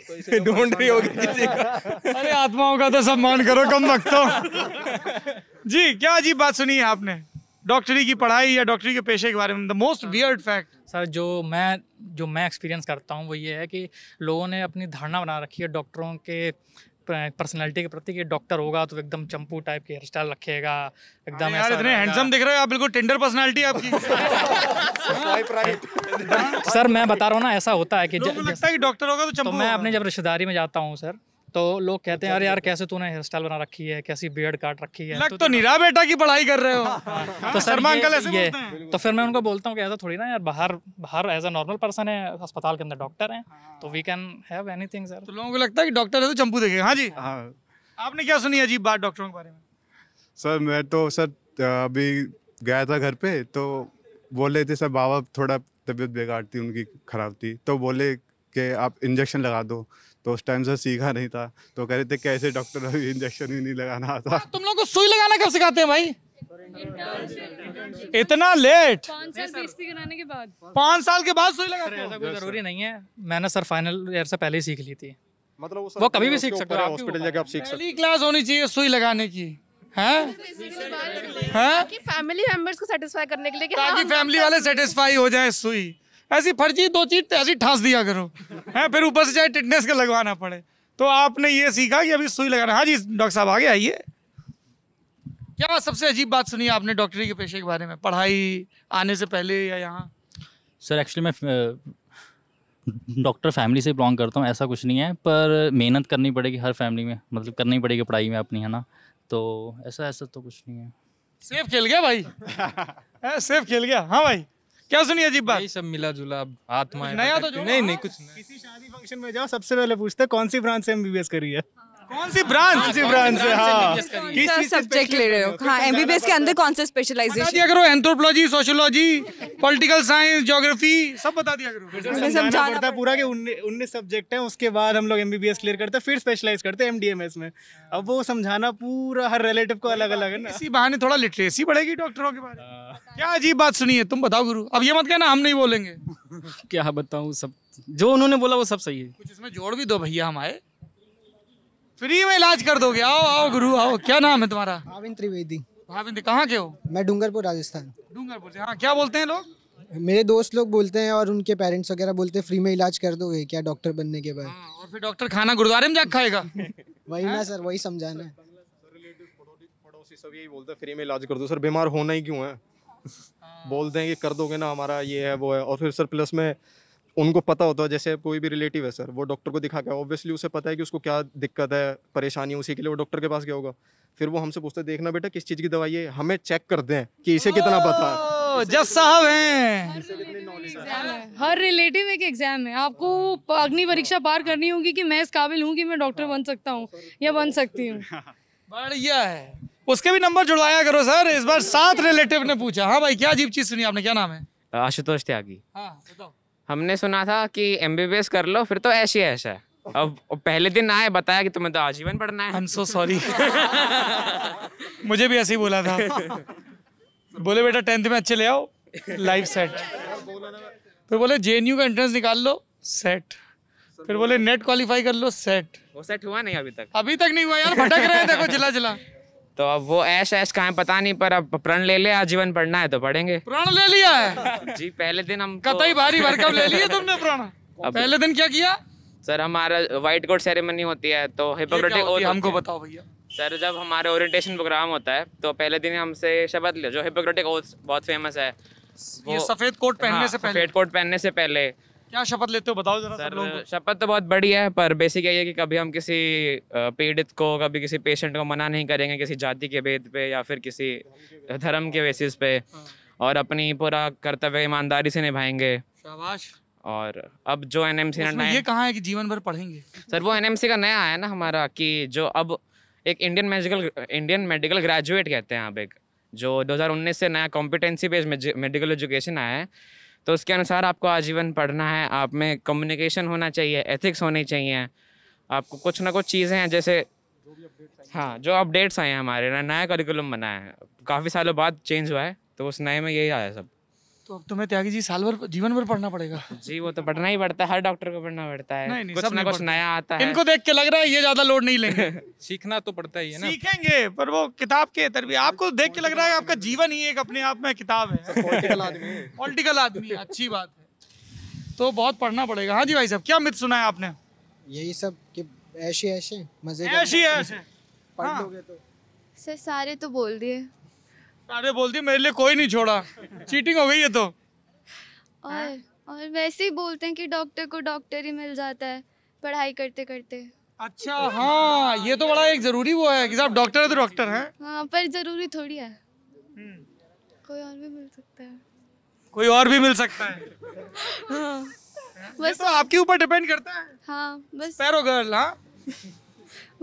ढूंढ रही होगी किसी का। अरे आत्माओं का तो सम्मान करो, कम रखता हूँ जी। क्या अजीब बात सुनी है आपने डॉक्टरी की पढ़ाई या डॉक्टरी के पेशे के बारे में? The most weird fact sir, जो मैं जो मैं एक्सपीरियंस करता हूँ वो ये है कि लोगों ने अपनी धारणा बना रखी है डॉक्टरों के पर्सनैलिटी के प्रति, कि डॉक्टर होगा तो एकदम चंपू टाइप के हेयर स्टाइल रखेगा, एकदम यार इतने हैंडसम दिख रहे हो आप, बिल्कुल टेंडर पर्सनैलिटी आपकी। सर मैं बता रहा हूँ ना, ऐसा होता है कि लगता है कि डॉक्टर होगा तो चंपू। तो मैं अपने जब रिश्तेदारी में जाता हूँ सर, तो लोग कहते हैं अरे यार कैसे तूने हेयर स्टाइल बना रखी है, कैसी बियर्ड काट रखी है, लग तो निरा बेटा की पढ़ाई कर रहे हो। तो शर्मा अंकल ऐसे बोलते हैं, तो फिर मैं उनको बोलता हूँ कि ऐसा थोड़ी ना यार, बाहर बाहर एज ए नॉर्मल पर्सन है, अस्पताल के अंदर डॉक्टर हैं, तो we can have anything sir. तो लोगों को लगता है कि डॉक्टर है तो चंपू देखेगा। हाँ जी, हाँ। आपने क्या सुनी अजीब बात डॉक्टरों के बारे में? सर मैं तो सर अभी गया था घर पे, तो बोले थे सर बाबा थोड़ा तबीयत बेकार थी उनकी, खराब थी, तो बोले कि आप इंजेक्शन लगा दो। तो उस टाइम से सीखा नहीं था, तो कह रहे थे कैसे डॉक्टर अभी इंजेक्शन ही नहीं लगाना आता। तुम लोग को सुई लगाना कब सिखाते हैं भाई? इतना लेट, पाँच साल पीएचडी कराने के बाद, पाँच साल के बाद सुई लगाते हैं? ऐसा कोई जरूरी नहीं है, मैंने सर फाइनल ईयर से पहले ही सीख ली थी, मतलब वो कभी भी सीख सकता है, हॉस्पिटल जाके आप सीख सकते हो। पहली क्लास होनी चाहिए सुई लगाने की, फैमिली मेंबर्स को सेटिस्फाई करने के लिए, ताकि फैमिली वाले सेटिस्फाई हो जाए। सुई ऐसी फर्जी दो चीज ऐसी ठास दिया करो, है फिर ऊपर से चाहे टिटनेस का लगवाना पड़े। तो आपने ये सीखा कि अभी सुई लगाना। हाँ जी डॉक्टर साहब आगे आइए, क्या सबसे अजीब बात सुनी आपने डॉक्टरी के पेशे के बारे में, पढ़ाई आने से पहले या यहाँ? सर एक्चुअली मैं डॉक्टर फैमिली से बिलोंग करता हूँ, ऐसा कुछ नहीं है, पर मेहनत करनी पड़ेगी हर फैमिली में, मतलब करनी पड़ेगी पढ़ाई में अपनी, है ना, तो ऐसा ऐसा तो कुछ नहीं है। सेफ खेल गया भाई, सेफ खेल गया। हाँ भाई क्या सुनिए अजीब बात? सब मिला जुला आत्मा है, नया तो नहीं नहीं कुछ नहीं। किसी शादी फंक्शन में जाओ सबसे पहले पूछते कौन सी ब्रांच से एमबीबीएस करी है। कौन सी ब्रांच कौन सी ब्रांच से हाँ किस सब्जेक्ट ले रहे हो? हाँ एमबीबीएस के अंदर कौन सा स्पेशलाइजेशन दिया करो, anthropology, sociology, political science, geography सब बता दिया करो। समझाना पड़ता पूरा के उन्नीस सब्जेक्ट हैं, उसके बाद हम लोग एमबीबीएस क्लियर करते हैं, फिर स्पेशलाइज करते हैं एमडीएमएस में। अब वो समझाना पूरा हर रिलेटिव को अलग अलग है ना, इसी बहाने थोड़ा लिटरेसी बढ़ेगी डॉक्टरों के बारे में। क्या अजीब बात सुनी है, तुम बताओ गुरु। अब ये मत कहना हम नहीं बोलेंगे। क्या बताऊँ, सब जो उन्होंने बोला वो सब सही है, कुछ इसमें जोड़ भी दो भैया, हमारे फ्री में इलाज कर दोगे। आओ आओ गुरु आओ। क्या नाम है तुम्हारा? भाविन त्रिवेदी। भाविन, कहाँ के हो? मैं डूंगरपुर, राजस्थान। डूंगरपुर से, हाँ। क्या बोलते हैं लोग? मेरे दोस्त लोग बोलते हैं और उनके पेरेंट्स वगैरह बोलते हैं फ्री में इलाज कर दोगे क्या डॉक्टर बनने के बाद? हाँ, और फिर डॉक्टर खाना गुरुद्वारे में जाकर खाएगा। वही ना सर, वही समझाना है, सब यही बोलते हैं फ्री में इलाज कर दो सर, बीमार होना ही क्यों है। बोलते हैं कि कर दोगे ना, हमारा ये है वो है। और फिर सर प्लस में उनको पता होता है, जैसे कोई भी रिलेटिव है सर, वो डॉक्टर को दिखा गया, ऑब्वियसली उसे पता है कि उसको क्या दिक्कत है, परेशानी है, उसी के लिए वो डॉक्टर के पास गया होगा। फिर वो हमसे पूछते हैं देखना बेटा किस चीज़ की दवाई है, हमें चेक करते हैं कि इसे कितना पता है। जज साहब हैं, हर रिलेटिव एक एग्जाम है, आपको अग्नि परीक्षा पार करनी होगी कि मैं इस काबिल हूँ कि मैं डॉक्टर बन सकता हूँ या बन सकती हूँ। बढ़िया है, उसके भी नंबर जुड़वाया करो सर। इस बार सात रिलेटिव ने पूछा। हाँ भाई, क्या अजीब चीज़ सुनी आपने? क्या नाम है? आशुतोष त्यागी। हाँ बताओ। हमने सुना था कि एमबीबीएस कर लो फिर तो ऐसे ऐसा है, अब पहले दिन आए बताया कि तुम्हें तो आजीवन पढ़ना है। आई एम सो सॉरी, मुझे भी ऐसे ही बोला था। बोले बेटा टेंथ में अच्छे ले आओ, लाइफ सेट। फिर बोले जेएनयू का एंट्रेंस निकाल लो, सेट। फिर बोले नेट क्वालिफाई कर लो, सेट। वो सेट हुआ नहीं अभी तक, अभी तक नहीं हुआ यार, भटक रहे हैं देखो जिला जिला। तो अब वो ऐश ऐश कहाँ पता नहीं, पर अब प्रण ले लिया आजीवन पढ़ना है तो पढ़ेंगे। प्रण ले लिया है जी, पहले दिन हम कतई भारी भरकम ले लिया तुमने प्रण। पहले दिन क्या किया सर? हमारा व्हाइट कोट सेरेमनी होती है, तो हिपोक्रेटिक और हमको बताओ भैया। सर जब हमारे ओरिएंटेशन प्रोग्राम होता है तो पहले दिन हमसे शब्द लिया, जो हिपोक्रेटिक ओथ बहुत फेमस है, ये सफेद कोट पहनने से पहले। सफेद कोट पहनने से पहले क्या शपथ लेते हो बताओ जरा सब लोगों को। शपथ तो बहुत बड़ी है, पर बेसिक यही है कि कभी हम किसी पीड़ित को, कभी किसी पेशेंट को मना नहीं करेंगे किसी जाति के भेद पे या फिर किसी धर्म के बेसिस पे, और अपनी पूरा कर्तव्य ईमानदारी से निभाएंगे। शाबाश। और अब जो एनएमसी ने ये कहा है कि जीवन भर पढ़ेंगे सर, वो एनएमसी का नया है ना हमारा, कि जो अब एक Indian medical Indian medical graduate कहते हैं अब, एक जो दो हज़ार उन्नीस से नया कॉम्पिटेंसी बेस्ड मेडिकल एजुकेशन आया है, तो उसके अनुसार आपको आजीवन पढ़ना है। आप में कम्युनिकेशन होना चाहिए, एथिक्स होनी चाहिए, आपको कुछ ना कुछ चीज़ें हैं जैसे हाँ जो अपडेट्स आए हैं हमारे, नया करिकुलम बना है काफ़ी सालों बाद चेंज हुआ है, तो उस नए में यही आया सब। तो अब तुम्हें त्यागी जी साल भर जीवन भर पढ़ना पड़ेगा जी। वो तो पढ़ना ही पड़ता है, हर डॉक्टर को पढ़ना पड़ता है, नहीं, नहीं, कुछ ना कुछ नया आता है। इनको देख के लग रहा है ये ज़्यादा लोड नहीं लेंगे। सीखना तो पड़ता ही है ना, सीखेंगे पर वो किताब के अंदर भी। आपको देख के लग रहा है आपका जीवन ही एक अपने आप में किताब है। पॉलिटिकल आदमी पॉलिटिकल आदमी अच्छी बात है, तो बहुत पढ़ना पड़ेगा। हाँ जी भाई साहब, क्या मिथ सुना है आपने? यही सब कि ऐसे ऐसे मजे ऐसे ऐसे पढ़ लोगे तो सर। सारे तो बोल दिए, अरे बोलती मेरे लिए कोई नहीं छोड़ा। चीटिंग हो गई है तो। और और वैसे ही बोलते हैं कि डॉक्टर को डॉक्टर ही मिल जाता है पढ़ाई करते करते। अच्छा हाँ, ये तो बड़ा एक जरूरी वो है कि साहब डॉक्टर है तो डॉक्टर है। हाँ पर जरूरी थोड़ी है, कोई और भी मिल सकता है। कोई और भी मिल सकता है हाँ, बस तो आपके ऊपर डिपेंड करता है। हाँ बस पैरो गर्ल। हाँ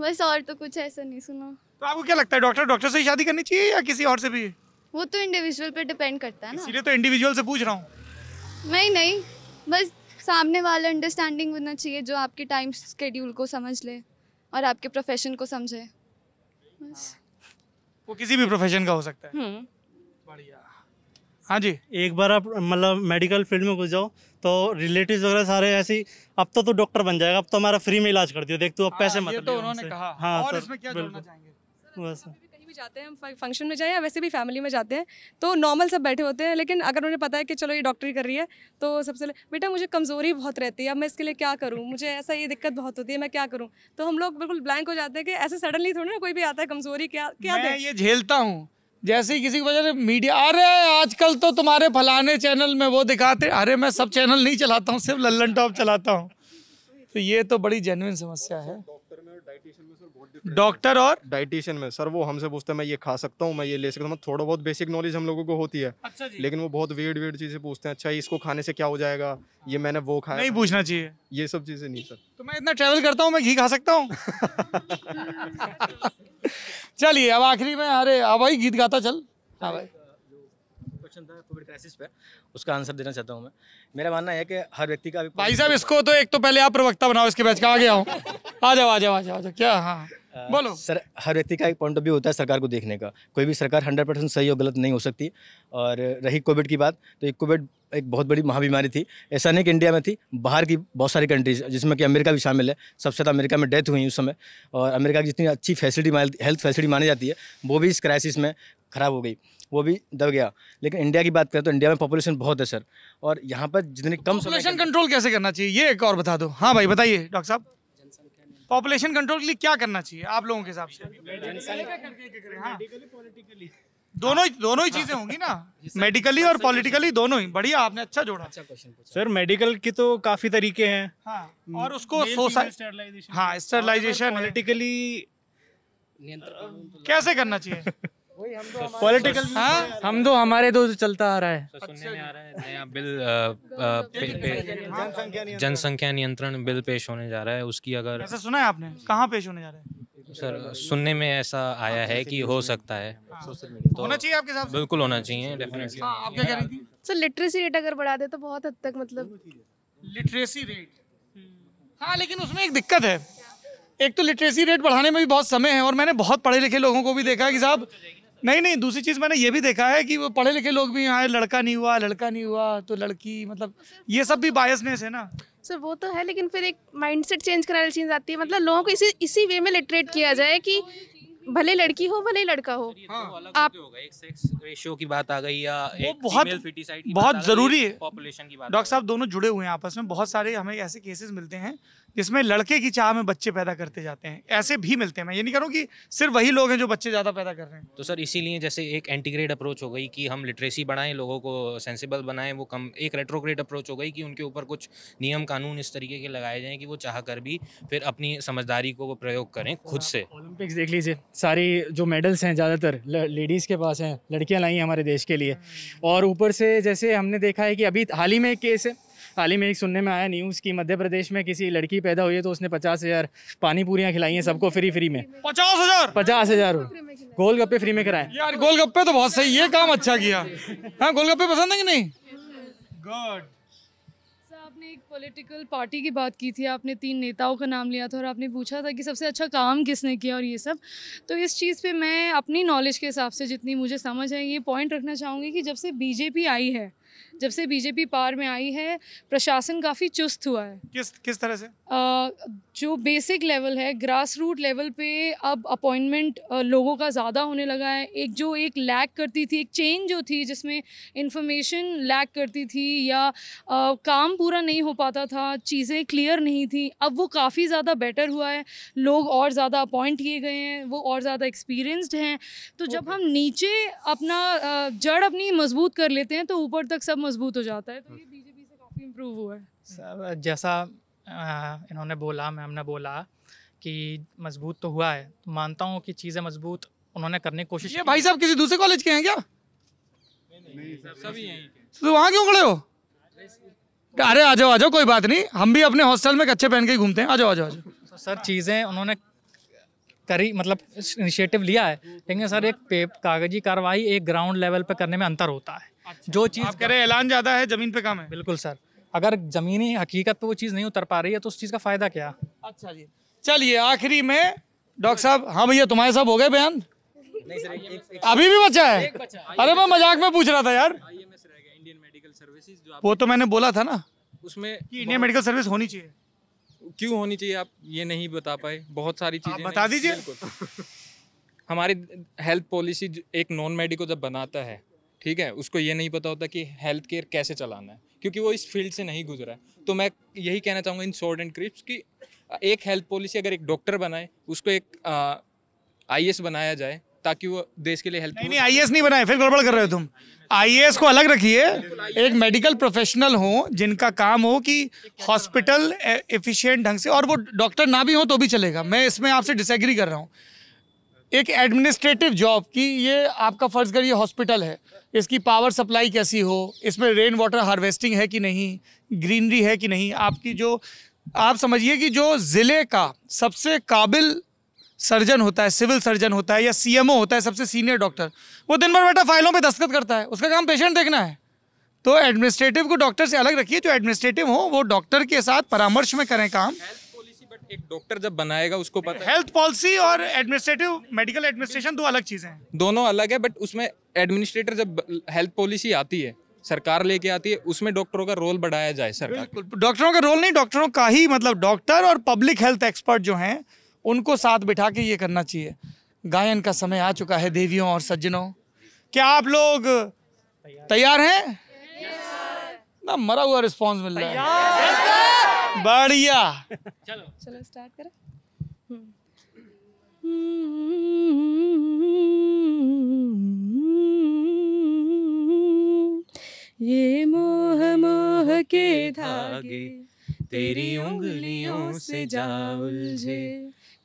बस, और तो कुछ ऐसा नहीं सुना। तो आपको क्या लगता है डॉक्टर डॉक्टर से ही शादी करनी चाहिए या किसी और से भी? वो तो इंडिविजुअल पे डिपेंड करता है ना, इसलिए तो इंडिविजुअल से पूछ रहा हूँ। नहीं नहीं, बस सामने वाला अंडरस्टैंडिंग होना चाहिए, जो आपके टाइम स्केड्यूल को समझ ले और आपके प्रोफेशन को समझे बस। वो किसी भी प्रोफेशन का हो सकता है। बढ़िया। हाँ जी, एक बार आप मतलब मेडिकल फील्ड में घुस जाओ तो रिलेटिव्स वगैरह सारे ऐसी, अब तो तू डॉक्टर बन जाएगा, अब तो हमारा फ्री में इलाज कर दियो, देख तू अब पैसे मत ले। ये तो उन्होंने कहा। हाँ और इसमें क्या जोड़ना चाहेंगे? वैसे भी कहीं भी जाते हैं हम, फंक्शन में जाएं या वैसे भी फैमिली में जाते हैं तो नॉर्मल सब बैठे होते हैं, लेकिन अगर उन्हें पता है कि चलो ये डॉक्टरी कर रही है तो सबसे बेटा मुझे कमज़ोरी बहुत रहती है, अब मैं इसके लिए क्या करूँ, मुझे ऐसा ये दिक्कत बहुत होती है, मैं क्या करूँ, तो हम लोग बिल्कुल ब्लैंक हो जाते हैं कि ऐसे सडनली थोड़ी ना कोई भी आता है कमज़ोरी क्या क्या मैं ये झेलता हूँ। जैसे ही किसी की वजह से मीडिया, अरे आजकल तो तुम्हारे फलाने चैनल में वो दिखाते, अरे मैं सब चैनल नहीं चलाता हूँ, सिर्फ लल्लनटॉप चलाता हूँ। तो ये तो बड़ी जेन्युइन समस्या है। डॉक्टर में और डाइटिशियन में सर बहुत डिफरेंस है। डॉक्टर और डाइटिशियन में सर वो हमसे पूछते हैं मैं ये खा सकता हूँ, मैं ये ले सकता हूँ, थोड़ा बहुत बेसिक नॉलेज हम लोगों को होती है। अच्छा जी। लेकिन वो बहुत वेड वेड चीजें पूछते हैं, अच्छा इसको खाने से क्या हो जाएगा, ये मैंने वो खाया नहीं पूछना चाहिए, ये सब चीजें नहीं सर। तो मैं इतना ट्रैवल करता हूँ, मैं घी खा सकता हूँ। चलिए अब आखिरी में, अरे अब भाई गीत गाता चल। हाँ भाई, क्वेश्चन था कोविड क्राइसिस पे, उसका आंसर देना चाहता हूँ मैं। मेरा मानना है कि हर व्यक्ति का, भाई साहब इसको तो एक तो पहले आप प्रवक्ता बनाओ, इसके बैच का आ गया हूँ। आ जाओ आ जाओ आ जाओ आ जाओ क्या। हाँ बोलो सर। हर व्यक्ति का एक पॉइंट ऑफ व्यू होता है सरकार को देखने का। कोई भी सरकार हंड्रेड परसेंट सही और गलत नहीं हो सकती। और रही कोविड की बात, तो एक कोविड एक बहुत बड़ी महाबीमारी थी। ऐसा नहीं कि इंडिया में थी, बाहर की बहुत सारी कंट्रीज जिसमें कि अमेरिका भी शामिल है। सबसे ज़्यादा अमेरिका में डेथ हुई उस समय, और अमेरिका की जितनी अच्छी फैसिलिटी हेल्थ फैसिलिटी मानी जाती है वो भी इस क्राइसिस में ख़राब हो गई, वो भी दब गया। लेकिन इंडिया की बात करें तो इंडिया में पॉपुलेशन बहुत है सर, और यहाँ पर जितनी कम पॉपुलेशन कंट्रोल कैसे करना चाहिए ये एक और बता दो। हाँ भाई बताइए डॉक्टर साहब, पॉपुलेशन कंट्रोल के लिए क्या करना चाहिए आप लोगों के हिसाब से? दोनों दोनों ही चीजें होंगी ना, मेडिकली और पॉलिटिकली दोनों ही। बढ़िया, आपने अच्छा जोड़ा। अच्छा क्वेश्चन पूछा सर। मेडिकल के तो काफी तरीके हैं। हाँ, और उसको सोसाइटी, हाँ स्टरलाइजेशन, पॉलिटिकली कैसे करना चाहिए? पॉलिटिकल हाँ हम दो हमारे दो चलता आ रहा है, सुनने में आ रहा है नया बिल, जनसंख्या नियंत्रण बिल पेश होने जा रहा है। उसकी अगर ऐसा सुना है आपने, कहाँ पेश होने जा रहा है सर? सुनने में ऐसा आया है कि हो सकता है, तो होना चाहिए आपके हिसाब से, बिल्कुल होना चाहिए डेफिनेटली। आप क्या कह रही थी सर? लिटरेसी रेट अगर बढ़ा दे तो बहुत हद तक, मतलब लिटरेसी रेट, हाँ लेकिन उसमें एक दिक्कत है। एक तो लिटरेसी रेट बढ़ाने में भी बहुत समय है, और मैंने बहुत पढ़े लिखे लोगों को भी देखा है कि साहब नहीं नहीं दूसरी चीज़ मैंने ये भी देखा है कि वो पढ़े लिखे लोग भी यहाँ, लड़का नहीं हुआ लड़का नहीं हुआ तो लड़की, मतलब ये सब भी बायसनेस है ना सर। वो तो है, लेकिन फिर एक माइंडसेट चेंज कराने चीज आती है, मतलब लोगों को इसी इसी वे में लिटरेट किया जाए कि भले लड़की हो भले लड़का हो। हाँ। आप एक सेक्स रेशियो की बात आ गई या एक बहुत की बहुत बात जरूरी है, पॉपुलेशन की बात। डॉक्टर साहब दोनों जुड़े हुए हैं आपस में। बहुत सारे हमें ऐसे केसेस मिलते हैं जिसमें लड़के की चाह में बच्चे पैदा करते जाते हैं, ऐसे भी मिलते हैं। मैं ये नहीं कह रहा हूँ कि सिर्फ वही लोग हैं जो बच्चे ज़्यादा पैदा कर रहे हैं। तो सर इसीलिए जैसे एक एंटीग्रेड अप्रोच हो गई कि हम लिटरेसी बढ़ाएं, लोगों को सेंसिबल बनाएं, वो कम। एक रेट्रोग्रेड अप्रोच हो गई कि उनके ऊपर कुछ नियम कानून इस तरीके के लगाए जाएँ कि वो चाह कर भी फिर अपनी समझदारी को वो प्रयोग करें खुद से। ओलंपिक्स देख लीजिए, सारी जो मेडल्स हैं ज़्यादातर लेडीज़ के पास हैं, लड़कियाँ लाई हैं हमारे देश के लिए। और ऊपर से जैसे हमने देखा है कि अभी हाल ही में एक केस है, हाल ही में एक सुनने में आया न्यूज़ कि मध्य प्रदेश में किसी लड़की पैदा हुई है तो उसने पचास हज़ार पानी पूरियाँ खिलाई हैं सबको फ्री फ्री में। पचास हज़ार पचास हज़ार गोल गप्पे फ्री में कराएं यार। गोल गप्पे तो बहुत सही, ये काम अच्छा किया। हाँ गोल गप्पे पसंद है कि नहीं? गुड। आपने एक पॉलिटिकल पार्टी की बात की थी, आपने तीन नेताओं का नाम लिया था और आपने पूछा था कि सबसे अच्छा काम किसने किया और ये सब। तो इस चीज़ पे मैं अपनी नॉलेज के हिसाब से जितनी मुझे समझ है ये पॉइंट रखना चाहूँगी कि जब से बीजेपी आई है, जब से बीजेपी पावर में आई है, प्रशासन काफ़ी चुस्त हुआ है। किस किस तरह से? आ, जो बेसिक लेवल है, ग्रास रूट लेवल पे अब अपॉइंटमेंट लोगों का ज़्यादा होने लगा है। एक जो एक लैग करती थी, एक चेन जो थी जिसमें इंफॉर्मेशन लैग करती थी या आ, काम पूरा नहीं हो पाता था, चीज़ें क्लियर नहीं थी, अब वो काफ़ी ज़्यादा बेटर हुआ है। लोग और ज़्यादा अपॉइंट किए गए हैं, वो और ज़्यादा एक्सपीरियंस्ड हैं। तो जब हम नीचे अपना जड़ अपनी मजबूत कर लेते हैं तो ऊपर तक सब मजबूत हो जाता है। तो ये बीजेपी से काफ़ी इम्प्रूव हुआ है सर। जैसा इन्होंने बोला, मैम ने बोला कि मजबूत तो हुआ है, तो मानता हूँ कि चीज़ें मजबूत उन्होंने करने की कोशिश। ये भाई साहब किसी दूसरे कॉलेज के हैं क्या? नहीं सभी हैं। तो वहाँ क्यों खड़े हो? अरे आ जाओ आ जाओ, कोई बात नहीं, हम भी अपने हॉस्टल में कच्चे पहन के घूमते हैं। आ जाओ आ जाओ आ जाओ। तो सर चीज़ें उन्होंने करी, मतलब इनिशिएटिव लिया है, लेकिन सर एक पेप कागजी कार्रवाई एक ग्राउंड लेवल पे करने में अंतर होता है। अच्छा, जो चीज़ आप करें ऐलान ज़्यादा है, ज़मीन पे काम है। बिल्कुल सर, अगर ज़मीनी हकीकत पे वो चीज़ नहीं उतर पा रही है तो उस चीज़ का फ़ायदा क्या? अच्छा जी, चलिए आखिरी में डॉक्टर साहब। हाँ भैया तुम्हारे साहब हो गए बयान? नहीं सर, अभी भी बचा है। अरे मैं मजाक में पूछ रहा था यार। इंडियन मेडिकल सर्विसेज, वो तो मैंने बोला था ना उसमें, इंडियन मेडिकल सर्विस होनी चाहिए। क्यों होनी चाहिए आप ये नहीं बता पाए? बहुत सारी चीजें बता दीजिए। हमारी हेल्थ पॉलिसी एक नॉन मेडिको जब बनाता है, ठीक है, उसको ये नहीं पता होता कि हेल्थ केयर कैसे चलाना है क्योंकि वो इस फील्ड से नहीं गुजरा है। तो मैं यही कहना चाहूँगा इन शॉर्ट एंड क्रिप्स कि एक हेल्थ पॉलिसी अगर एक डॉक्टर बनाए उसको एक आईएएस बनाया जाए ताकि वो देश के लिए हेल्प। नहीं आईएएस नहीं बनाए, फिर गड़बड़ कर रहे हो तुम। आईएएस को अलग रखिए, एक मेडिकल प्रोफेशनल हो जिनका काम हो कि हॉस्पिटल एफिशिएंट ढंग से, और वो डॉक्टर ना भी हो तो भी चलेगा। मैं इसमें आपसे डिसएग्री कर रहा हूँ। एक एडमिनिस्ट्रेटिव जॉब की, ये आपका फर्ज करिए हॉस्पिटल है, इसकी पावर सप्लाई कैसी हो, इसमें रेन वाटर हार्वेस्टिंग है कि नहीं, ग्रीनरी है कि नहीं, आपकी जो आप समझिए कि जो ज़िले का सबसे काबिल सर्जन होता है, सिविल सर्जन होता है या सीएमओ होता है, सबसे सीनियर डॉक्टर, वो दिन भर बैठा फाइलों पे दस्तखत करता है, उसका काम पेशेंट देखना है। तो एडमिनिस्ट्रेटिव को डॉक्टर से अलग रखिए, जो एडमिनिस्ट्रेटिव हो वो डॉक्टर के साथ परामर्श में करें काम। एक डॉक्टर जब बनाएगा उसको पता है हेल्थ पॉलिसी और एडमिनिस्ट्रेटिव, मेडिकल एडमिनिस्ट्रेशन दो अलग चीज़ें हैं, दोनों अलग है। बट उसमें एडमिनिस्ट्रेटर जब हेल्थ पॉलिसी आती है, सरकार लेके आती है, उसमें डॉक्टरों का रोल बढ़ाया जाए। सरकार डॉक्टरों का रोल नहीं, डॉक्टरों का ही मतलब डॉक्टर और पब्लिक हेल्थ एक्सपर्ट जो हैं उनको साथ बिठा के ये करना चाहिए। गायन का समय आ चुका है देवियों और सज्जनों, क्या आप लोग तैयार हैं? ना मरा हुआ रिस्पॉन्स मिल रहा है, बढ़िया। चलो चलो स्टार्ट करें। ये मोह मोह के धागे तेरी उंगलियों से जा उलझे,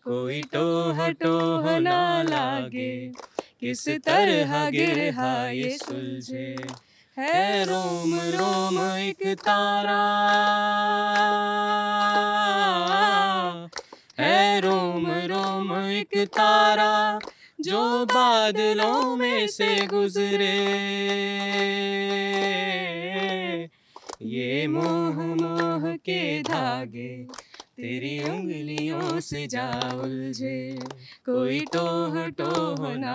कोई टोह टोह ना लागे, किस तरह गिर ये सुलझे। है रोम रोम एक तारा, है रोम रोम एक तारा, जो बादलों में से गुजरे। ये मोह मोह के धागे तेरी उंगलियों से जा उलझे, कोई टोह टोह ना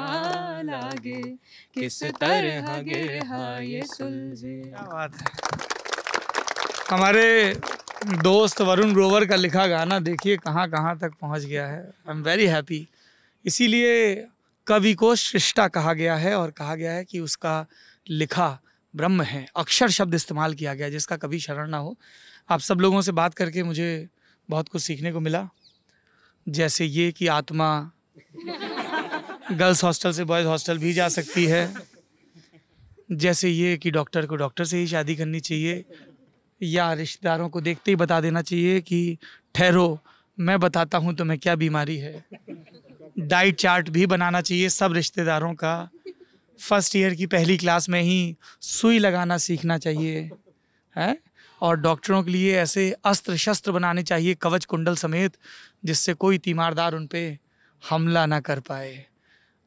लागे, किस तरह गिर ये सुलझे। क्या बात है, हमारे दोस्त वरुण ग्रोवर का लिखा गाना देखिए कहाँ कहाँ तक पहुँच गया है। I am very happy. इसीलिए कवि को सृष्टा कहा गया है और कहा गया है कि उसका लिखा ब्रह्म है। अक्षर शब्द इस्तेमाल किया गया जिसका कभी शरण ना हो। आप सब लोगों से बात करके मुझे बहुत कुछ सीखने को मिला, जैसे ये कि आत्मा गर्ल्स हॉस्टल से बॉयज़ हॉस्टल भी जा सकती है, जैसे ये कि डॉक्टर को डॉक्टर से ही शादी करनी चाहिए या रिश्तेदारों को देखते ही बता देना चाहिए कि ठहरो मैं बताता हूँ तुम्हें क्या बीमारी है। डाइट चार्ट भी बनाना चाहिए सब रिश्तेदारों का। फर्स्ट ईयर की पहली क्लास में ही सुई लगाना सीखना चाहिए है, और डॉक्टरों के लिए ऐसे अस्त्र शस्त्र बनाने चाहिए कवच कुंडल समेत, जिससे कोई तीमारदार उन पे हमला ना कर पाए,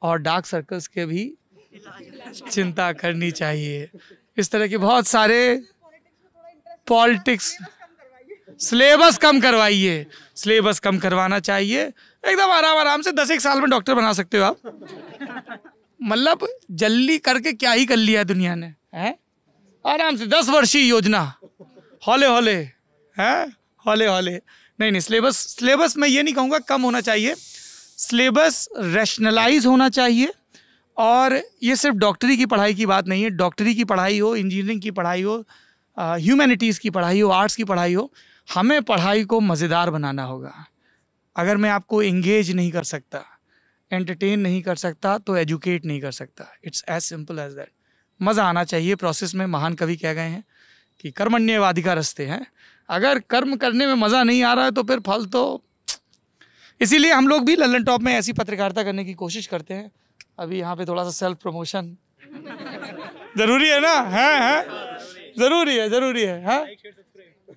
और डार्क सर्कल्स के भी चिंता करनी चाहिए। इस तरह के बहुत सारे पॉलिटिक्स, सिलेबस कम करवाइए, सिलेबस कम करवाना चाहिए। एकदम आराम आराम से दस एक साल में डॉक्टर बना सकते हो आप। मतलब जल्दी करके क्या ही कर लिया है दुनिया ने, हैं? आराम से दस वर्षीय योजना, हौले हौले, हैं, हौले हौले। नहीं नहीं, सिलेबस सिलेबस मैं ये नहीं कहूँगा कम होना चाहिए, सिलेबस रैशनलाइज होना चाहिए। और ये सिर्फ डॉक्टरी की पढ़ाई की बात नहीं है, डॉक्टरी की पढ़ाई हो, इंजीनियरिंग की पढ़ाई हो, ह्यूमैनिटीज़ की पढ़ाई हो, आर्ट्स की पढ़ाई हो, हमें पढ़ाई को मज़ेदार बनाना होगा। अगर मैं आपको इंगेज नहीं कर सकता, एंटरटेन नहीं कर सकता, तो एजुकेट नहीं कर सकता। It's as simple as that. मज़ा आना चाहिए प्रोसेस में। महान कवि कह गए हैं कि कर्मण्यवाधिका रस्ते हैं, अगर कर्म करने में मज़ा नहीं आ रहा है तो फिर फल तो। इसीलिए हम लोग भी लल्लन टॉप में ऐसी पत्रकारिता करने की कोशिश करते हैं। अभी यहाँ पे थोड़ा सा सेल्फ प्रमोशन ज़रूरी है ना, है है ज़रूरी है, ज़रूरी है, हाँ।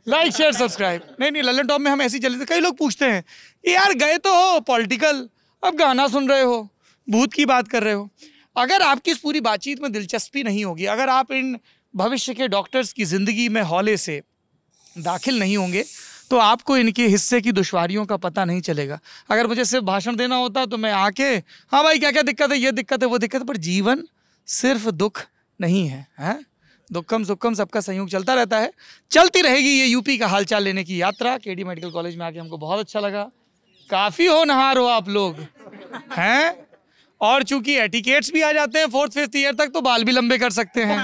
Like share subscribe. नहीं नहीं, लल्लन टॉप में हम ऐसी चलते। कई लोग पूछते हैं यार गए तो हो पॉलिटिकल, अब गाना सुन रहे हो, भूत की बात कर रहे हो। अगर आपकी इस पूरी बातचीत में दिलचस्पी नहीं होगी, अगर आप इन भविष्य के डॉक्टर्स की ज़िंदगी में हौले से दाखिल नहीं होंगे, तो आपको इनके हिस्से की दुश्वारियों का पता नहीं चलेगा। अगर मुझे सिर्फ भाषण देना होता तो मैं आके, हाँ भाई क्या क्या दिक्कत है, ये दिक्कत है, वो दिक्कत है। पर जीवन सिर्फ दुख नहीं है, हैं? दुखम सुखम सबका संयोग चलता रहता है। चलती रहेगी ये यूपी का हालचाल लेने की यात्रा। केडी मेडिकल कॉलेज में आके हमको बहुत अच्छा लगा। काफ़ी होनहार हो आप लोग, हैं? और चूंकि एटिकेट्स भी आ जाते हैं फोर्थ फिफ्थ ईयर तक, तो बाल भी लंबे कर सकते हैं।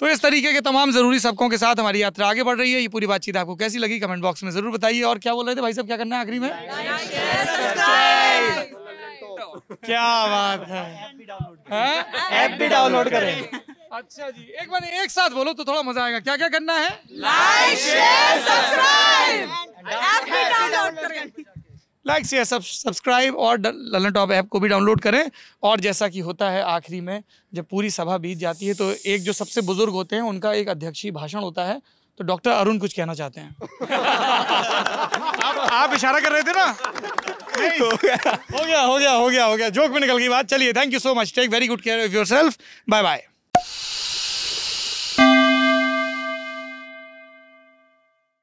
तो इस तरीके के तमाम ज़रूरी सबकों के साथ हमारी यात्रा आगे बढ़ रही है। ये पूरी बातचीत आपको कैसी लगी कमेंट बॉक्स में ज़रूर बताइए। और क्या बोल रहे थे भाई साहब, क्या करना है आखिरी में? क्या बात है, ऐप भी डाउनलोड करें। अच्छा जी, एक बार एक साथ बोलो तो थोड़ा मजा आएगा। क्या क्या करना है? लाइक शेयर सब्सक्राइब, ऐप भी डाउनलोड करें। लाइक शेयर सब्सक्राइब और लल्लन टॉप ऐप को भी डाउनलोड करें। और जैसा कि होता है आखिरी में जब पूरी सभा बीत जाती है तो एक जो सबसे बुज़ुर्ग होते हैं उनका एक अध्यक्षीय भाषण होता है, तो डॉक्टर अरुण कुछ कहना चाहते हैं। आप, आप इशारा कर रहे थे ना। नहीं। हो गया हो गया हो गया हो गया जोक में निकल गई बात। चलिए, thank you so much, take very good care of yourself, bye bye.